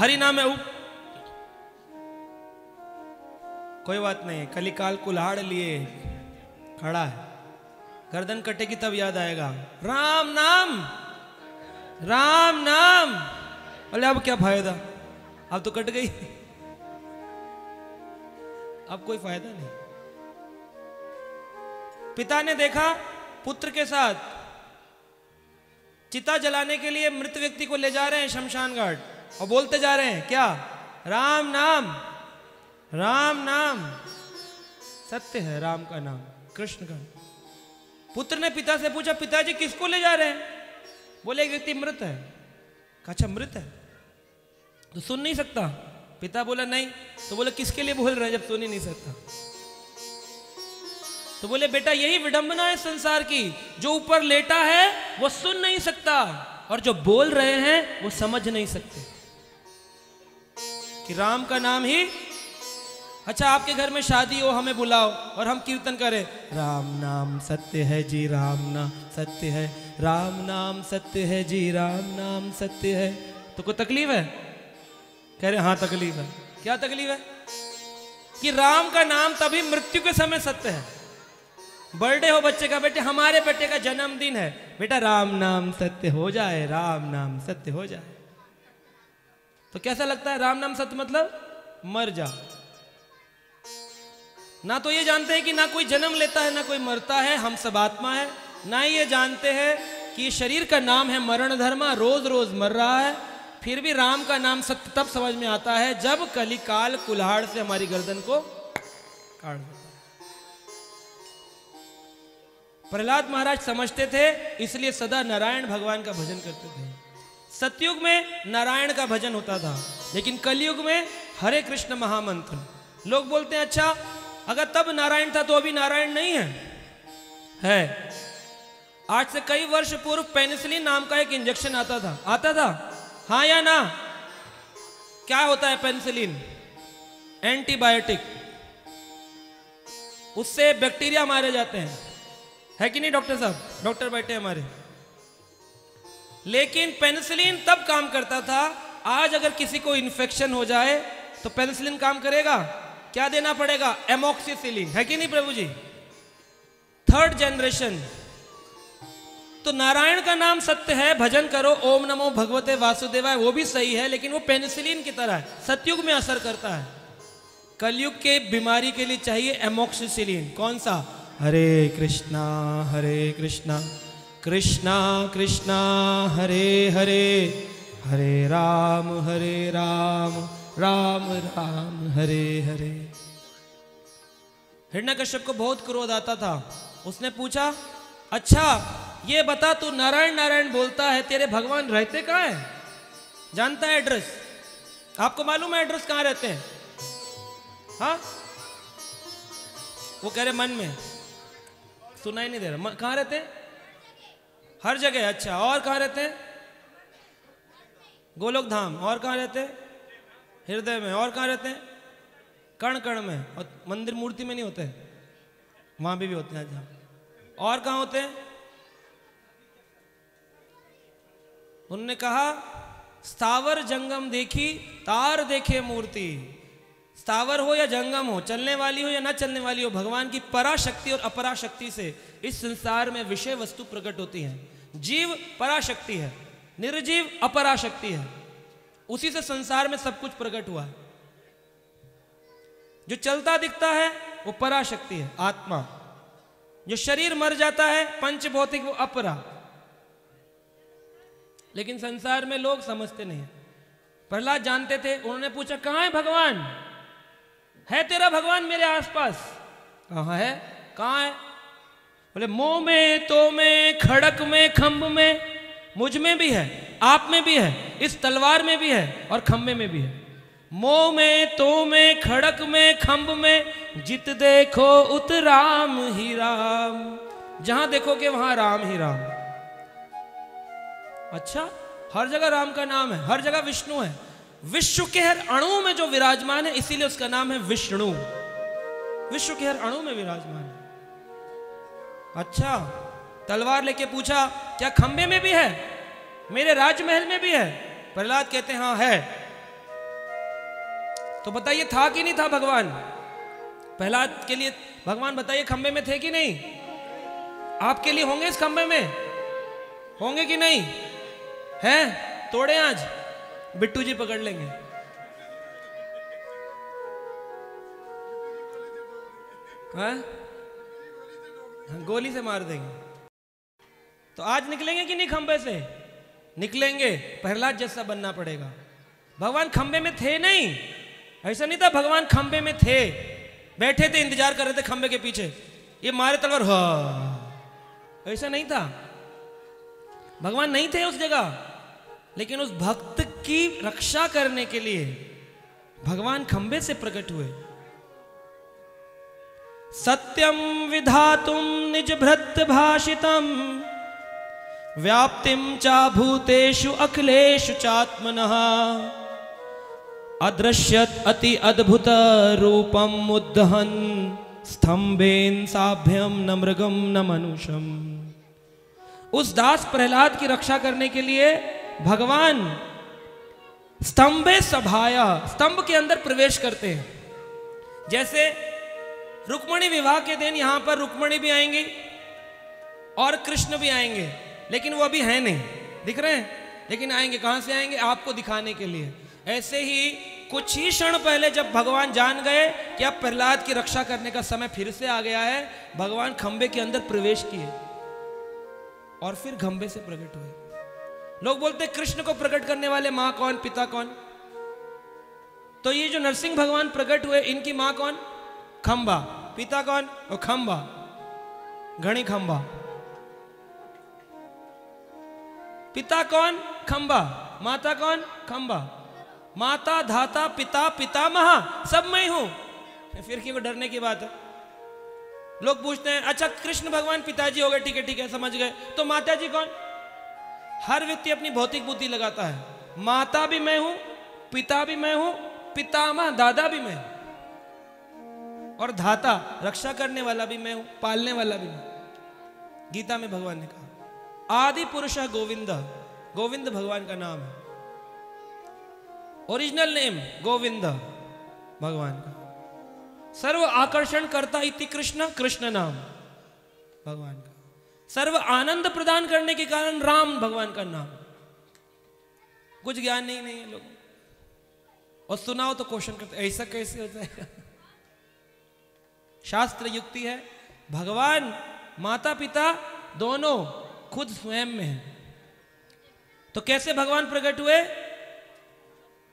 हरि नाम है वो। कोई बात नहीं, कलिकाल कुल्हाड़ लिए खड़ा है, गर्दन कटेगी तब याद आएगा राम नाम, राम नाम। बोले अब क्या फायदा, अब तो कट गई, अब कोई फायदा नहीं। पिता ने देखा पुत्र के साथ चिता जलाने के लिए मृत व्यक्ति को ले जा रहे हैं शमशान घाट, और बोलते जा रहे हैं क्या, राम नाम, राम नाम। सत्य है राम का नाम, कृष्ण का। पुत्र ने पिता से पूछा, पिताजी किसको ले जा रहे हैं? बोले एक व्यक्ति मृत है। कहा अच्छा मृत है तो सुन नहीं सकता? पिता बोला नहीं। तो बोले किसके लिए बोल रहे हैं जब सुन ही नहीं सकता? तो बोले बेटा यही विडंबना है संसार की, जो ऊपर लेटा है वो सुन नहीं सकता, और जो बोल रहे हैं वो समझ नहीं सकते कि राम का नाम ही। अच्छा आपके घर में शादी हो, हमें बुलाओ और हम कीर्तन करें, राम नाम सत्य है जी, राम नाम सत्य है, राम नाम सत्य है जी, राम नाम सत्य है। तो कोई तकलीफ है? कह रहे हाँ तकलीफ है। क्या तकलीफ है? कि राम का नाम तभी मृत्यु के समय सत्य है। बर्थडे हो बच्चे का, बेटे हमारे बेटे का जन्मदिन है, बेटा राम नाम सत्य हो जाए, राम नाम सत्य हो जाए। तो कैसा लगता है राम नाम सत्य मतलब मर जा। ना तो ये जानते हैं कि ना कोई जन्म लेता है ना कोई मरता है, हम सब आत्मा है, ना ये जानते हैं कि ये शरीर का नाम है मरण धर्मा, रोज रोज मर रहा है। फिर भी राम का नाम सत्य तब समझ में आता है जब कलिकाल कुल्हाड़ से हमारी गर्दन को काट देता है। प्रहलाद महाराज समझते थे, इसलिए सदा नारायण भगवान का भजन करते थे। सतयुग में नारायण का भजन होता था, लेकिन कलयुग में हरे कृष्ण महामंत्र। लोग बोलते हैं अच्छा अगर तब नारायण था तो अभी नारायण नहीं है। है, आज से कई वर्ष पूर्व पेनिसिलिन नाम का एक इंजेक्शन आता था, आता था हाँ या ना? क्या होता है पेनिसिलिन? एंटीबायोटिक। उससे बैक्टीरिया मारे जाते हैं, है कि नहीं डॉक्टर साहब? डॉक्टर बैठे हमारे। लेकिन पेनिसिलिन तब काम करता था। आज अगर किसी को इन्फेक्शन हो जाए तो पेनिसिलिन काम करेगा? क्या देना पड़ेगा? एमोक्सिसिलिन, है कि नहीं प्रभु जी? Third generation. तो नारायण का नाम सत्य है, भजन करो, ओम नमो भगवते वासुदेवाय, वो भी सही है, लेकिन वो पेनिसिलिन की तरह है, सतयुग में असर करता है। कलयुग के बीमारी के लिए चाहिए एमोक्सिसिलिन। कौन सा? हरे कृष्णा हरे कृष्णा कृष्णा कृष्णा हरे हरे, हरे राम हरे राम राम राम हरे हरे। हिरण्यकश्यप को बहुत क्रोध आता था। उसने पूछा अच्छा ये बता तू नारायण नारायण बोलता है, तेरे भगवान रहते कहाँ हैं? जानता है एड्रेस? आपको मालूम है एड्रेस कहाँ रहते हैं? हाँ वो कह रहे मन में, सुना ही नहीं दे रहा। कहाँ रहते हैं? हर जगह। अच्छा और कहाँ रहते हैं? गोलोक धाम। और कहाँ रहते हैं? हृदय में। और कहाँ रहते हैं? कण कण में। और मंदिर मूर्ति में नहीं होते, वहां भी, भी होते हैं। और कहाँ होते हैं? उन्होंने कहा स्थावर जंगम देखी तार देखे मूर्ति। स्थावर हो या जंगम हो, चलने वाली हो या ना चलने वाली हो, भगवान की पराशक्ति और अपराशक्ति से इस संसार में विषय वस्तु प्रकट होती है। जीव पराशक्ति है, निर्जीव अपराशक्ति है, उसी से संसार में सब कुछ प्रकट हुआ है। जो चलता दिखता है वो पराशक्ति है, आत्मा। जो शरीर मर जाता है पंचभौतिक, वो अपरा। लेकिन संसार में लोग समझते नहीं। प्रहलाद जानते थे। उन्होंने पूछा कहाँ है भगवान? है तेरा भगवान मेरे आसपास? कहाँ है? कहाँ है? बोले मोह में, तो में, खड़क में, खंभ में, मुझ में भी है, आप में भी है, इस तलवार में भी है और खंभे में भी है। मोह में, तो में, खड़क में, खंभ में, जित देखो उत राम ही राम। जहां देखोगे वहां राम ही राम। अच्छा हर जगह राम का नाम है, हर जगह विष्णु है, विश्व के हर अणु में जो विराजमान है, इसीलिए उसका नाम है विष्णु। विश्व के हर अणु में विराजमान है। अच्छा, तलवार लेके पूछा, क्या खंबे में भी है? मेरे राजमहल में भी है? प्रहलाद कहते हैं हाँ है। तो बताइए था कि नहीं था भगवान? प्रहलाद के लिए भगवान बताइए खंबे में थे कि नहीं? आपके लिए होंगे इस खंबे में? होंगे कि नहीं? हैं? तोड़े आज? बिट्टू जी पकड़ लेंगे। हाँ? गोली से मार देंगे। तो आज निकलेंगे कि नहीं खंबे से? निकलेंगे। प्रहलाद जैसा बनना पड़ेगा। भगवान खंबे में थे नहीं, ऐसा नहीं था भगवान खंबे में थे, बैठे थे, इंतजार कर रहे थे खंबे के पीछे, ये मारे तलवार, हाँ, ऐसा नहीं था। भगवान नहीं थे उस जगह, लेकिन उस भक्त की रक्षा करने के लिए भगवान खंबे से प्रकट हुए। सत्यम विधातुम निज भृत भाषितम व्याप्तिम चा भूतेषु अखिलेषु चात्मनः अदृश्यत अति अद्भुत रूपम उद्धहन स्तंभेन साभ्यम न मृगम न मनुष्यम। उस दास प्रहलाद की रक्षा करने के लिए भगवान स्तंभे सभाया, स्तंभ के अंदर प्रवेश करते हैं। जैसे रुक्मणी विवाह के दिन यहां पर रुक्मणी भी आएंगी और कृष्ण भी आएंगे, लेकिन वो अभी हैं नहीं, दिख रहे हैं, लेकिन आएंगे। कहां से आएंगे? आपको दिखाने के लिए। ऐसे ही कुछ ही क्षण पहले जब भगवान जान गए कि अब प्रहलाद की रक्षा करने का समय फिर से आ गया है, भगवान खंबे के अंदर प्रवेश किए और फिर खंबे से प्रकट हुए। लोग बोलते कृष्ण को प्रकट करने वाले माँ कौन, पिता कौन? तो ये जो नरसिंह भगवान प्रकट हुए, इनकी माँ कौन? खंबा। पिता कौन? और खंबा, घनी खंबा। पिता कौन? खंबा। माता कौन? खंबा। माता, धाता, पिता, पितामह, सब मैं ही हूं। फिर की वो डरने की बात है। लोग पूछते हैं अच्छा कृष्ण भगवान पिताजी हो गए, ठीक है ठीक है समझ गए, तो माता जी कौन? हर व्यक्ति अपनी भौतिक बुद्धि लगाता है, माता भी मैं हूं, पिता भी मैं हूं, पितामह दादा भी मैं हूं, और धाता रक्षा करने वाला भी मैं हूं, पालने वाला भी मैं। गीता में भगवान ने कहा आदि पुरुष गोविंद, गोविंद भगवान का नाम है, ओरिजिनल नेम गोविंद भगवान का। सर्व आकर्षण करता इति कृष्ण, कृष्ण नाम भगवान का। सर्व आनंद प्रदान करने के कारण राम भगवान का नाम। कुछ ज्ञान नहीं नहीं है लोग, और सुनाओ तो क्वेश्चन करते ऐसा कैसे हो जाएगा। शास्त्र युक्ति है, भगवान माता पिता दोनों खुद स्वयं में है। तो कैसे भगवान प्रकट हुए?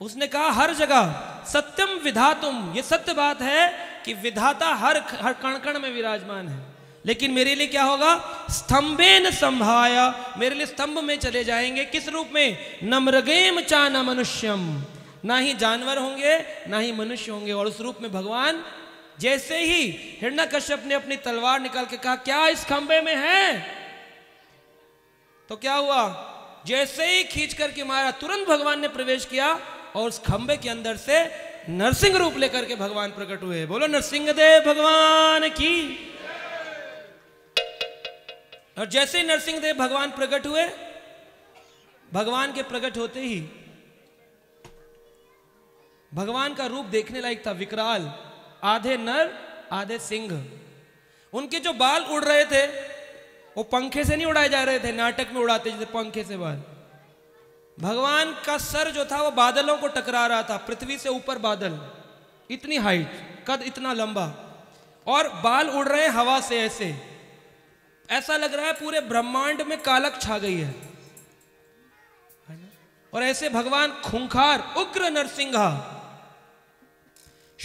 उसने कहा हर जगह सत्यम विधातुम, ये सत्य बात है कि विधाता हर हर कण कण में विराजमान है, लेकिन मेरे लिए क्या होगा? स्तंभेन संभाया, मेरे लिए स्तंभ में चले जाएंगे। किस रूप में? नमृगेम चा न मनुष्यम, ना ही जानवर होंगे ना ही मनुष्य होंगे। और उस रूप में भगवान, जैसे ही हिरण्यकश्यप ने अपनी तलवार निकाल के कहा क्या इस खंबे में है, तो क्या हुआ? जैसे ही खींच करके मारा, तुरंत भगवान ने प्रवेश किया और उस खंबे के अंदर से नरसिंह रूप लेकर के भगवान प्रकट हुए। बोलो नरसिंह देव भगवान की। और जैसे ही नरसिंह देव भगवान प्रकट हुए, भगवान के प्रकट होते ही भगवान का रूप देखने लायक था, विकराल, आधे नर आधे सिंह। उनके जो बाल उड़ रहे थे वो पंखे से नहीं उड़ाए जा रहे थे, नाटक में उड़ाते जैसे पंखे से बाल। भगवान का सर जो था वो बादलों को टकरा रहा था, पृथ्वी से ऊपर बादल, इतनी हाइट, कद इतना लंबा, और बाल उड़ रहे हवा से, ऐसे ऐसा लग रहा है पूरे ब्रह्मांड में कालक छा गई है। और ऐसे भगवान खूंखार, उग्र नरसिंहा।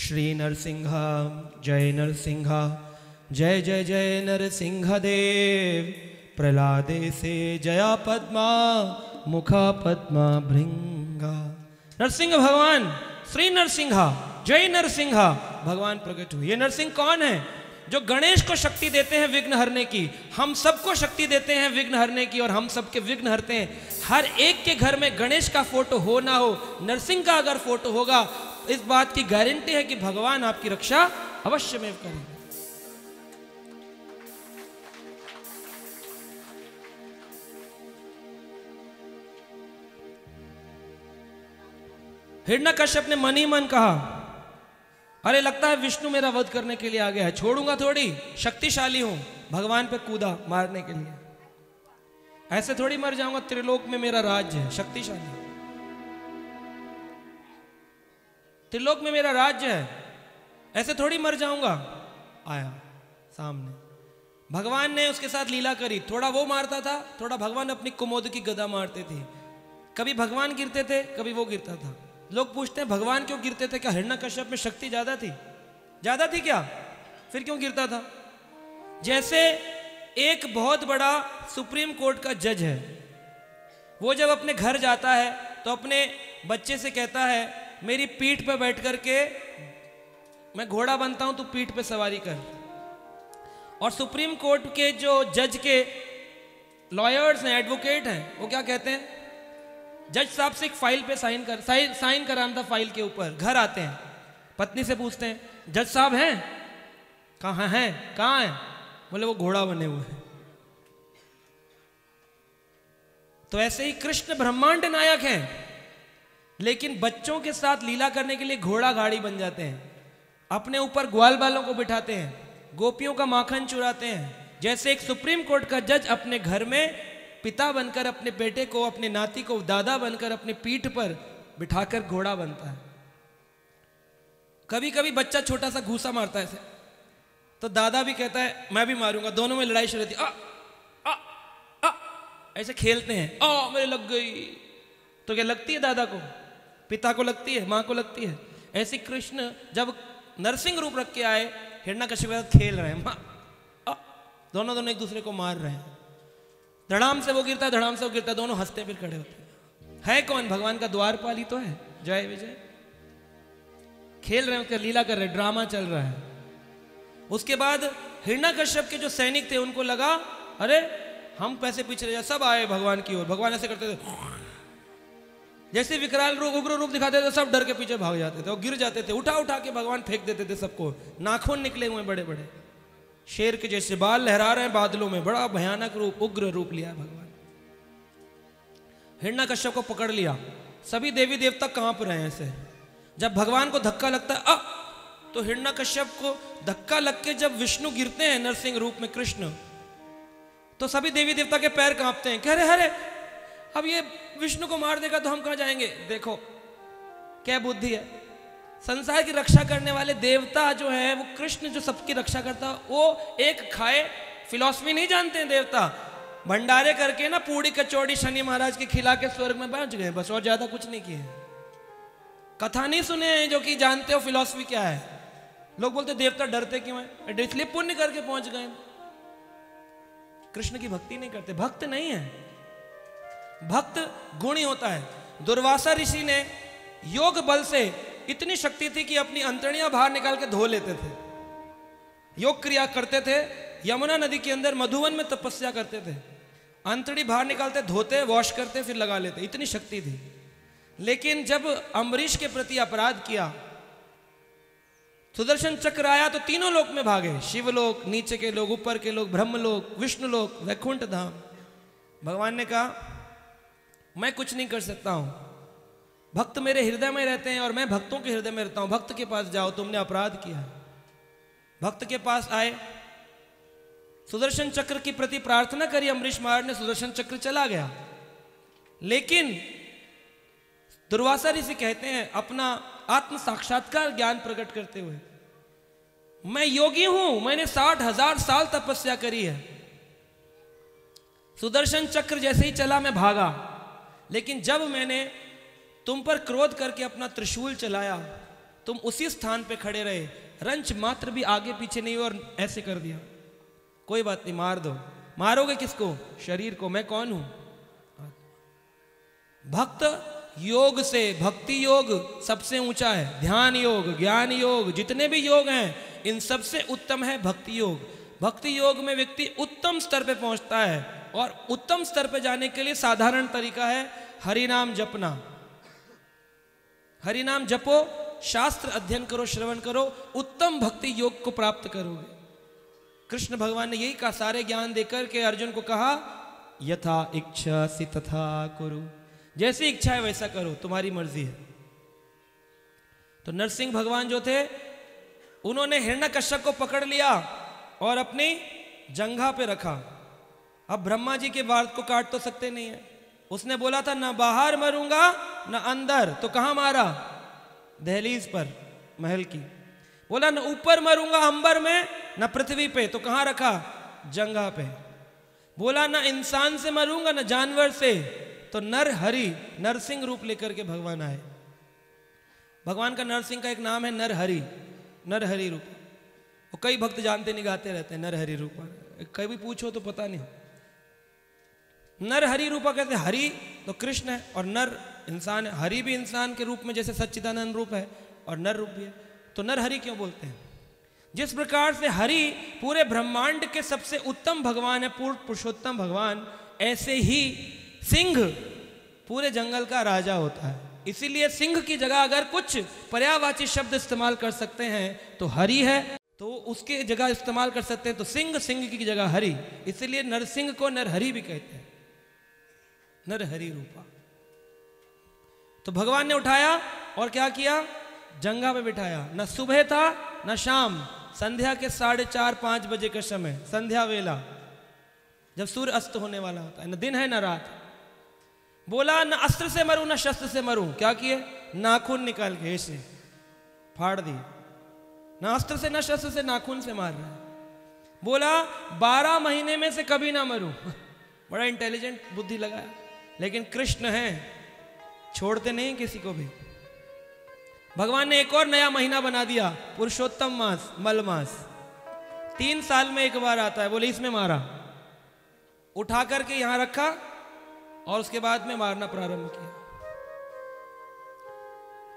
श्री नरसिंहा जय नरसिंहा जय जय जय नरसिंह देव प्रहलादे से जया पद्मा मुखा पद्मा भृंगा। नरसिंह भगवान श्री नरसिंहा जय नरसिंहा भगवान प्रकट हुए। ये नरसिंह कौन है? जो गणेश को शक्ति देते हैं विघ्न हरने की, हम सबको शक्ति देते हैं विघ्न हरने की, और हम सबके विघ्न हरते हैं। हर एक के घर में गणेश का फोटो हो ना हो, नरसिंह का अगर फोटो होगा, इस बात की गारंटी है कि भगवान आपकी रक्षा अवश्य में करेंगे। हिरण्यकश्यप ने मन ही मन कहा, अरे लगता है विष्णु मेरा वध करने के लिए आ गया है, छोड़ूंगा थोड़ी, शक्तिशाली हूं। भगवान पे कूदा मारने के लिए, ऐसे थोड़ी मर जाऊंगा, त्रिलोक में मेरा राज्य है, शक्तिशाली, त्रिलोक में मेरा राज्य है, ऐसे थोड़ी मर जाऊंगा। आया सामने, भगवान ने उसके साथ लीला करी, थोड़ा वो मारता था, थोड़ा भगवान अपनी कुमोद की गदा मारते थे, कभी भगवान गिरते थे, कभी वो गिरता था। लोग पूछते हैं भगवान क्यों गिरते थे, क्या हिरण्यकश्यप में शक्ति ज्यादा थी? ज्यादा थी क्या, फिर क्यों गिरता था? जैसे एक बहुत बड़ा सुप्रीम कोर्ट का जज है, वो जब अपने घर जाता है तो अपने बच्चे से कहता है, मेरी पीठ पर बैठ करके मैं घोड़ा बनता हूं, तू पीठ पर सवारी कर। और सुप्रीम कोर्ट के जो जज के लॉयर्स हैं, एडवोकेट हैं, वो क्या कहते हैं, जज साहब से एक फाइल पे साइन कर साइन साइन कराना था फाइल के ऊपर। घर आते हैं, पत्नी से पूछते हैं, जज साहब हैं? कहाँ हैं, कहाँ हैं? बोले वो घोड़ा बने हुए हैं। तो ऐसे ही कृष्ण ब्रह्मांड नायक हैं, लेकिन बच्चों के साथ लीला करने के लिए घोड़ा गाड़ी बन जाते हैं, अपने ऊपर ग्वाल बालों को बिठाते हैं, गोपियों का माखन चुराते हैं। जैसे एक सुप्रीम कोर्ट का जज अपने घर में पिता बनकर अपने बेटे को, अपने नाती को दादा बनकर अपने पीठ पर बिठाकर घोड़ा बनता है। कभी कभी बच्चा छोटा सा घूसा मारता है ऐसे, तो दादा भी कहता है मैं भी मारूंगा, दोनों में लड़ाई शुरू होती है। आ, आ, आ, ऐसे खेलते हैं, ओ मेरे लग गई, तो क्या लगती है दादा को, पिता को लगती है, माँ को लगती है। ऐसे कृष्ण जब नरसिंह रूप रख के आए, हिरण्यकश्यप के साथ खेल रहे हैं, आ, दोनों दोनों एक दूसरे को मार रहे हैं, धड़ाम से वो गिरता है, धड़ाम से वो गिरता है, दोनों हंसते फिर खड़े होते हैं। है कौन, भगवान का द्वारपाल ही तो है। जय विजय खेल रहे हैं, उसका लीला कर रहे हैं, ड्रामा चल रहा है। उसके बाद हिरण्यकश्यप के जो सैनिक थे, उनको लगा अरे हम पैसे पीछे रह जाए, सब आए भगवान की ओर। भगवान ऐसे करते थे, जैसे विकराल रूप, उग्र रूप दिखाते थे, सब डर के पीछे भाग जाते थे और गिर जाते थे, उठा उठा के भगवान फेंक देते थे सबको। नाखून निकले हुए बड़े बड़े, शेर के जैसे बाल लहरा रहे हैं बादलों में, बड़ा भयानक रूप, उग्र रूप लिया भगवान। हिरण्यकश्यप को पकड़ लिया, सभी देवी देवता कांप रहे हैं ऐसे। जब भगवान को धक्का लगता है, अ तो हिरण्यकश्यप को धक्का लग के जब विष्णु गिरते हैं नरसिंह रूप में कृष्ण, तो सभी देवी देवता के पैर कांपते हैं, कह रहे हरे अब ये विष्णु को मार देगा तो हम कहां जाएंगे। देखो क्या बुद्धि है, संसार की रक्षा करने वाले देवता जो है वो कृष्ण जो सबकी रक्षा करता है, वो एक खाए फिलॉसफी नहीं जानते हैं देवता, भंडारे करके ना पूड़ी कचौड़ी शनि महाराज के खिला के स्वर्ग में पहुंच गए बस, और ज्यादा कुछ नहीं किए। कथा नहीं सुने हैं जो कि जानते हो फिलॉसफी क्या है। लोग बोलते देवता डरते क्यों है, इसलिए पुण्य करके पहुंच गए, कृष्ण की भक्ति नहीं करते, भक्त नहीं है। भक्त गुणी होता है। दुर्वासा ऋषि ने योग बल से इतनी शक्ति थी कि अपनी अंतड़ियां बाहर निकाल के धो लेते थे, योग क्रिया करते थे, यमुना नदी के अंदर मधुवन में तपस्या करते थे, अंतड़ी बाहर निकालते, धोते, वॉश करते, फिर लगा लेते, इतनी शक्ति थी। लेकिन जब अम्बरीश के प्रति अपराध किया, सुदर्शन चक्र आया, तो तीनों लोक में भागे, शिवलोक, नीचे के लोग, ऊपर के लोग, ब्रह्मलोक, विष्णुलोक, वैकुंठ धाम। भगवान ने कहा मैं कुछ नहीं कर सकता हूं, भक्त मेरे हृदय में रहते हैं और मैं भक्तों के हृदय में रहता हूं, भक्त के पास जाओ, तुमने अपराध किया। भक्त के पास आए, सुदर्शन चक्र की प्रति प्रार्थना करी अम्बरीश महाराज ने, सुदर्शन चक्र चला गया। लेकिन दुर्वासा ऋषि कहते हैं अपना आत्म साक्षात्कार ज्ञान प्रकट करते हुए, मैं योगी हूं, मैंने साठ हजार साल तपस्या करी है, सुदर्शन चक्र जैसे ही चला मैं भागा, लेकिन जब मैंने तुम पर क्रोध करके अपना त्रिशूल चलाया, तुम उसी स्थान पे खड़े रहे, रंच मात्र भी आगे पीछे नहीं हुए और ऐसे कर दिया, कोई बात नहीं मार दो। मारोगे किसको, शरीर को, मैं कौन हूं। भक्त योग से, भक्ति योग सबसे ऊंचा है, ध्यान योग, ज्ञान योग, जितने भी योग हैं इन सबसे उत्तम है भक्ति योग। भक्ति योग में व्यक्ति उत्तम स्तर पे पहुंचता है और उत्तम स्तर पे जाने के लिए साधारण तरीका है हरिनाम जपना। हरिनाम जपो, शास्त्र अध्ययन करो, श्रवण करो, उत्तम भक्ति योग को प्राप्त करोगे। कृष्ण भगवान ने यही कहा, सारे ज्ञान देकर के अर्जुन को कहा यथा इच्छा सि तथा कुरु, जैसी इच्छा है वैसा करो, तुम्हारी मर्जी है। तो नरसिंह भगवान जो थे उन्होंने हिरण्यकश्यप को पकड़ लिया और अपनी जंघा पे रखा। अब ब्रह्मा जी के बाल को काट तो सकते नहीं है। उसने बोला था ना बाहर मरूंगा ना अंदर, तो कहां मारा? दहलीज पर महल की। बोला ना ऊपर मरूंगा अंबर में ना पृथ्वी पे, तो कहां रखा? जंघा पे। बोला ना इंसान से मरूंगा ना जानवर से, तो नर हरि नरसिंह रूप लेकर के भगवान आए। भगवान का नरसिंह का एक नाम है नरहरि, नरहरि रूप। और कई भक्त जानते नहीं, गाते रहते हैं नरहरि रूपा, कभी पूछो तो पता नहीं। नरहरि रूपा कहते हैं, हरि तो कृष्ण है और नर इंसान है, हरि भी इंसान के रूप में जैसे सच्चिदानंद रूप है और नर रूप भी है, तो नरहरि क्यों बोलते हैं? जिस प्रकार से हरि पूरे ब्रह्मांड के सबसे उत्तम भगवान है, पूर्ण पुरुषोत्तम भगवान, ऐसे ही सिंह पूरे जंगल का राजा होता है। इसीलिए सिंह की जगह अगर कुछ पर्यायवाची शब्द इस्तेमाल कर सकते हैं तो हरि है, तो उसके जगह इस्तेमाल कर सकते हैं तो सिंह, सिंह की जगह हरि। इसलिए नरसिंह को नरहरि भी कहते हैं, नरहरि रूपा। तो भगवान ने उठाया और क्या किया? जंगा पे बिठाया। ना सुबह था ना शाम, संध्या के साढ़े चार पांच बजे का समय, संध्या वेला, जब सूर्य अस्त होने वाला होता है। ना दिन है ना रात। बोला ना अस्त्र से मरूं ना शस्त्र से मरूं, क्या किए? नाखून निकाल के ऐसे फाड़ दिए। ना अस्त्र से ना शस्त्र से, नाखून से मार रहा है। बोला बारह महीने में से कभी ना मरूं। बड़ा इंटेलिजेंट बुद्धि लगाया, लेकिन कृष्ण है, छोड़ते नहीं किसी को भी। भगवान ने एक और नया महीना बना दिया, पुरुषोत्तम मास, मल मास, तीन साल में एक बार आता है। बोले इसमें मारा, उठा करके यहां रखा और उसके बाद में मारना प्रारंभ किया।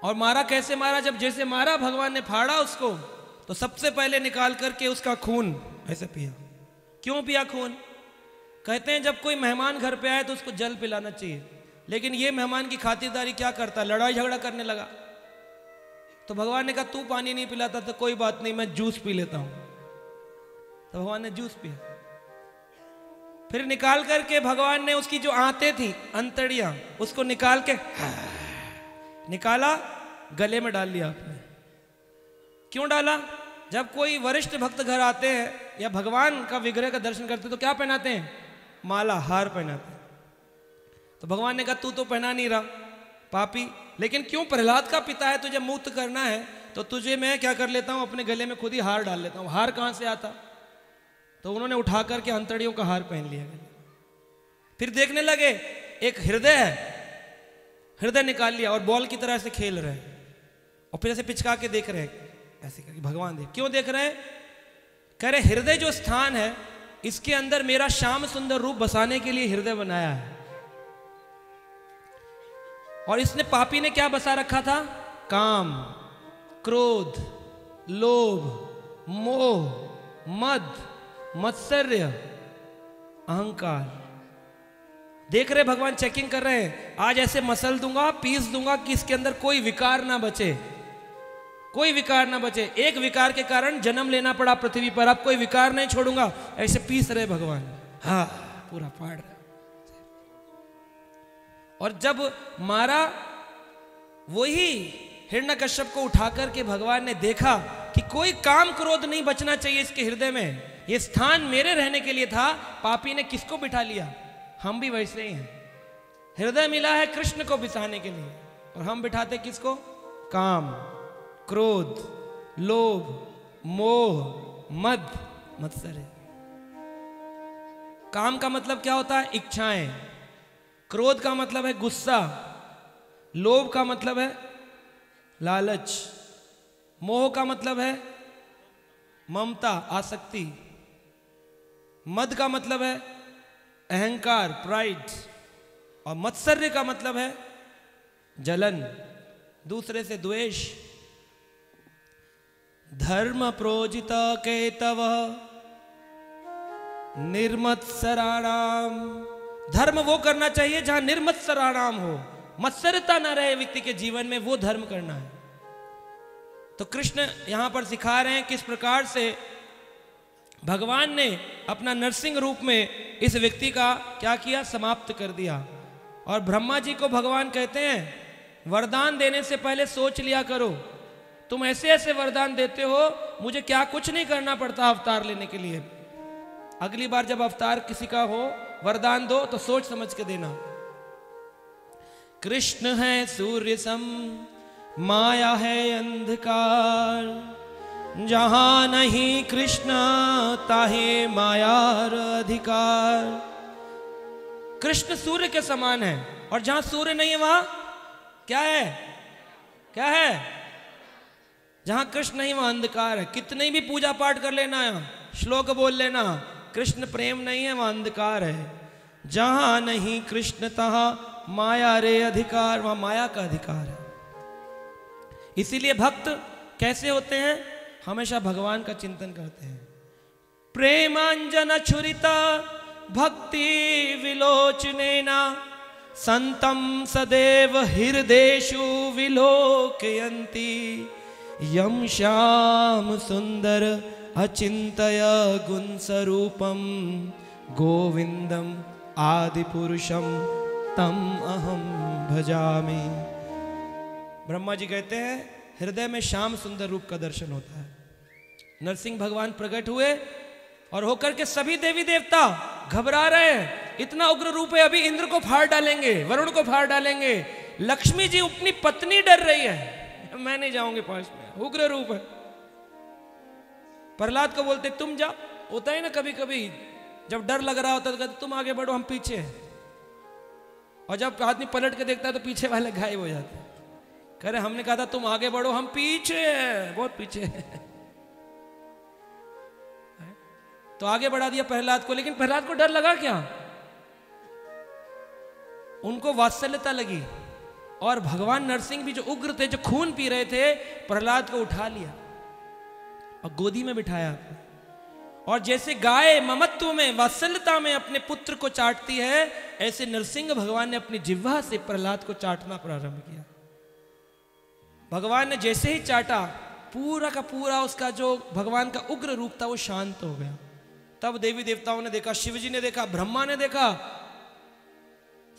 और मारा कैसे मारा? जब जैसे मारा भगवान ने फाड़ा उसको, तो सबसे पहले निकाल करके उसका खून ऐसे पिया। क्यों पिया खून? कहते हैं जब कोई मेहमान घर पे आए तो उसको जल पिलाना चाहिए, लेकिन ये मेहमान की खातिरदारी क्या करता, लड़ाई झगड़ा करने लगा। तो भगवान ने कहा तू पानी नहीं पिलाता तो कोई बात नहीं, मैं जूस पी लेता हूं। तो भगवान ने जूस पिया। फिर निकाल करके भगवान ने उसकी जो आंतें थी, अंतड़ियां, उसको निकाल के निकाला, गले में डाल लिया आपने। क्यों डाला? जब कोई वरिष्ठ भक्त घर आते हैं या भगवान का विग्रह का दर्शन करते तो क्या पहनाते हैं? माला, हार पहनाते हैं। तो भगवान ने कहा तू तो पहना नहीं रहा पापी, लेकिन क्यों, प्रहलाद का पिता है, तुझे मुक्त करना है तो तुझे मैं क्या कर लेता हूं, अपने गले में खुद ही हार डाल लेता हूं। हार कहां से आता? तो उन्होंने उठा करके अंतड़ियों का हार पहन लिया। फिर देखने लगे एक हृदय है, हृदय निकाल लिया और बॉल की तरह से खेल रहे हैं और फिर ऐसे पिचका के देख रहे हैं, ऐसे करके भगवान देख। क्यों देख रहे हैं? कह रहे हृदय जो स्थान है इसके अंदर मेरा श्याम सुंदर रूप बसाने के लिए हृदय बनाया है। और इसने, पापी ने क्या बसा रखा था? काम, क्रोध, लोभ, मोह, मद, मत्सर्य, अहंकार। देख रहे भगवान चेकिंग कर रहे हैं, आज ऐसे मसल दूंगा, पीस दूंगा कि इसके अंदर कोई विकार ना बचे, कोई विकार ना बचे। एक विकार के कारण जन्म लेना पड़ा पृथ्वी पर, अब कोई विकार नहीं छोड़ूंगा। ऐसे पीस रहे भगवान, हाँ पूरा फाड़ रहे। और जब मारा, वही हिरण्यकश्यप को उठा करके भगवान ने देखा कि कोई काम क्रोध नहीं बचना चाहिए इसके हृदय में, ये स्थान मेरे रहने के लिए था, पापी ने किसको बिठा लिया। हम भी वैसे ही हैं, हृदय मिला है कृष्ण को बिसाने के लिए और हम बिठाते किसको? काम, क्रोध, लोभ, मोह, मद, मत्सर्य। काम का मतलब क्या होता है? इच्छाएं। क्रोध का मतलब है गुस्सा। लोभ का मतलब है लालच। मोह का मतलब है ममता, आसक्ति। मद का मतलब है अहंकार, प्राइड। और मत्सर्य का मतलब है जलन, दूसरे से द्वेष। धर्म प्रोजित केतव निर्मत्सराणाम। धर्म वो करना चाहिए जहां निर्मत्सराणाम हो, मत्सरता ना रहे व्यक्ति के जीवन में, वो धर्म करना है। तो कृष्ण यहां पर सिखा रहे हैं किस प्रकार से भगवान ने अपना नरसिंह रूप में इस व्यक्ति का क्या किया, समाप्त कर दिया। और ब्रह्मा जी को भगवान कहते हैं वरदान देने से पहले सोच लिया करो, तुम ऐसे ऐसे वरदान देते हो, मुझे क्या कुछ नहीं करना पड़ता अवतार लेने के लिए। अगली बार जब अवतार किसी का हो, वरदान दो तो सोच समझ के देना। कृष्ण है सूर्य सम, माया है अंधकार, जहां नहीं कृष्ण ताहे मायार अधिकार। कृष्ण सूर्य के समान है और जहां सूर्य नहीं है वहां क्या है, क्या है? जहां कृष्ण नहीं वहां अंधकार है। कितने भी पूजा पाठ कर लेना, श्लोक बोल लेना, कृष्ण प्रेम नहीं है वहां अंधकार है। जहां नहीं कृष्ण तहां माया रे अधिकार, वहां माया का अधिकार है। इसीलिए भक्त कैसे होते हैं, हमेशा भगवान का चिंतन करते हैं। प्रेमांजन छुरिता भक्ति विलोचनेना, संतम सदैव हृदेशु विलोकयन्ति, यम श्याम सुंदर अचिंतय गुण स्वरूपम, गोविंदम आदि पुरुषम तम अहम भजामि। ब्रह्मा जी कहते हैं हृदय में श्याम सुंदर रूप का दर्शन होता है। नरसिंह भगवान प्रकट हुए और होकर के सभी देवी देवता घबरा रहे हैं, इतना उग्र रूप है, अभी इंद्र को फाड़ डालेंगे, वरुण को फाड़ डालेंगे। लक्ष्मी जी अपनी पत्नी डर रही है, मैं नहीं जाऊंगी पास में, उग्र रूप है। प्रहलाद को बोलते तुम जाओ, होता है ना कभी कभी जब डर लग रहा होता है तो कहते तुम आगे बढ़ो हम पीछे, और जब आदमी पलट के देखता है तो पीछे वाले गायब हो जाते हैं। कह रहे हमने कहा था तुम आगे बढ़ो हम पीछे, बहुत पीछे। तो आगे बढ़ा दिया प्रहलाद को, लेकिन प्रहलाद को डर लगा क्या, उनको वात्सल्यता लगी। और भगवान नरसिंह भी जो उग्र थे, जो खून पी रहे थे, प्रहलाद को उठा लिया और गोदी में बिठाया। और जैसे गाय ममत्व में, वात्सल्यता में अपने पुत्र को चाटती है, ऐसे नरसिंह भगवान ने अपनी जिह्वा से प्रहलाद को चाटना प्रारंभ किया। भगवान ने जैसे ही चाटा, पूरा का पूरा उसका जो भगवान का उग्र रूप था वो शांत हो गया। तब देवी देवताओं ने देखा, शिवजी ने देखा, ब्रह्मा ने देखा,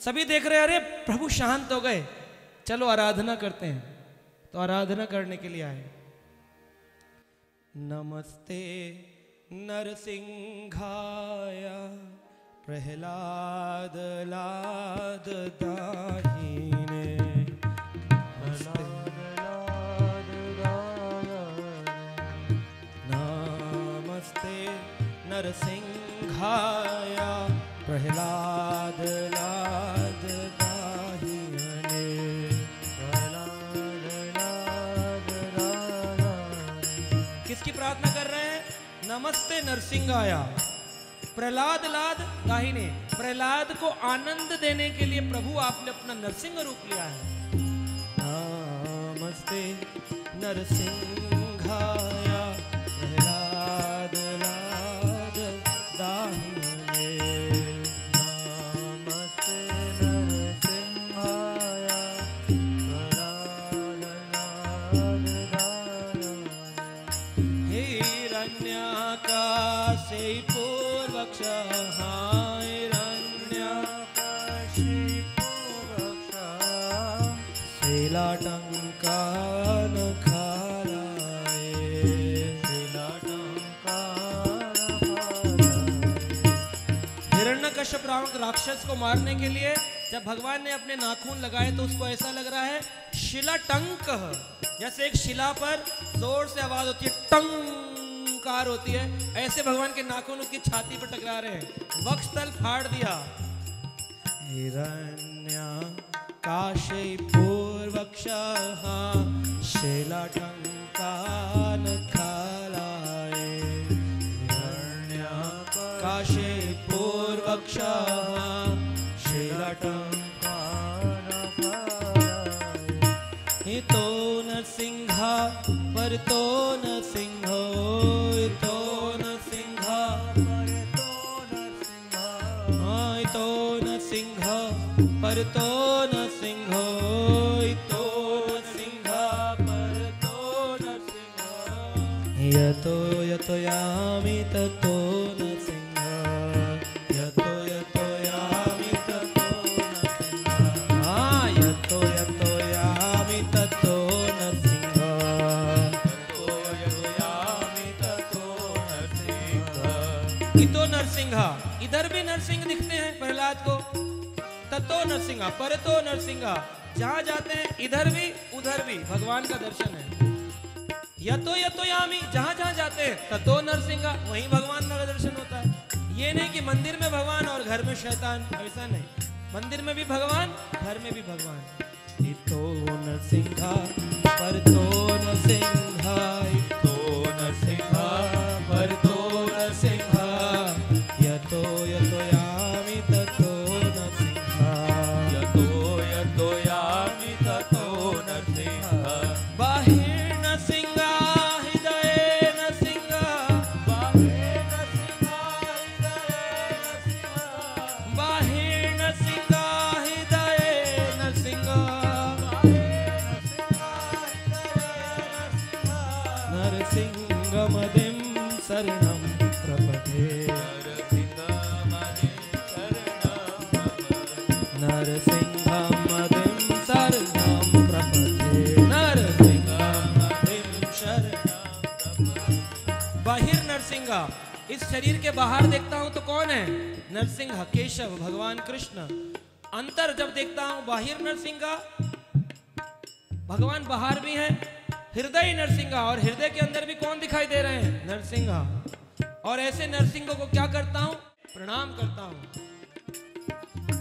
सभी देख रहे अरे प्रभु शांत हो गए, चलो आराधना करते हैं। तो आराधना करने के लिए आए। नमस्ते नरसिंहाय प्रहलाद लाद दाहिने, नरसिंहाया प्रहलाद लाद दाहिने, प्रहलाद लाद दाहिने। किसकी प्रार्थना कर रहे हैं? नमस्ते नरसिंहाया प्रहलाद लाद दाहिने। प्रहलाद को आनंद देने के लिए प्रभु आपने अपना नरसिंह रूप लिया है। नमस्ते नरसिंहाया प्रहलाद राक्षस को मारने के लिए जब भगवान ने अपने नाखून लगाए तो उसको ऐसा लग रहा है शिलाटंक, जैसे एक शिला पर जोर से आवाज होती है, टंकार होती है, ऐसे भगवान के नाखून उसकी छाती पर टकरा रहे हैं, वक्षस्थल फाड़ दिया। हिरण्यकाशिपुर्वक्षहा शिलाटंकान खलाए, हिरण्यकाशिपुर्वक्षहा शिलाटंकान खलाए, हितो नरसिंहा पर तो न सिंहो तो न सिंहा तो न सिंहा हाय तो न सिंहा पर तो न सिंहो तो न सिंहा पर तो न सिंहा यतो यतो यामि ततो न इधर भी नरसिंह दिखते हैं प्रहलाद को। ततो नरसिंहा पर तो नरसिंहा जहां जाते हैं इधर भी उधर भी भगवान का दर्शन है। यतो यतो यामी जहां जहां जाते हैं ततो नरसिंहा वहीं भगवान का दर्शन होता है। ये नहीं कि मंदिर में भगवान और घर में शैतान, ऐसा नहीं। मंदिर में भी भगवान घर में भी भगवान। इतो नरसिंहा पर तो नरसिंहा इतो नरसिंहा पर तो नरसिंहा इस शरीर के बाहर देखता हूं तो कौन है? नरसिंह केशव भगवान कृष्ण। अंतर जब देखता हूं बाहिर नरसिंह, भगवान बाहर भी है। हृदय नरसिंह और हृदय के अंदर भी कौन दिखाई दे रहे हैं? नरसिंह। और ऐसे नरसिंहों को क्या करता हूं? प्रणाम करता हूं।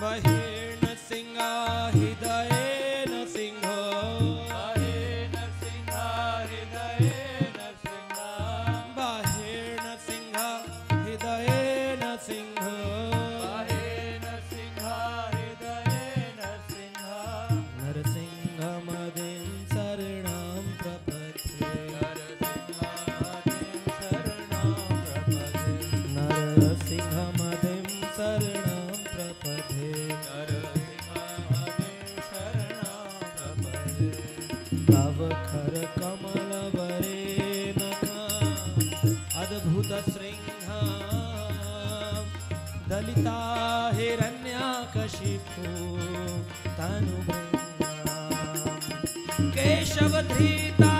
बाहिर नरसिंह हृदय नरसिंह दलिता हिरण्यकशिपु तनु केशवधृता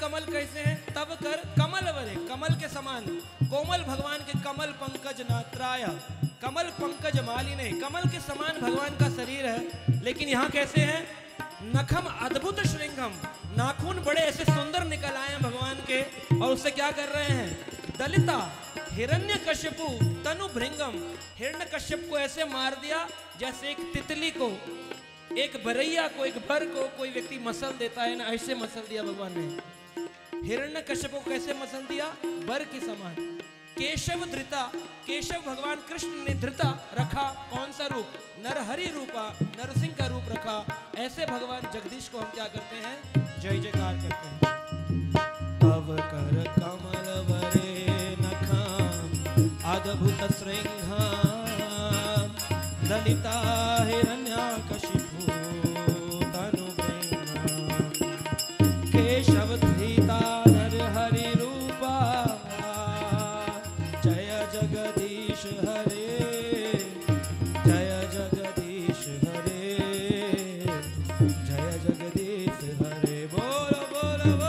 कमल कैसे हैं? तब कर कमल वरे कमल के समान कोमल भगवान के कमल पंकज नात्राया कमल पंकज मालिने कमल के समान भगवान का शरीर है। लेकिन यहाँ कैसे हैं? नखम अद्भुत श्रृंगम नाखून बड़े ऐसे सुंदर निकल आए हैं भगवान के। और उससे क्या कर रहे हैं? दलिता हिरण्यकश्यपु तनु भृंगम हिरण्यकश्यप को ऐसे मार दिया जैसे एक तितली को, एक बरैया को, एक भर को कोई व्यक्ति मसल देता है ना, ऐसे मसल दिया भगवान ने। हिरण्यकश्यप को कैसे मसल दिया? बर के समान। केशव धृता केशव भगवान कृष्ण ने धृता रखा कौन सा रूप? नरहरि रूपा नरसिंह का रूप रखा। ऐसे भगवान जगदीश को हम क्या करते हैं? जय जयकार करते हैं। अवकर कमल वरे नखम अद्भुत श्रृंगाम Lalita Hiranyakashyap Bora, bora, bora.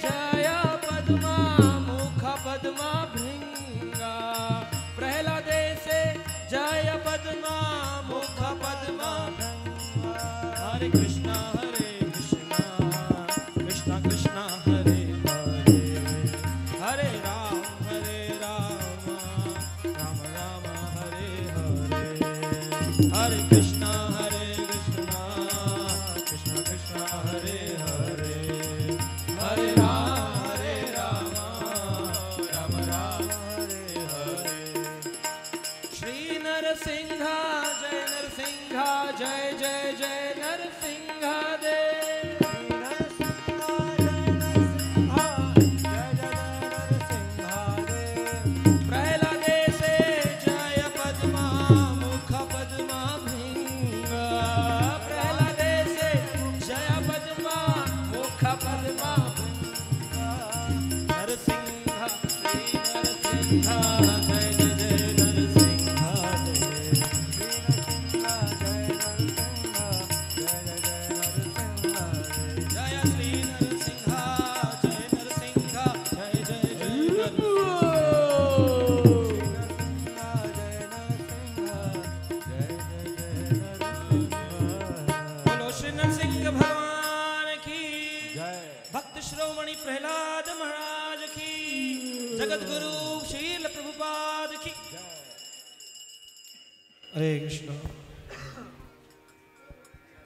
Jaya Padma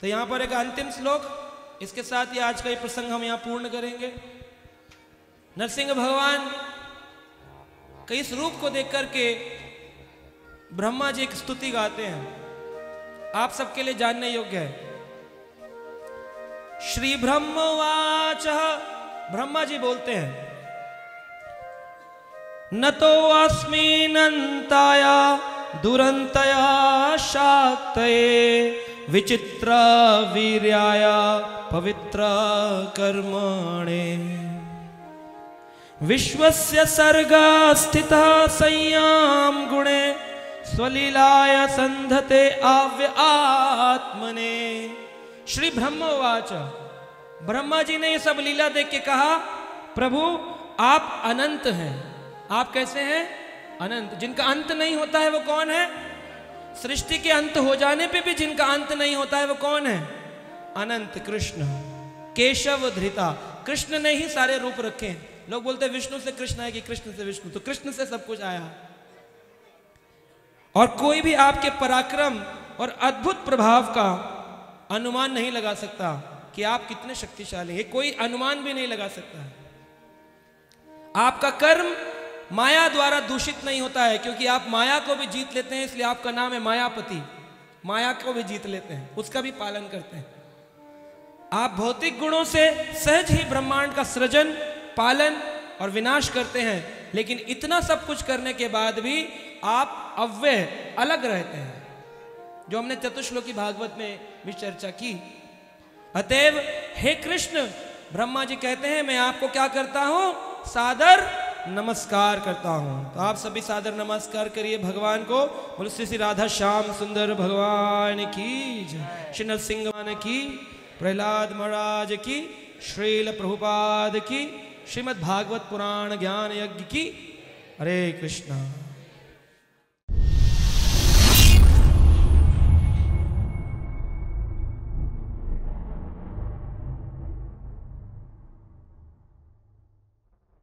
तो यहां पर एक अंतिम श्लोक, इसके साथ ही आज का ये प्रसंग हम यहां पूर्ण करेंगे। नरसिंह भगवान के इस रूप को देख करके ब्रह्मा जी एक स्तुति गाते हैं, आप सबके लिए जानने योग्य है। श्री ब्रह्मवाच, ब्रह्मा जी बोलते हैं, नतो अस्मि नन्ताया दुरंतया शाक्तये विचित्र वीर्याया पवित्र कर्मणे विश्वस्य सर्गा स्थिता संयाम गुणे स्वलीलाय संधते आव्य आत्मने। श्री ब्रह्मवाच, ब्रह्मा जी ने ये सब लीला देख के कहा, प्रभु आप अनंत हैं। आप कैसे हैं? अनंत। जिनका अंत नहीं होता है वो कौन है? सृष्टि के अंत हो जाने पे भी जिनका अंत नहीं होता है वो कौन है? अनंत कृष्ण केशव धृता। कृष्ण ने ही सारे रूप रखे। लोग बोलते हैं विष्णु से कृष्ण आया कि कृष्ण से विष्णु, तो कृष्ण से सब कुछ आया। और कोई भी आपके पराक्रम और अद्भुत प्रभाव का अनुमान नहीं लगा सकता कि आप कितने शक्तिशाली हैं। कोई अनुमान भी नहीं लगा सकता। आपका कर्म माया द्वारा दूषित नहीं होता है, क्योंकि आप माया को भी जीत लेते हैं, इसलिए आपका नाम है मायापति। माया को भी जीत लेते हैं, उसका भी पालन करते हैं। आप भौतिक गुणों से सहज ही ब्रह्मांड का सृजन, पालन और विनाश करते हैं, लेकिन इतना सब कुछ करने के बाद भी आप अव्यय, अलग रहते हैं, जो हमने चतुश्लोकी भागवत में भी चर्चा की। अतएव हे कृष्ण, ब्रह्मा जी कहते हैं, मैं आपको क्या करता हूं? सादर नमस्कार करता हूं। तो आप सभी सादर नमस्कार करिए भगवान को। बोलो श्री श्री राधा श्याम सुंदर भगवान की जय, श्री नरसिंह भगवान की, प्रहलाद महाराज की, श्रील प्रभुपाद की, श्रीमद् भागवत पुराण ज्ञान यज्ञ की। हरे कृष्णा।